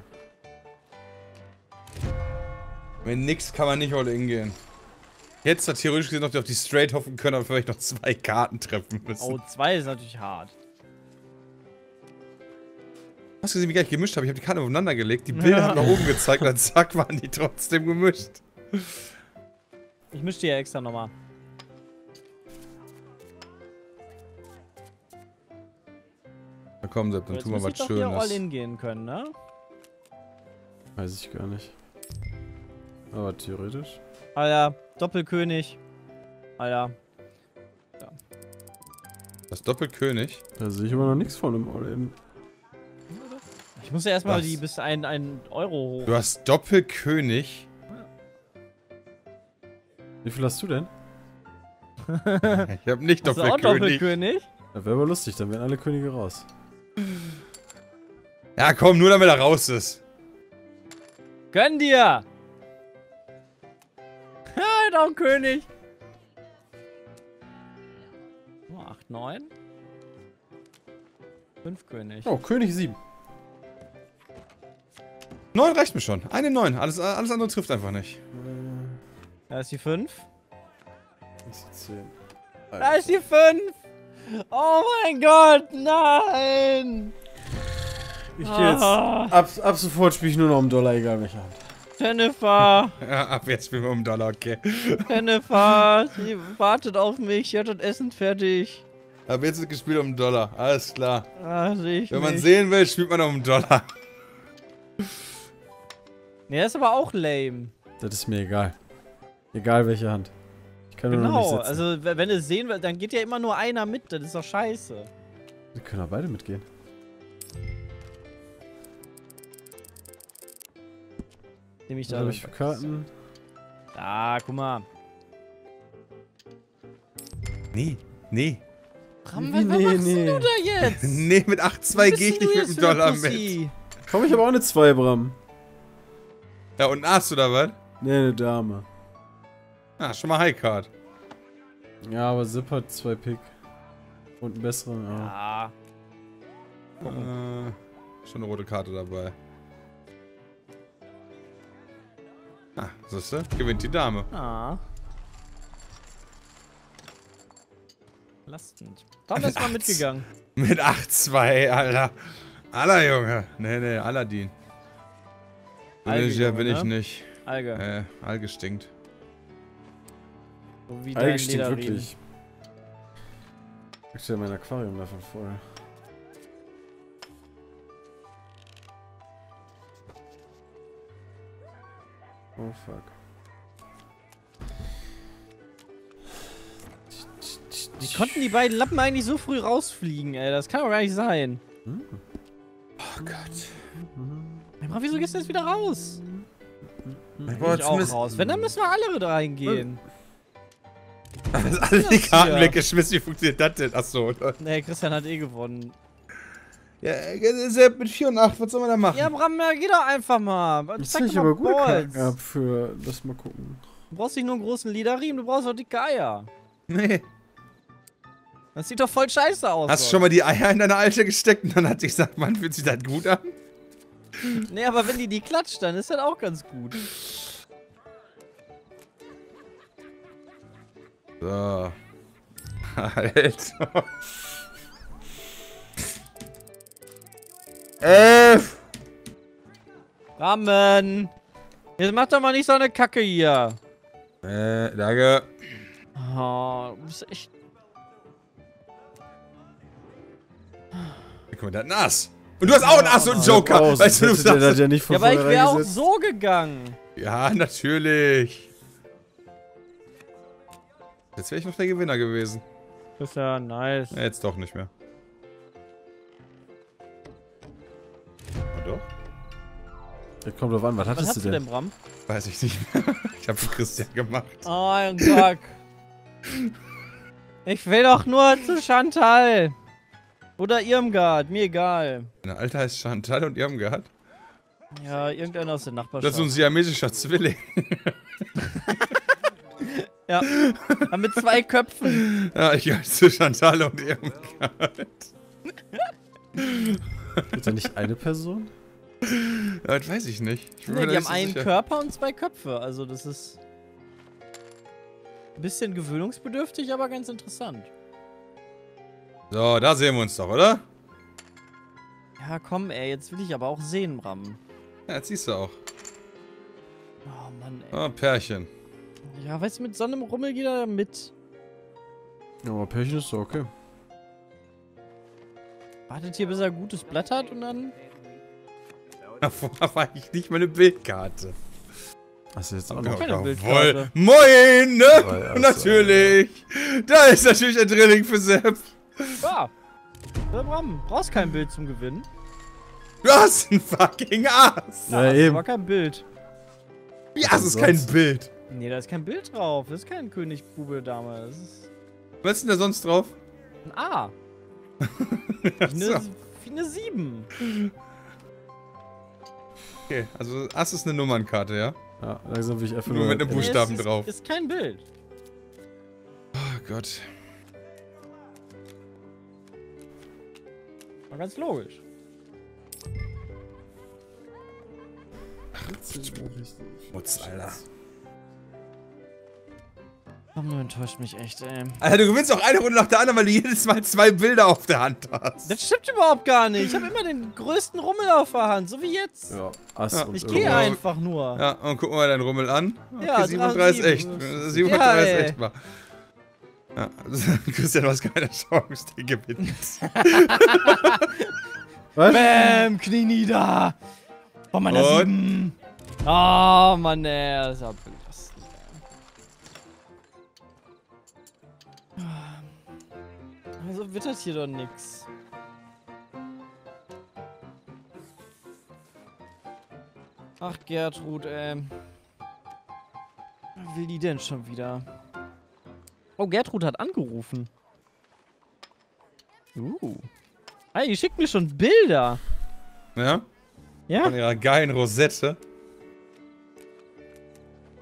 Mit nix kann man nicht All-In gehen. Jetzt hat theoretisch gesehen noch auf die Straight hoffen können, aber vielleicht noch 2 Karten treffen müssen. Oh, 2 ist natürlich hart. Hast du gesehen, wie geil ich gemischt habe? Ich habe die Karten aufeinander gelegt, die Bilder haben nach oben gezeigt und dann zack, waren die trotzdem gemischt. Ich mische die ja extra nochmal. Na komm, Sepp, dann tun wir was Schönes. Wir müssen doch hier All-In gehen können, ne? Weiß ich gar nicht. Aber theoretisch. Alter, Doppelkönig. Alter. Ja. Das Doppelkönig? Da sehe ich aber noch nichts von einem All-In. Ich muss ja erstmal die bis 1 Euro hoch. Du hast Doppelkönig. Wie viel hast du denn? Ich hab nicht Doppelkönig. Hast du auch Doppelkönig? Das wäre aber lustig, dann wären alle Könige raus. Ja komm, nur damit er raus ist. Gönn dir! Ha, auch König! Oh, 8, 9. 5 König. Oh, König 7. 9 reicht mir schon. Eine 9. Alles andere trifft einfach nicht. Da ist die 5. Da ist die 10. Da ist die 5. Oh mein Gott, nein. Ich gehe jetzt. Ab sofort spiele ich nur noch um Dollar, egal welche Hand. Jennifer! Ja, ab jetzt spielen wir um Dollar, okay. Jennifer, sie wartet auf mich, sie hat das Essen fertig. Ab jetzt wird gespielt um Dollar, alles klar. Ach, Wenn man sehen will, spielt man um Dollar. Ne, das ist aber auch lame. Das ist mir egal. Egal welche Hand. Ich kann nur noch nicht sitzen. Also wenn es sehen will, dann geht ja immer nur einer mit, das ist doch scheiße. Wir können doch beide mitgehen. Nehme ich da habe ich für Karten. Da, guck mal. Nee, nee. Bram, was machst du da jetzt? Nee, mit 8,2 gehe ich nicht mit dem Dollar mit. Komm, ich habe auch eine 2, Bram. Ja, und ein Ass oder was? Nee, eine Dame. Ah, schon mal Highcard. Ja, aber Zip hat 2 Pick. Und einen besseren, ja. Schon eine rote Karte dabei. Ah, siehst du? Gewinnt die Dame. Ah. Lastend. Dann ist mal mitgegangen. Mit 8,2, Alter. Aller Junge. Nee, nee, Aladdin. Bin ich nicht. Alge. Alge stinkt. So wie Alge stinkt wirklich. Ich stelle mein Aquarium davon vor. Oh fuck. Wie konnten die beiden Lappen eigentlich so früh rausfliegen, ey? Das kann doch gar nicht sein. Hm. Oh Gott. Hey, wieso gehst du jetzt wieder raus? Ich wollte auch raus. Wenn, dann müssen wir alle da reingehen. Alles die Karten weggeschmissen, wie funktioniert das denn? Achso, oder? Nee, Christian hat eh gewonnen. Ja, Sepp, mit 4 und 8, was soll man da machen? Ja, Bram, ja, geh doch einfach mal. Ich zeig dir mal Balls. Ja, für das mal gucken. Du brauchst nicht nur einen großen Liederriemen, du brauchst auch dicke Eier. Nee. Das sieht doch voll scheiße aus. Hast du schon mal die Eier in deine Alte gesteckt und dann hat sie gesagt, Mann, fühlt sich das gut an? Nee, aber wenn die klatscht, dann ist das auch ganz gut. So. Alter. 11! Ramen! Jetzt mach doch mal nicht so eine Kacke hier! Danke! Oh, du bist echt. Guck mal, der hat ein Ass! Und du hast auch ein Ass und einen Joker! Oh, weißt du, du das ja, nicht ja, aber ich wäre auch so gegangen! Ja, natürlich! Jetzt wäre ich noch der Gewinner gewesen. Das ist ja nice. Ja, jetzt doch nicht mehr. Doch. Jetzt kommt drauf an, was hattest du denn, Bram? Weiß ich nicht mehr. Ich hab für Christian gemacht. Oh mein Gott. Ich will doch nur zu Chantal. Oder Irmgard, mir egal. Eine Alte heißt Chantal und Irmgard? Ja, irgendeiner aus der Nachbarschaft. Das ist so ein siamesischer Zwilling. Ja, aber mit 2 Köpfen. Ja, ich gehöre zu Chantal und Irmgard. Ist da nicht eine Person? Ja, das weiß ich nicht. Ich bin mir nicht so sicher. Die haben einen Körper und 2 Köpfe. Also das ist ein bisschen gewöhnungsbedürftig, aber ganz interessant. So, da sehen wir uns doch, oder? Ja, komm ey, jetzt will ich aber auch sehen, Bram. Ja, jetzt siehst du auch. Oh Mann ey. Oh, Pärchen. Ja, weißt du, mit so einem Rummel geht er mit. Ja, aber Pärchen ist doch okay. Wartet hier, bis er ein gutes Blatt hat und dann... Davor war ich nicht meine Bildkarte. Hast du jetzt auch noch keine Bildkarte? Moin! Ne? Ja, natürlich! Ja. Da ist natürlich ein Drilling für Sepp. Ja. Bram, brauchst kein Bild zum Gewinnen. Du hast ein fucking Ass! Ja, eben. Das war kein Bild. Wie Ass ist kein Bild? Nee, da ist kein Bild drauf. Das ist kein König, Bube, Dame. Ist... Was ist denn da sonst drauf? Ein A. Wie eine 7. Okay, also Ass ist eine Nummernkarte, ja? Ja, langsam will ich einfach nur mit einem Buchstaben drauf. Ist kein Bild. Oh Gott. War ganz logisch. Schmutz, Alter. Du enttäuscht mich echt, ey. Alter, du gewinnst auch eine Runde nach der anderen, weil du jedes Mal zwei Bilder auf der Hand hast. Das stimmt überhaupt gar nicht. Ich habe immer den größten Rummel auf der Hand, so wie jetzt. Ja, ja. Ich gehe einfach nur. Ja, und guck mal deinen Rummel an. Okay, ja, 37 echt. 37 ja, echt mal. Ja, Christian, du hast keine Chance, der gewinnt. Was? Bäm, Knie nieder. Oh, Mann, das und? Oh, Mann, ey, das ist ja belastend. Also wird das hier doch nix. Ach, Gertrud, ey. Was will die denn schon wieder? Oh, Gertrud hat angerufen. Ey, die schickt mir schon Bilder. Ja? Ja? Von ihrer geilen Rosette.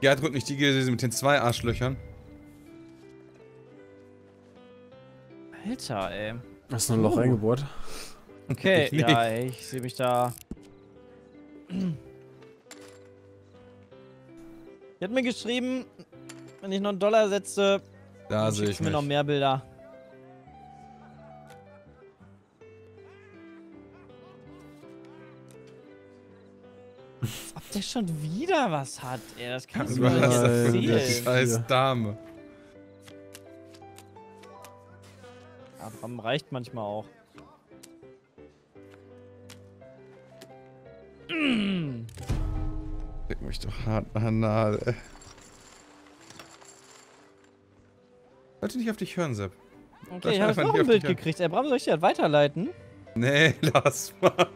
Gertrud, nicht die gewesen mit den 2 Arschlöchern. Alter, ey. Hast du noch ein Loch reingebohrt? Okay, ja, ey, ich sehe mich da. Die hat mir geschrieben, wenn ich noch einen Dollar setze, da sehe ich mir noch mehr Bilder. Ob der schon wieder was hat, ey, das kannst du mir nicht erzählen. Scheiß Dame. Aber reicht manchmal auch. Leck mich doch hart an der Nadel, ey. Wollte nicht auf dich hören, Sepp. Okay, ich habe noch ein Bild gekriegt. Ey, Bram, soll ich dir das weiterleiten? Nee, lass mal.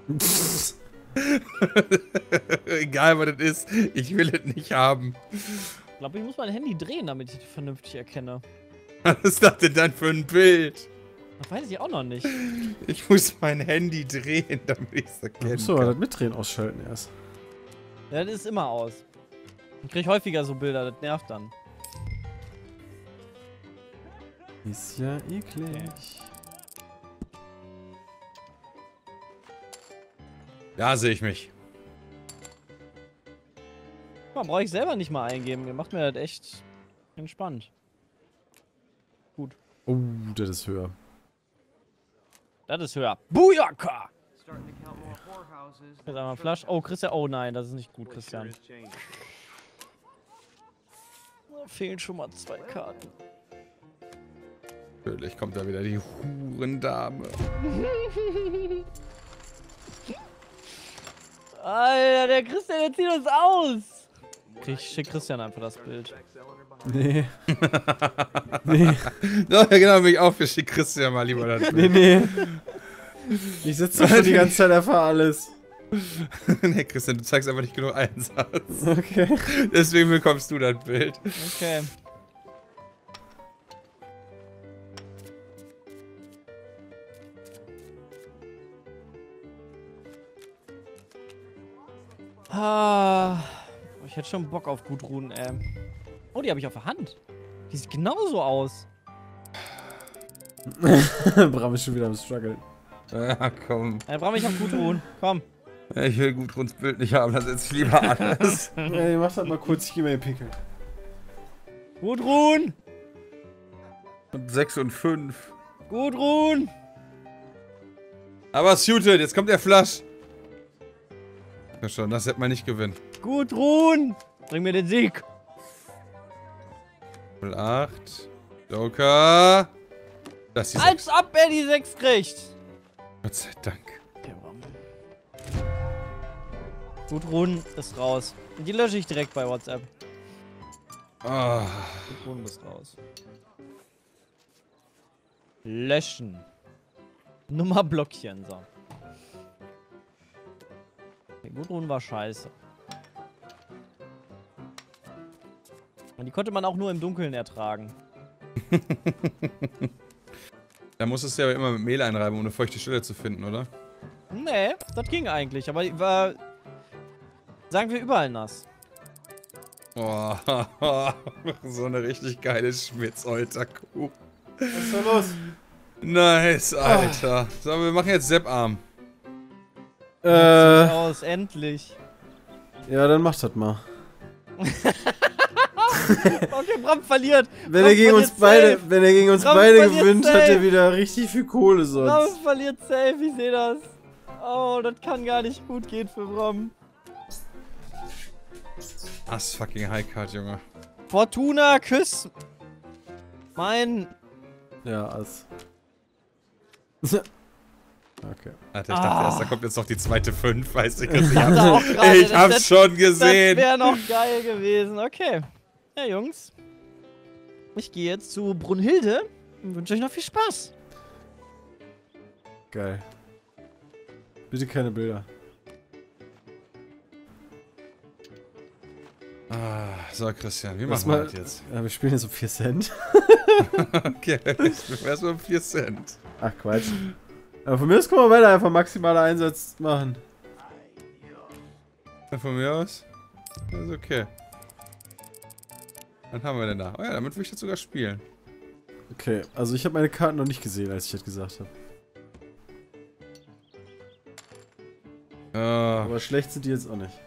Egal, was das ist, ich will es nicht haben. Ich glaube, ich muss mein Handy drehen, damit ich das vernünftig erkenne. Was dachte denn dann für ein Bild? Das weiß ich auch noch nicht. Ich muss mein Handy drehen, damit ich es erkenne. Achso, das Mitdrehen ausschalten erst. Ja, das ist immer aus. Ich krieg häufiger so Bilder, das nervt dann. Ist ja eklig. Da sehe ich mich. Ja, brauche ich selber nicht mal eingeben. Ihr macht mir das echt entspannt. Gut. Oh, das ist höher. Das ist höher. Booyaka! Jetzt einmal Flash. Oh, Christian. Oh nein, das ist nicht gut, Christian. Da fehlen schon mal 2 Karten. Natürlich kommt da wieder die Hurendame. Alter, der Christian, der zieht uns aus! Ich schick Christian einfach das Bild. Nee. Nee. Ja, genau, bin ich auch. Ich schick Christian mal lieber das Bild. Nee, nee. Ich sitze schon die ganze Zeit einfach alles. Nee, Christian, du zeigst einfach nicht genug Einsatz. Okay. Deswegen bekommst du das Bild. Okay. Ah, ich hätte schon Bock auf Gudrun, ey. Oh, die habe ich auf der Hand. Die sieht genauso aus. Bram ist schon wieder am Struggeln. Ja, komm. Ja, Bram, ich hab Gudrun. Komm. Ich will Gudruns Bild nicht haben, das setze ich lieber anders. Ey, mach das mal kurz, ich geh mal den Pickel. Gudrun! 6 und 5. Gudrun! Aber shootet, jetzt kommt der Flash. Ja schon, das hätte man nicht gewinnen. Gudrun! Bring mir den Sieg! 08. Joker! Das ist als ob er die 6 kriegt! Gott sei Dank. Der Baum. Gudrun ist raus. Die lösche ich direkt bei WhatsApp. Oh. Gudrun ist raus. Löschen. Nummer Blockchen, so. Gudrun war scheiße. Und die konnte man auch nur im Dunkeln ertragen. Da musstest du ja immer mit Mehl einreiben, um eine feuchte Stelle zu finden, oder? Nee, das ging eigentlich, aber die war, sagen wir, überall nass. Oh, so eine richtig geile Schmitz-Euter-Kuh. Was ist da los? Nice, Alter. So, wir machen jetzt Sepp-Arm. Aus, endlich. Ja, dann mach das mal. Okay, Bram verliert. Wenn er gegen uns beide, gewinnt, hat er wieder richtig viel Kohle sonst. Bram verliert safe, ich sehe das. Oh, das kann gar nicht gut gehen für Bram. Ass fucking Highcard, Junge. Fortuna, küss. Mein. Ja, Ass. Okay. Alter, ich dachte erst, da kommt jetzt noch die zweite 5, weißt du? Ich hab's schon gesehen. Das wäre noch geil gewesen, okay. Ja, Jungs. Ich gehe jetzt zu Brunhilde und wünsche euch noch viel Spaß. Geil. Bitte keine Bilder. Ah, so, Christian, wie machen wir das jetzt? Wir spielen jetzt um 4 Cent. Okay, ich spiele erstmal um 4 Cent. Ach, Quatsch. Aber von mir aus können wir weiter einfach maximaler Einsatz machen. Ja, von mir aus? Das ist okay. Was haben wir denn da? Oh ja, damit will ich jetzt sogar spielen. Okay, also ich habe meine Karten noch nicht gesehen, als ich das gesagt habe. Aber schlecht sind die jetzt auch nicht.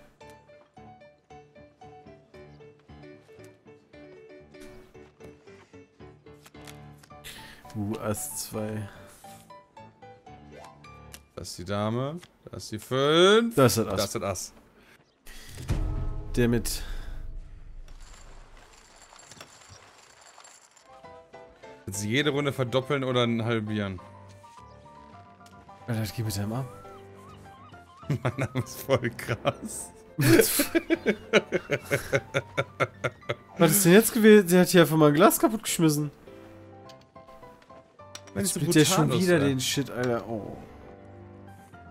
Ass 2. Das ist die Dame. Das ist die 5. Das ist das Ass. Das ist das Ass. Der mit. Jetzt jede Runde verdoppeln oder halbieren. Alter, das geht mit deinem Arm. Mein Name ist voll krass. Was ist denn jetzt gewesen? Sie hat hier einfach mal ein Glas kaputt geschmissen. Jetzt spielt der schon wieder den Shit, Alter. Oh.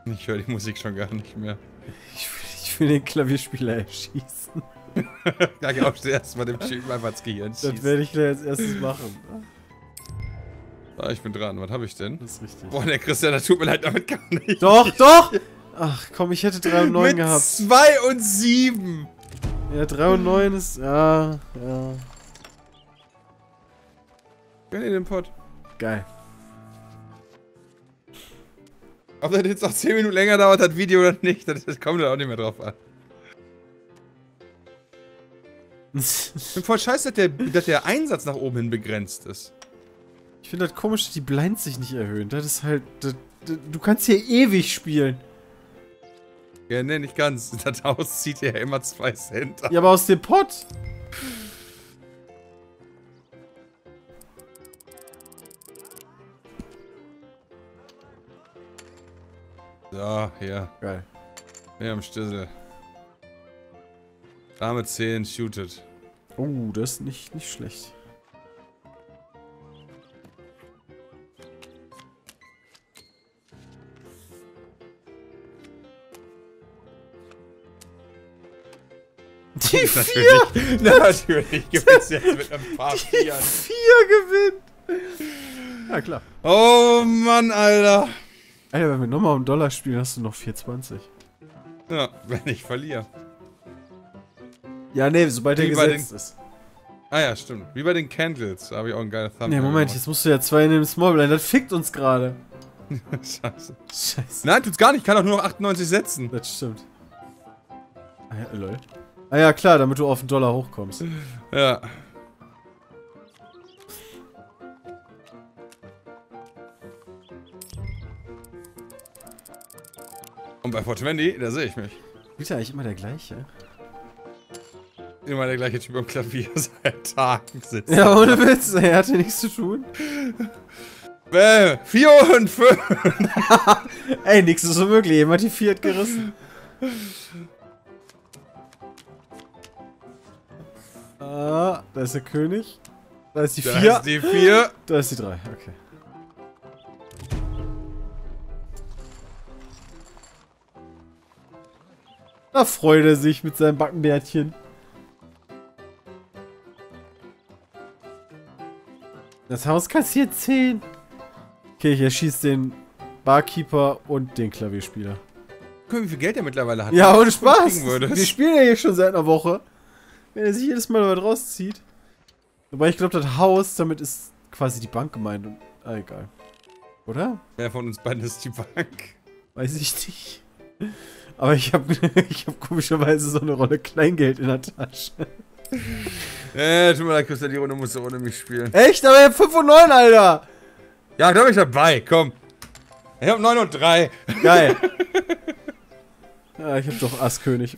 Ich höre die Musik schon gar nicht mehr. Ich will den Klavierspieler erschießen. Da glaubst du erstmal dem Typen einfach ins Gehirn schießen. Das werde ich gleich als erstes machen. Ah, ich bin dran. Was habe ich denn? Das ist richtig. Boah, der Christian, das tut mir leid, damit gar nicht. Doch, doch! Ach komm, ich hätte 3 und 9 gehabt. 2 und 7! Ja, 3 und 9 ist. Ja, ja. Gönn dir den Pott. Geil. Ob das jetzt noch 10 Minuten länger dauert, das Video oder nicht, das kommt da auch nicht mehr drauf an. Ich bin voll scheiße, dass der Einsatz nach oben hin begrenzt ist. Ich finde das komisch, dass die Blinds sich nicht erhöhen. Das ist halt. Du kannst hier ewig spielen. Ja, ne, nicht ganz. Das Haus zieht ja immer 2 Cent ab. Ja, aber aus dem Pott. So, hier. Geil. Hier am Stüssel. Dame 10 shootet. Oh, das ist nicht schlecht. Die 4! Natürlich gewinnt jetzt mit ein paar 4. Die 4 gewinnt! Ja, klar. Oh Mann, Alter! Alter, wenn wir nochmal um Dollar spielen, hast du noch 4,20. Ja, wenn ich verliere. Ja, nee, sobald der gesetzt ist. Ah ja, stimmt. Wie bei den Candles, da habe ich auch ein geiles Thumbnail. Nee, Moment, jetzt musst du ja 2 in dem Small Blind, das fickt uns gerade. Scheiße. Scheiße. Nein, tut's gar nicht, ich kann auch nur noch 98 setzen. Das stimmt. Ah ja, lol. Ah ja, klar, damit du auf den Dollar hochkommst. Ja. Und bei 420, da sehe ich mich. Ist ja eigentlich immer der gleiche. Immer der gleiche Typ am Klavier seit Tagen sitzt. Ja, ohne Witz, er hatte nichts zu tun. Bäh, 4 und 5. Ey, nichts ist unmöglich, jemand hat die 4 gerissen. Ah, da ist der König. Da ist die 4. Da ist die 4. Da ist die 3, okay. Da freut er sich mit seinem Backenbärtchen. Das Haus kassiert 10. Okay, ich erschieße den Barkeeper und den Klavierspieler. Guck, wie viel Geld er mittlerweile hat. Ja, ohne Spaß. Wir spielen ja hier schon seit einer Woche. Wenn er sich jedes Mal was rauszieht. Wobei ich glaube, das Haus, damit ist quasi die Bank gemeint. Und, egal. Oder? Wer von uns beiden ist die Bank? Weiß ich nicht. Aber ich hab komischerweise so eine Rolle Kleingeld in der Tasche. Tut mir leid, Christa, die Runde musst du ohne mich spielen. Echt? Aber ich hab 5 und 9, Alter! Ja, da bin ich dabei, komm. Ich hab 9 und 3. Geil. Ja, ich hab doch Asskönig.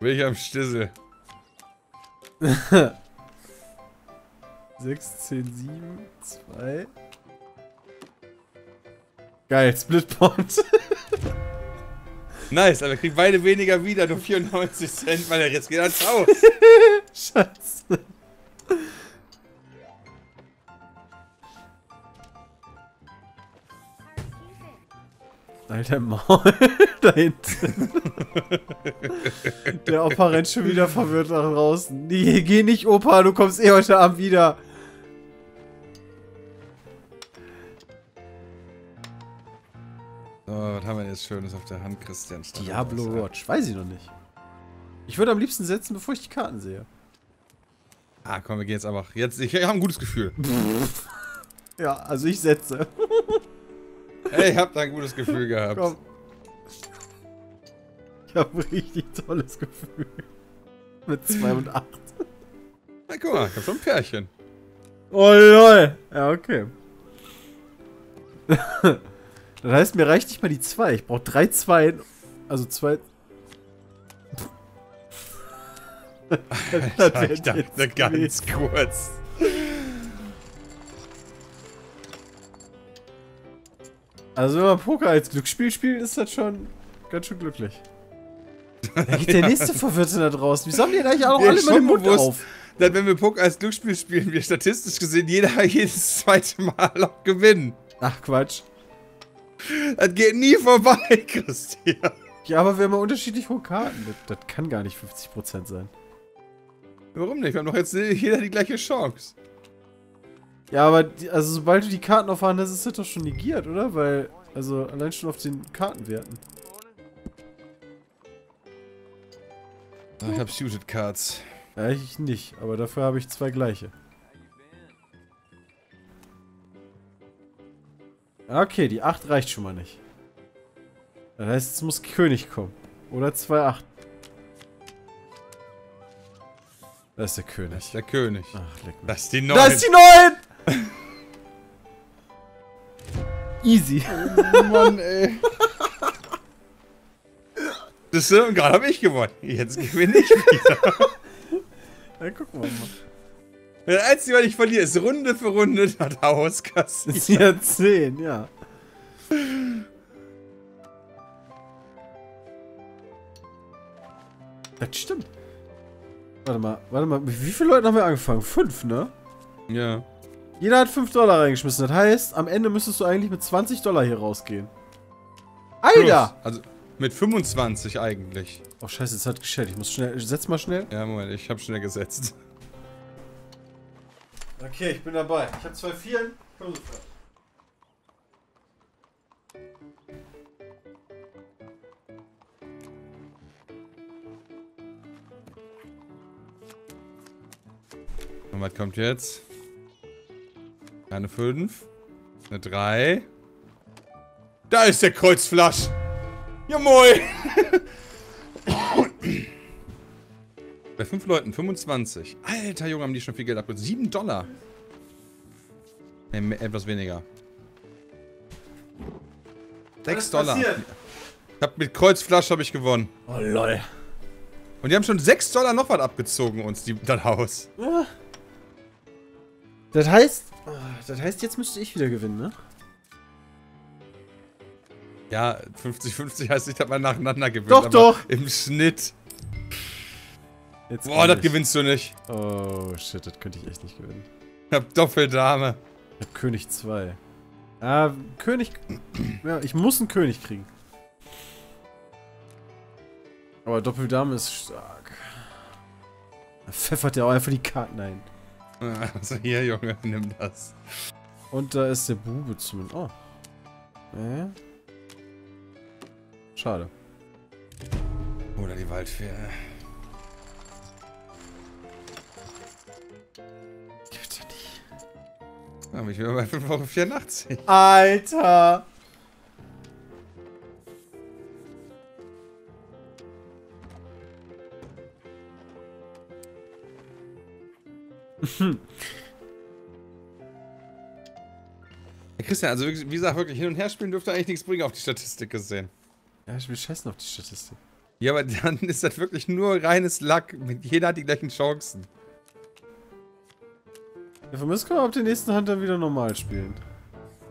Bin ich am Stissel. 6, 10, 7, 2. Geil, Splitpoint. Nice, aber wir kriegen beide weniger wieder, nur 94 Cent, weil er jetzt geht ans Haus. Scheiße. Alter, Maul, da hinten. Der Opa rennt schon wieder verwirrt nach draußen. Nee, geh nicht, Opa, du kommst eh heute Abend wieder. So, was haben wir denn jetzt Schönes auf der Hand, Christian? Diablo Watch, weiß ich noch nicht. Ich würde am liebsten setzen, bevor ich die Karten sehe. Ah, komm, wir gehen jetzt einfach. Jetzt, ich habe ein gutes Gefühl. Ja, also ich setze. Ey, ich hab da ein gutes Gefühl gehabt. Komm. Ich hab ein richtig tolles Gefühl. Mit 2 und 8. Na guck mal, ich hab schon ein Pärchen. Oh lol. Ja, okay. Das heißt, mir reicht nicht mal die 2. Ich brauch 3 Zweien. Also 2. Alter, ich dachte ganz kurz. Also wenn man Poker als Glücksspiel spielt, ist das schon ganz schön glücklich. Da geht der nächste Verwirrte da draußen. Wie haben die denn eigentlich auch alle mal den Mund auf? Dass, wenn wir Poker als Glücksspiel spielen, wir statistisch gesehen jedes zweite Mal auch gewinnen. Ach Quatsch. Das geht nie vorbei, Christian. Ja, aber wir haben ja unterschiedlich hohe Karten. Das kann gar nicht 50% sein. Warum nicht? Wir haben doch jetzt jeder die gleiche Chance. Ja, aber die, also sobald du die Karten aufhanden hast, ist das doch schon negiert, oder? Weil, also allein schon auf den Kartenwerten. Ach, ich hab Suited Cards. Ja, ich nicht, aber dafür habe ich 2 gleiche. Okay, die 8 reicht schon mal nicht. Das heißt, es muss König kommen. Oder 2 8. Das ist der König. Das ist der König. Ach, leck mich. Das ist die 9! Das ist die 9! Easy. Oh Mann, ey. Das ist, und gerade habe ich gewonnen. Jetzt gewinne ich wieder. Dann gucken wir mal. Das Einzige, was ich verliere, ist Runde für Runde das Haus kassiert. Ist ja 10, ja. Das stimmt. Warte mal. Mit wie viele Leuten haben wir angefangen? 5, ne? Ja. Jeder hat 5 Dollar reingeschmissen. Das heißt, am Ende müsstest du eigentlich mit 20 Dollar hier rausgehen. Alter! Plus, also mit 25 eigentlich. Oh scheiße, es hat geschält. Ich muss schnell... Setz mal schnell. Ja, Moment. Ich habe schnell gesetzt. Okay, ich bin dabei. Ich habe 2 Vieren. Und was kommt jetzt? Eine 5. Eine 3. Da ist der Kreuzflasch. Ja moin. Bei 5 Leuten 25. Alter Junge, haben die schon viel Geld abgeholt. 7 Dollar. Etwas weniger. 6 Dollar. Ich hab mit Kreuzflasch habe ich gewonnen. Oh lol. Und die haben schon 6 Dollar noch was abgezogen uns, das Haus. Ja. Das heißt, jetzt müsste ich wieder gewinnen, ne? Ja, 50-50 heißt nicht, dass man nacheinander gewinnt. Doch, aber doch! Im Schnitt. Jetzt boah, das gewinnst du nicht. Oh, shit, das könnte ich echt nicht gewinnen. Ich hab Doppeldame. Ich hab König 2. Ah, König... Ja, ich muss einen König kriegen. Aber Doppeldame ist stark. Da pfeffert der auch einfach die Karten ein. Also hier, Junge, nimm das. Und da ist der Bube zumindest. Oh. Schade. Oder die Waldfee. Gibt's ja nicht. Dann bin ich wieder bei 5,84 €. Alter! Christian, also wie gesagt, wirklich hin und her spielen dürfte eigentlich nichts bringen auf die Statistik gesehen. Ja, ich will scheißen auf die Statistik. Ja, aber dann ist das wirklich nur reines Luck. Jeder hat die gleichen Chancen. Ja, wir müssen auf der nächsten Hand dann wieder normal spielen.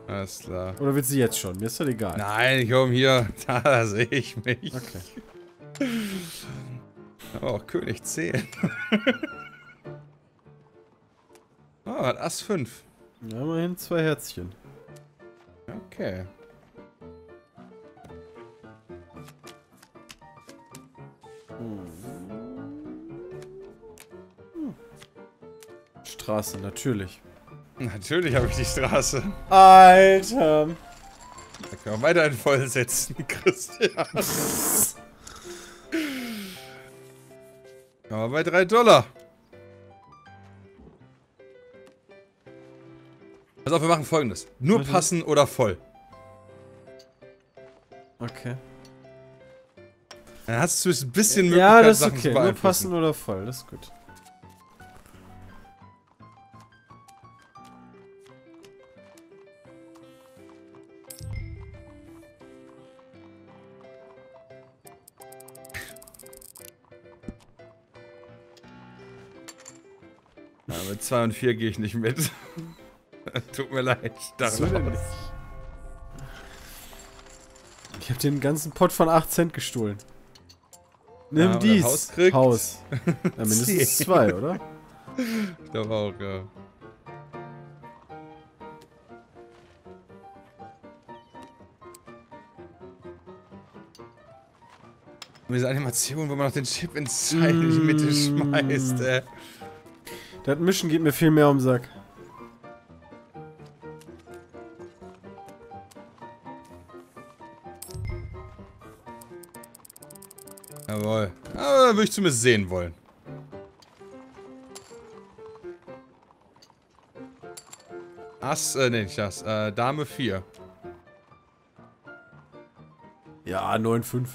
Alles klar. Oder willst du jetzt schon? Mir ist das egal. Nein, ich komme hier. Da sehe ich mich. Okay. Oh, König 10. Oh, hat Ass 5. Ja, immerhin 2 Herzchen. Okay. Straße, natürlich. Natürlich habe ich die Straße. Alter. Da können wir weiterhin vollsetzen, Christian. Aber bei $3. Pass auf, wir machen Folgendes. Nur passen oder voll. Okay. Dann hast du ein bisschen Möglichkeit, ja, das ist Sachen okay. Nur passen oder voll, das ist gut. Ja, mit 2 und 4 gehe ich nicht mit. Tut mir leid, ich habe den ganzen Pott von 8 Cent gestohlen. Nimm ja, dies. Haus. Ja, mindestens 2, oder? Ich glaube auch, ja. Und diese Animation, wo man noch den Chip ins Seil in die Mitte schmeißt, ey. Das Mischen geht mir viel mehr um den Sack. Jawohl. Aber würde ich zumindest sehen wollen. Ass, nee, nicht Ass. Dame 4. Ja, 9,5.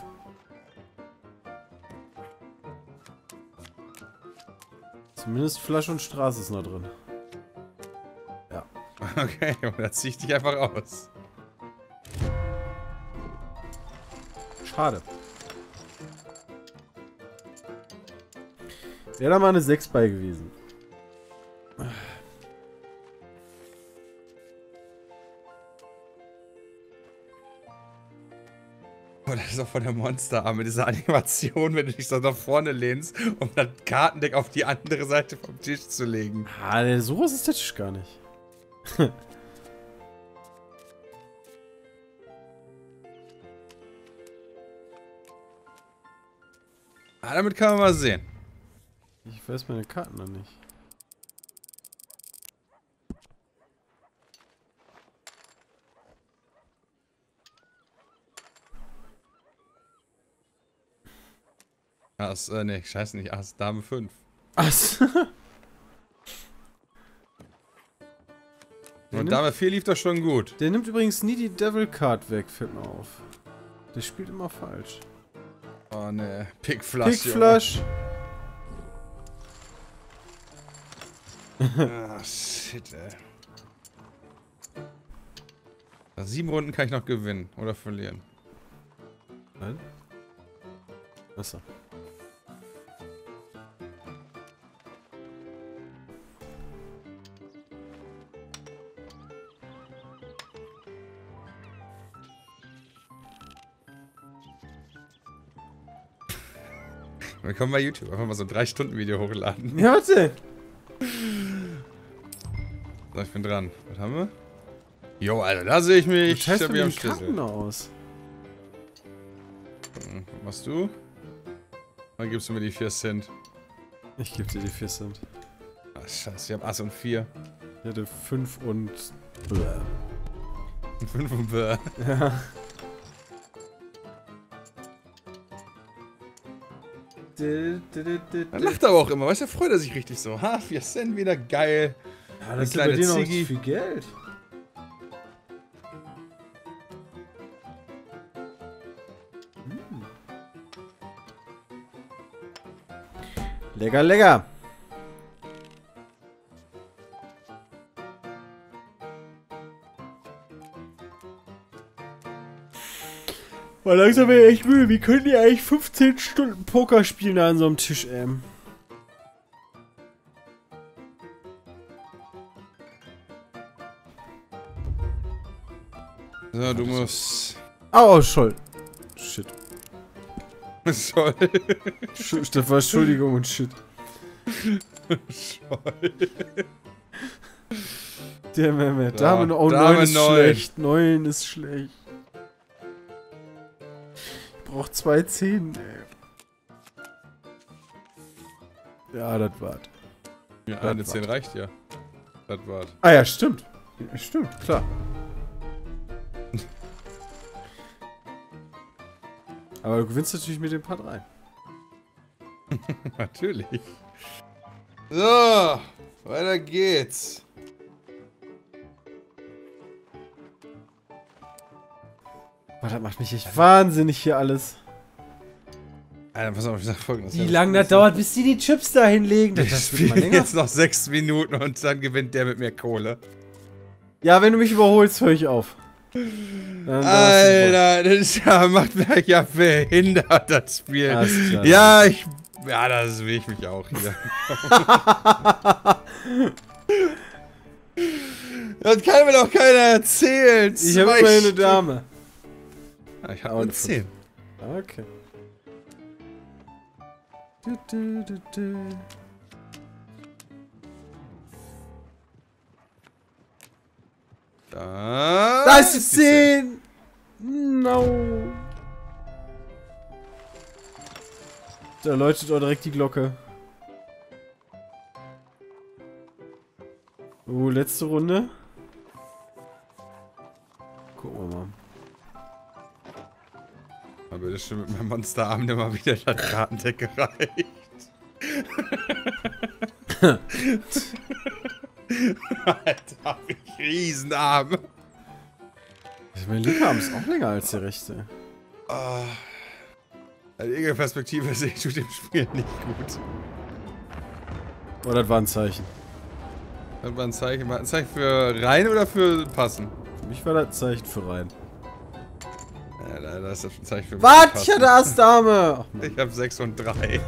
Zumindest Flasche und Straße ist noch drin. Ja. Okay, da zieh ich dich einfach aus. Schade. Wäre da mal eine 6 bei gewesen. Oh, das ist auch von der Monsterarme, diese Animation, wenn du dich so nach vorne lehnst, um das Kartendeck auf die andere Seite vom Tisch zu legen. Ah, so groß ist der Tisch gar nicht. Ah, damit kann man mal sehen. Ich weiß meine Karten noch nicht. Ass, nee, scheiße nicht, Ass, Dame 5. Ass. Und Dame 4 lief doch schon gut. Der nimmt übrigens nie die Devil Card weg, fällt mir auf. Der spielt immer falsch. Oh ne, Pick Flush. Pick Flush. Ah, shit, ey. Nach 7 Runden kann ich noch gewinnen oder verlieren. Nein? Achso. Willkommen bei YouTube. Einfach mal so ein 3-Stunden-Video hochladen. Ja, warte! So, ich bin dran. Was haben wir? Jo, Alter, da sehe ich mich. Scheiße, wie am Schlüssel aus. Was machst du? Dann gibst du mir die 4 Cent. Ich gebe dir die 4 Cent. Ach, scheiße, ich hab Ass und 4. Ich hatte 5 und... 5 und... Ja. Er lacht aber auch immer, weißt du, freut er sich richtig so. Ha, 4 Cent wieder, geil. Ja, das ist bei denen auch richtig viel Geld. Lecker, lecker. Boah, langsam bin ich echt müde. Wie können die eigentlich 15 Stunden Poker spielen da an so einem Tisch, ey? Ja, du musst... Oh, Scholl. Shit. Scholl. Das war Entschuldigung und Shit. Scholl. Der Mehmet. Da haben wir auch 9 ist schlecht. 9 ist schlecht. Ich brauch 2 10, ey. Ja, das war's. Ja, eine 10 reicht ja. Das war's. Ah ja, stimmt. Ja, stimmt, klar. Aber du gewinnst natürlich mit dem Part 3. Natürlich. So, weiter geht's. Boah, das macht mich echt wahnsinnig hier alles. Alter, pass auf, ich sag Folgendes. Wie lange das dauert, bis die Chips da hinlegen? Das spielt jetzt noch 6 Minuten und dann gewinnt der mit mehr Kohle. Ja, wenn du mich überholst, höre ich auf. Alter, das ist ja, macht mich ja behindert, das Spiel. Klar, ja, ich... Ja, da sehe ich mich auch hier. Das kann mir doch keiner erzählen. Ich habe immer eine Dame. Ja, ich habe auch eine 10. Okay. Da ist die 10! No! Da läutet auch direkt die Glocke. Oh, letzte Runde. Gucken wir mal. Aber das schon mit meinem Monsterarm immer wieder in der Kartendeck gereicht. Alter, ich Riesenarm. Mein linker Arm ist auch länger als der rechte. Oh. Eine irgendeine Perspektive sehe ich dem Spiel nicht gut. Oh, das war ein Zeichen. Das war ein Zeichen. War ein Zeichen für rein oder für passen? Für mich war das ein Zeichen für rein. Ja, das ist ein Zeichen für passen. Warte, ich hatte Ass, Dame! Ich hab 6 und 3.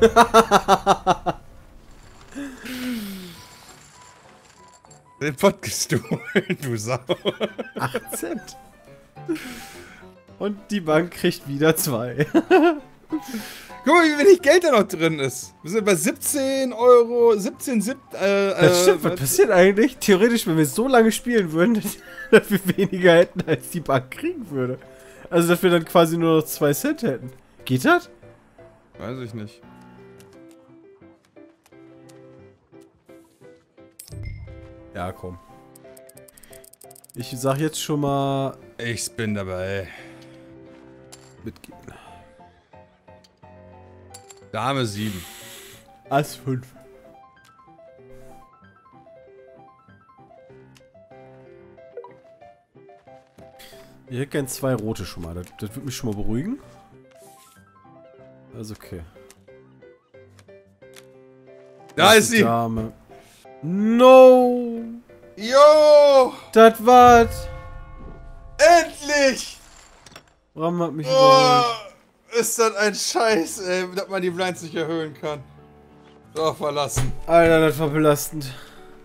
Den Pott gestohlen, du Sau. 8 Cent. Und die Bank kriegt wieder 2. Guck mal, wie wenig Geld da noch drin ist. Wir sind bei 17 Euro, 17,70. Das stimmt, was passiert eigentlich? Theoretisch, wenn wir so lange spielen würden, dass wir weniger hätten, als die Bank kriegen würde. Also, dass wir dann quasi nur noch 2 Cent hätten. Geht das? Weiß ich nicht. Ja, komm. Ich sag jetzt schon mal... Ich bin dabei. Mitgehen. Dame 7. Ass 5. Ich hätte gern 2 rote schon mal. Das würde mich schon mal beruhigen. Also okay. Da ist sie! Dame. No! Jo! Das war's! Endlich! Warum hat mich überholt? Ist das ein Scheiß, ey, dass man die Blinds nicht erhöhen kann. Doch, verlassen. Alter, das war belastend.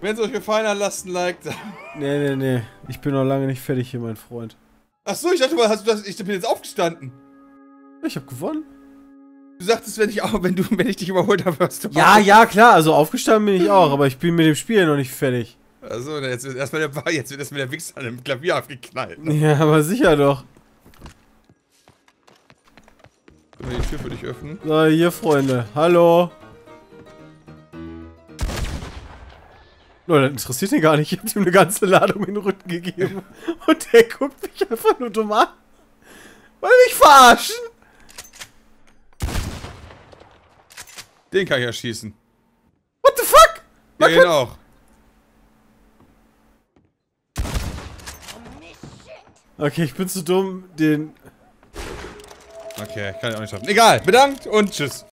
Wenn es euch gefallen hat, lasst ein Like da. Nee, nee, nee. Ich bin noch lange nicht fertig hier, mein Freund. Achso, ich dachte mal, ich bin jetzt aufgestanden. Ich hab gewonnen. Du sagtest, wenn ich dich überholt habe, hörst du ja, auf. Ja, klar, also aufgestanden bin ich auch, aber ich bin mit dem Spiel noch nicht fertig. Also jetzt wird erst mit der Wichser an dem Klavier abgeknallt. Ne? Ja, aber sicher doch. Können wir die Tür für dich öffnen? So, hier, Freunde. Hallo. No, das interessiert ihn gar nicht. Ich hab ihm eine ganze Ladung in den Rücken gegeben. Und der guckt mich einfach nur dumm an. Wollt ihr mich verarschen? Den kann ich erschießen. What the fuck? Man kann den auch. Okay, ich bin zu dumm, den... Okay, kann ich auch nicht schaffen. Egal, bedankt und tschüss.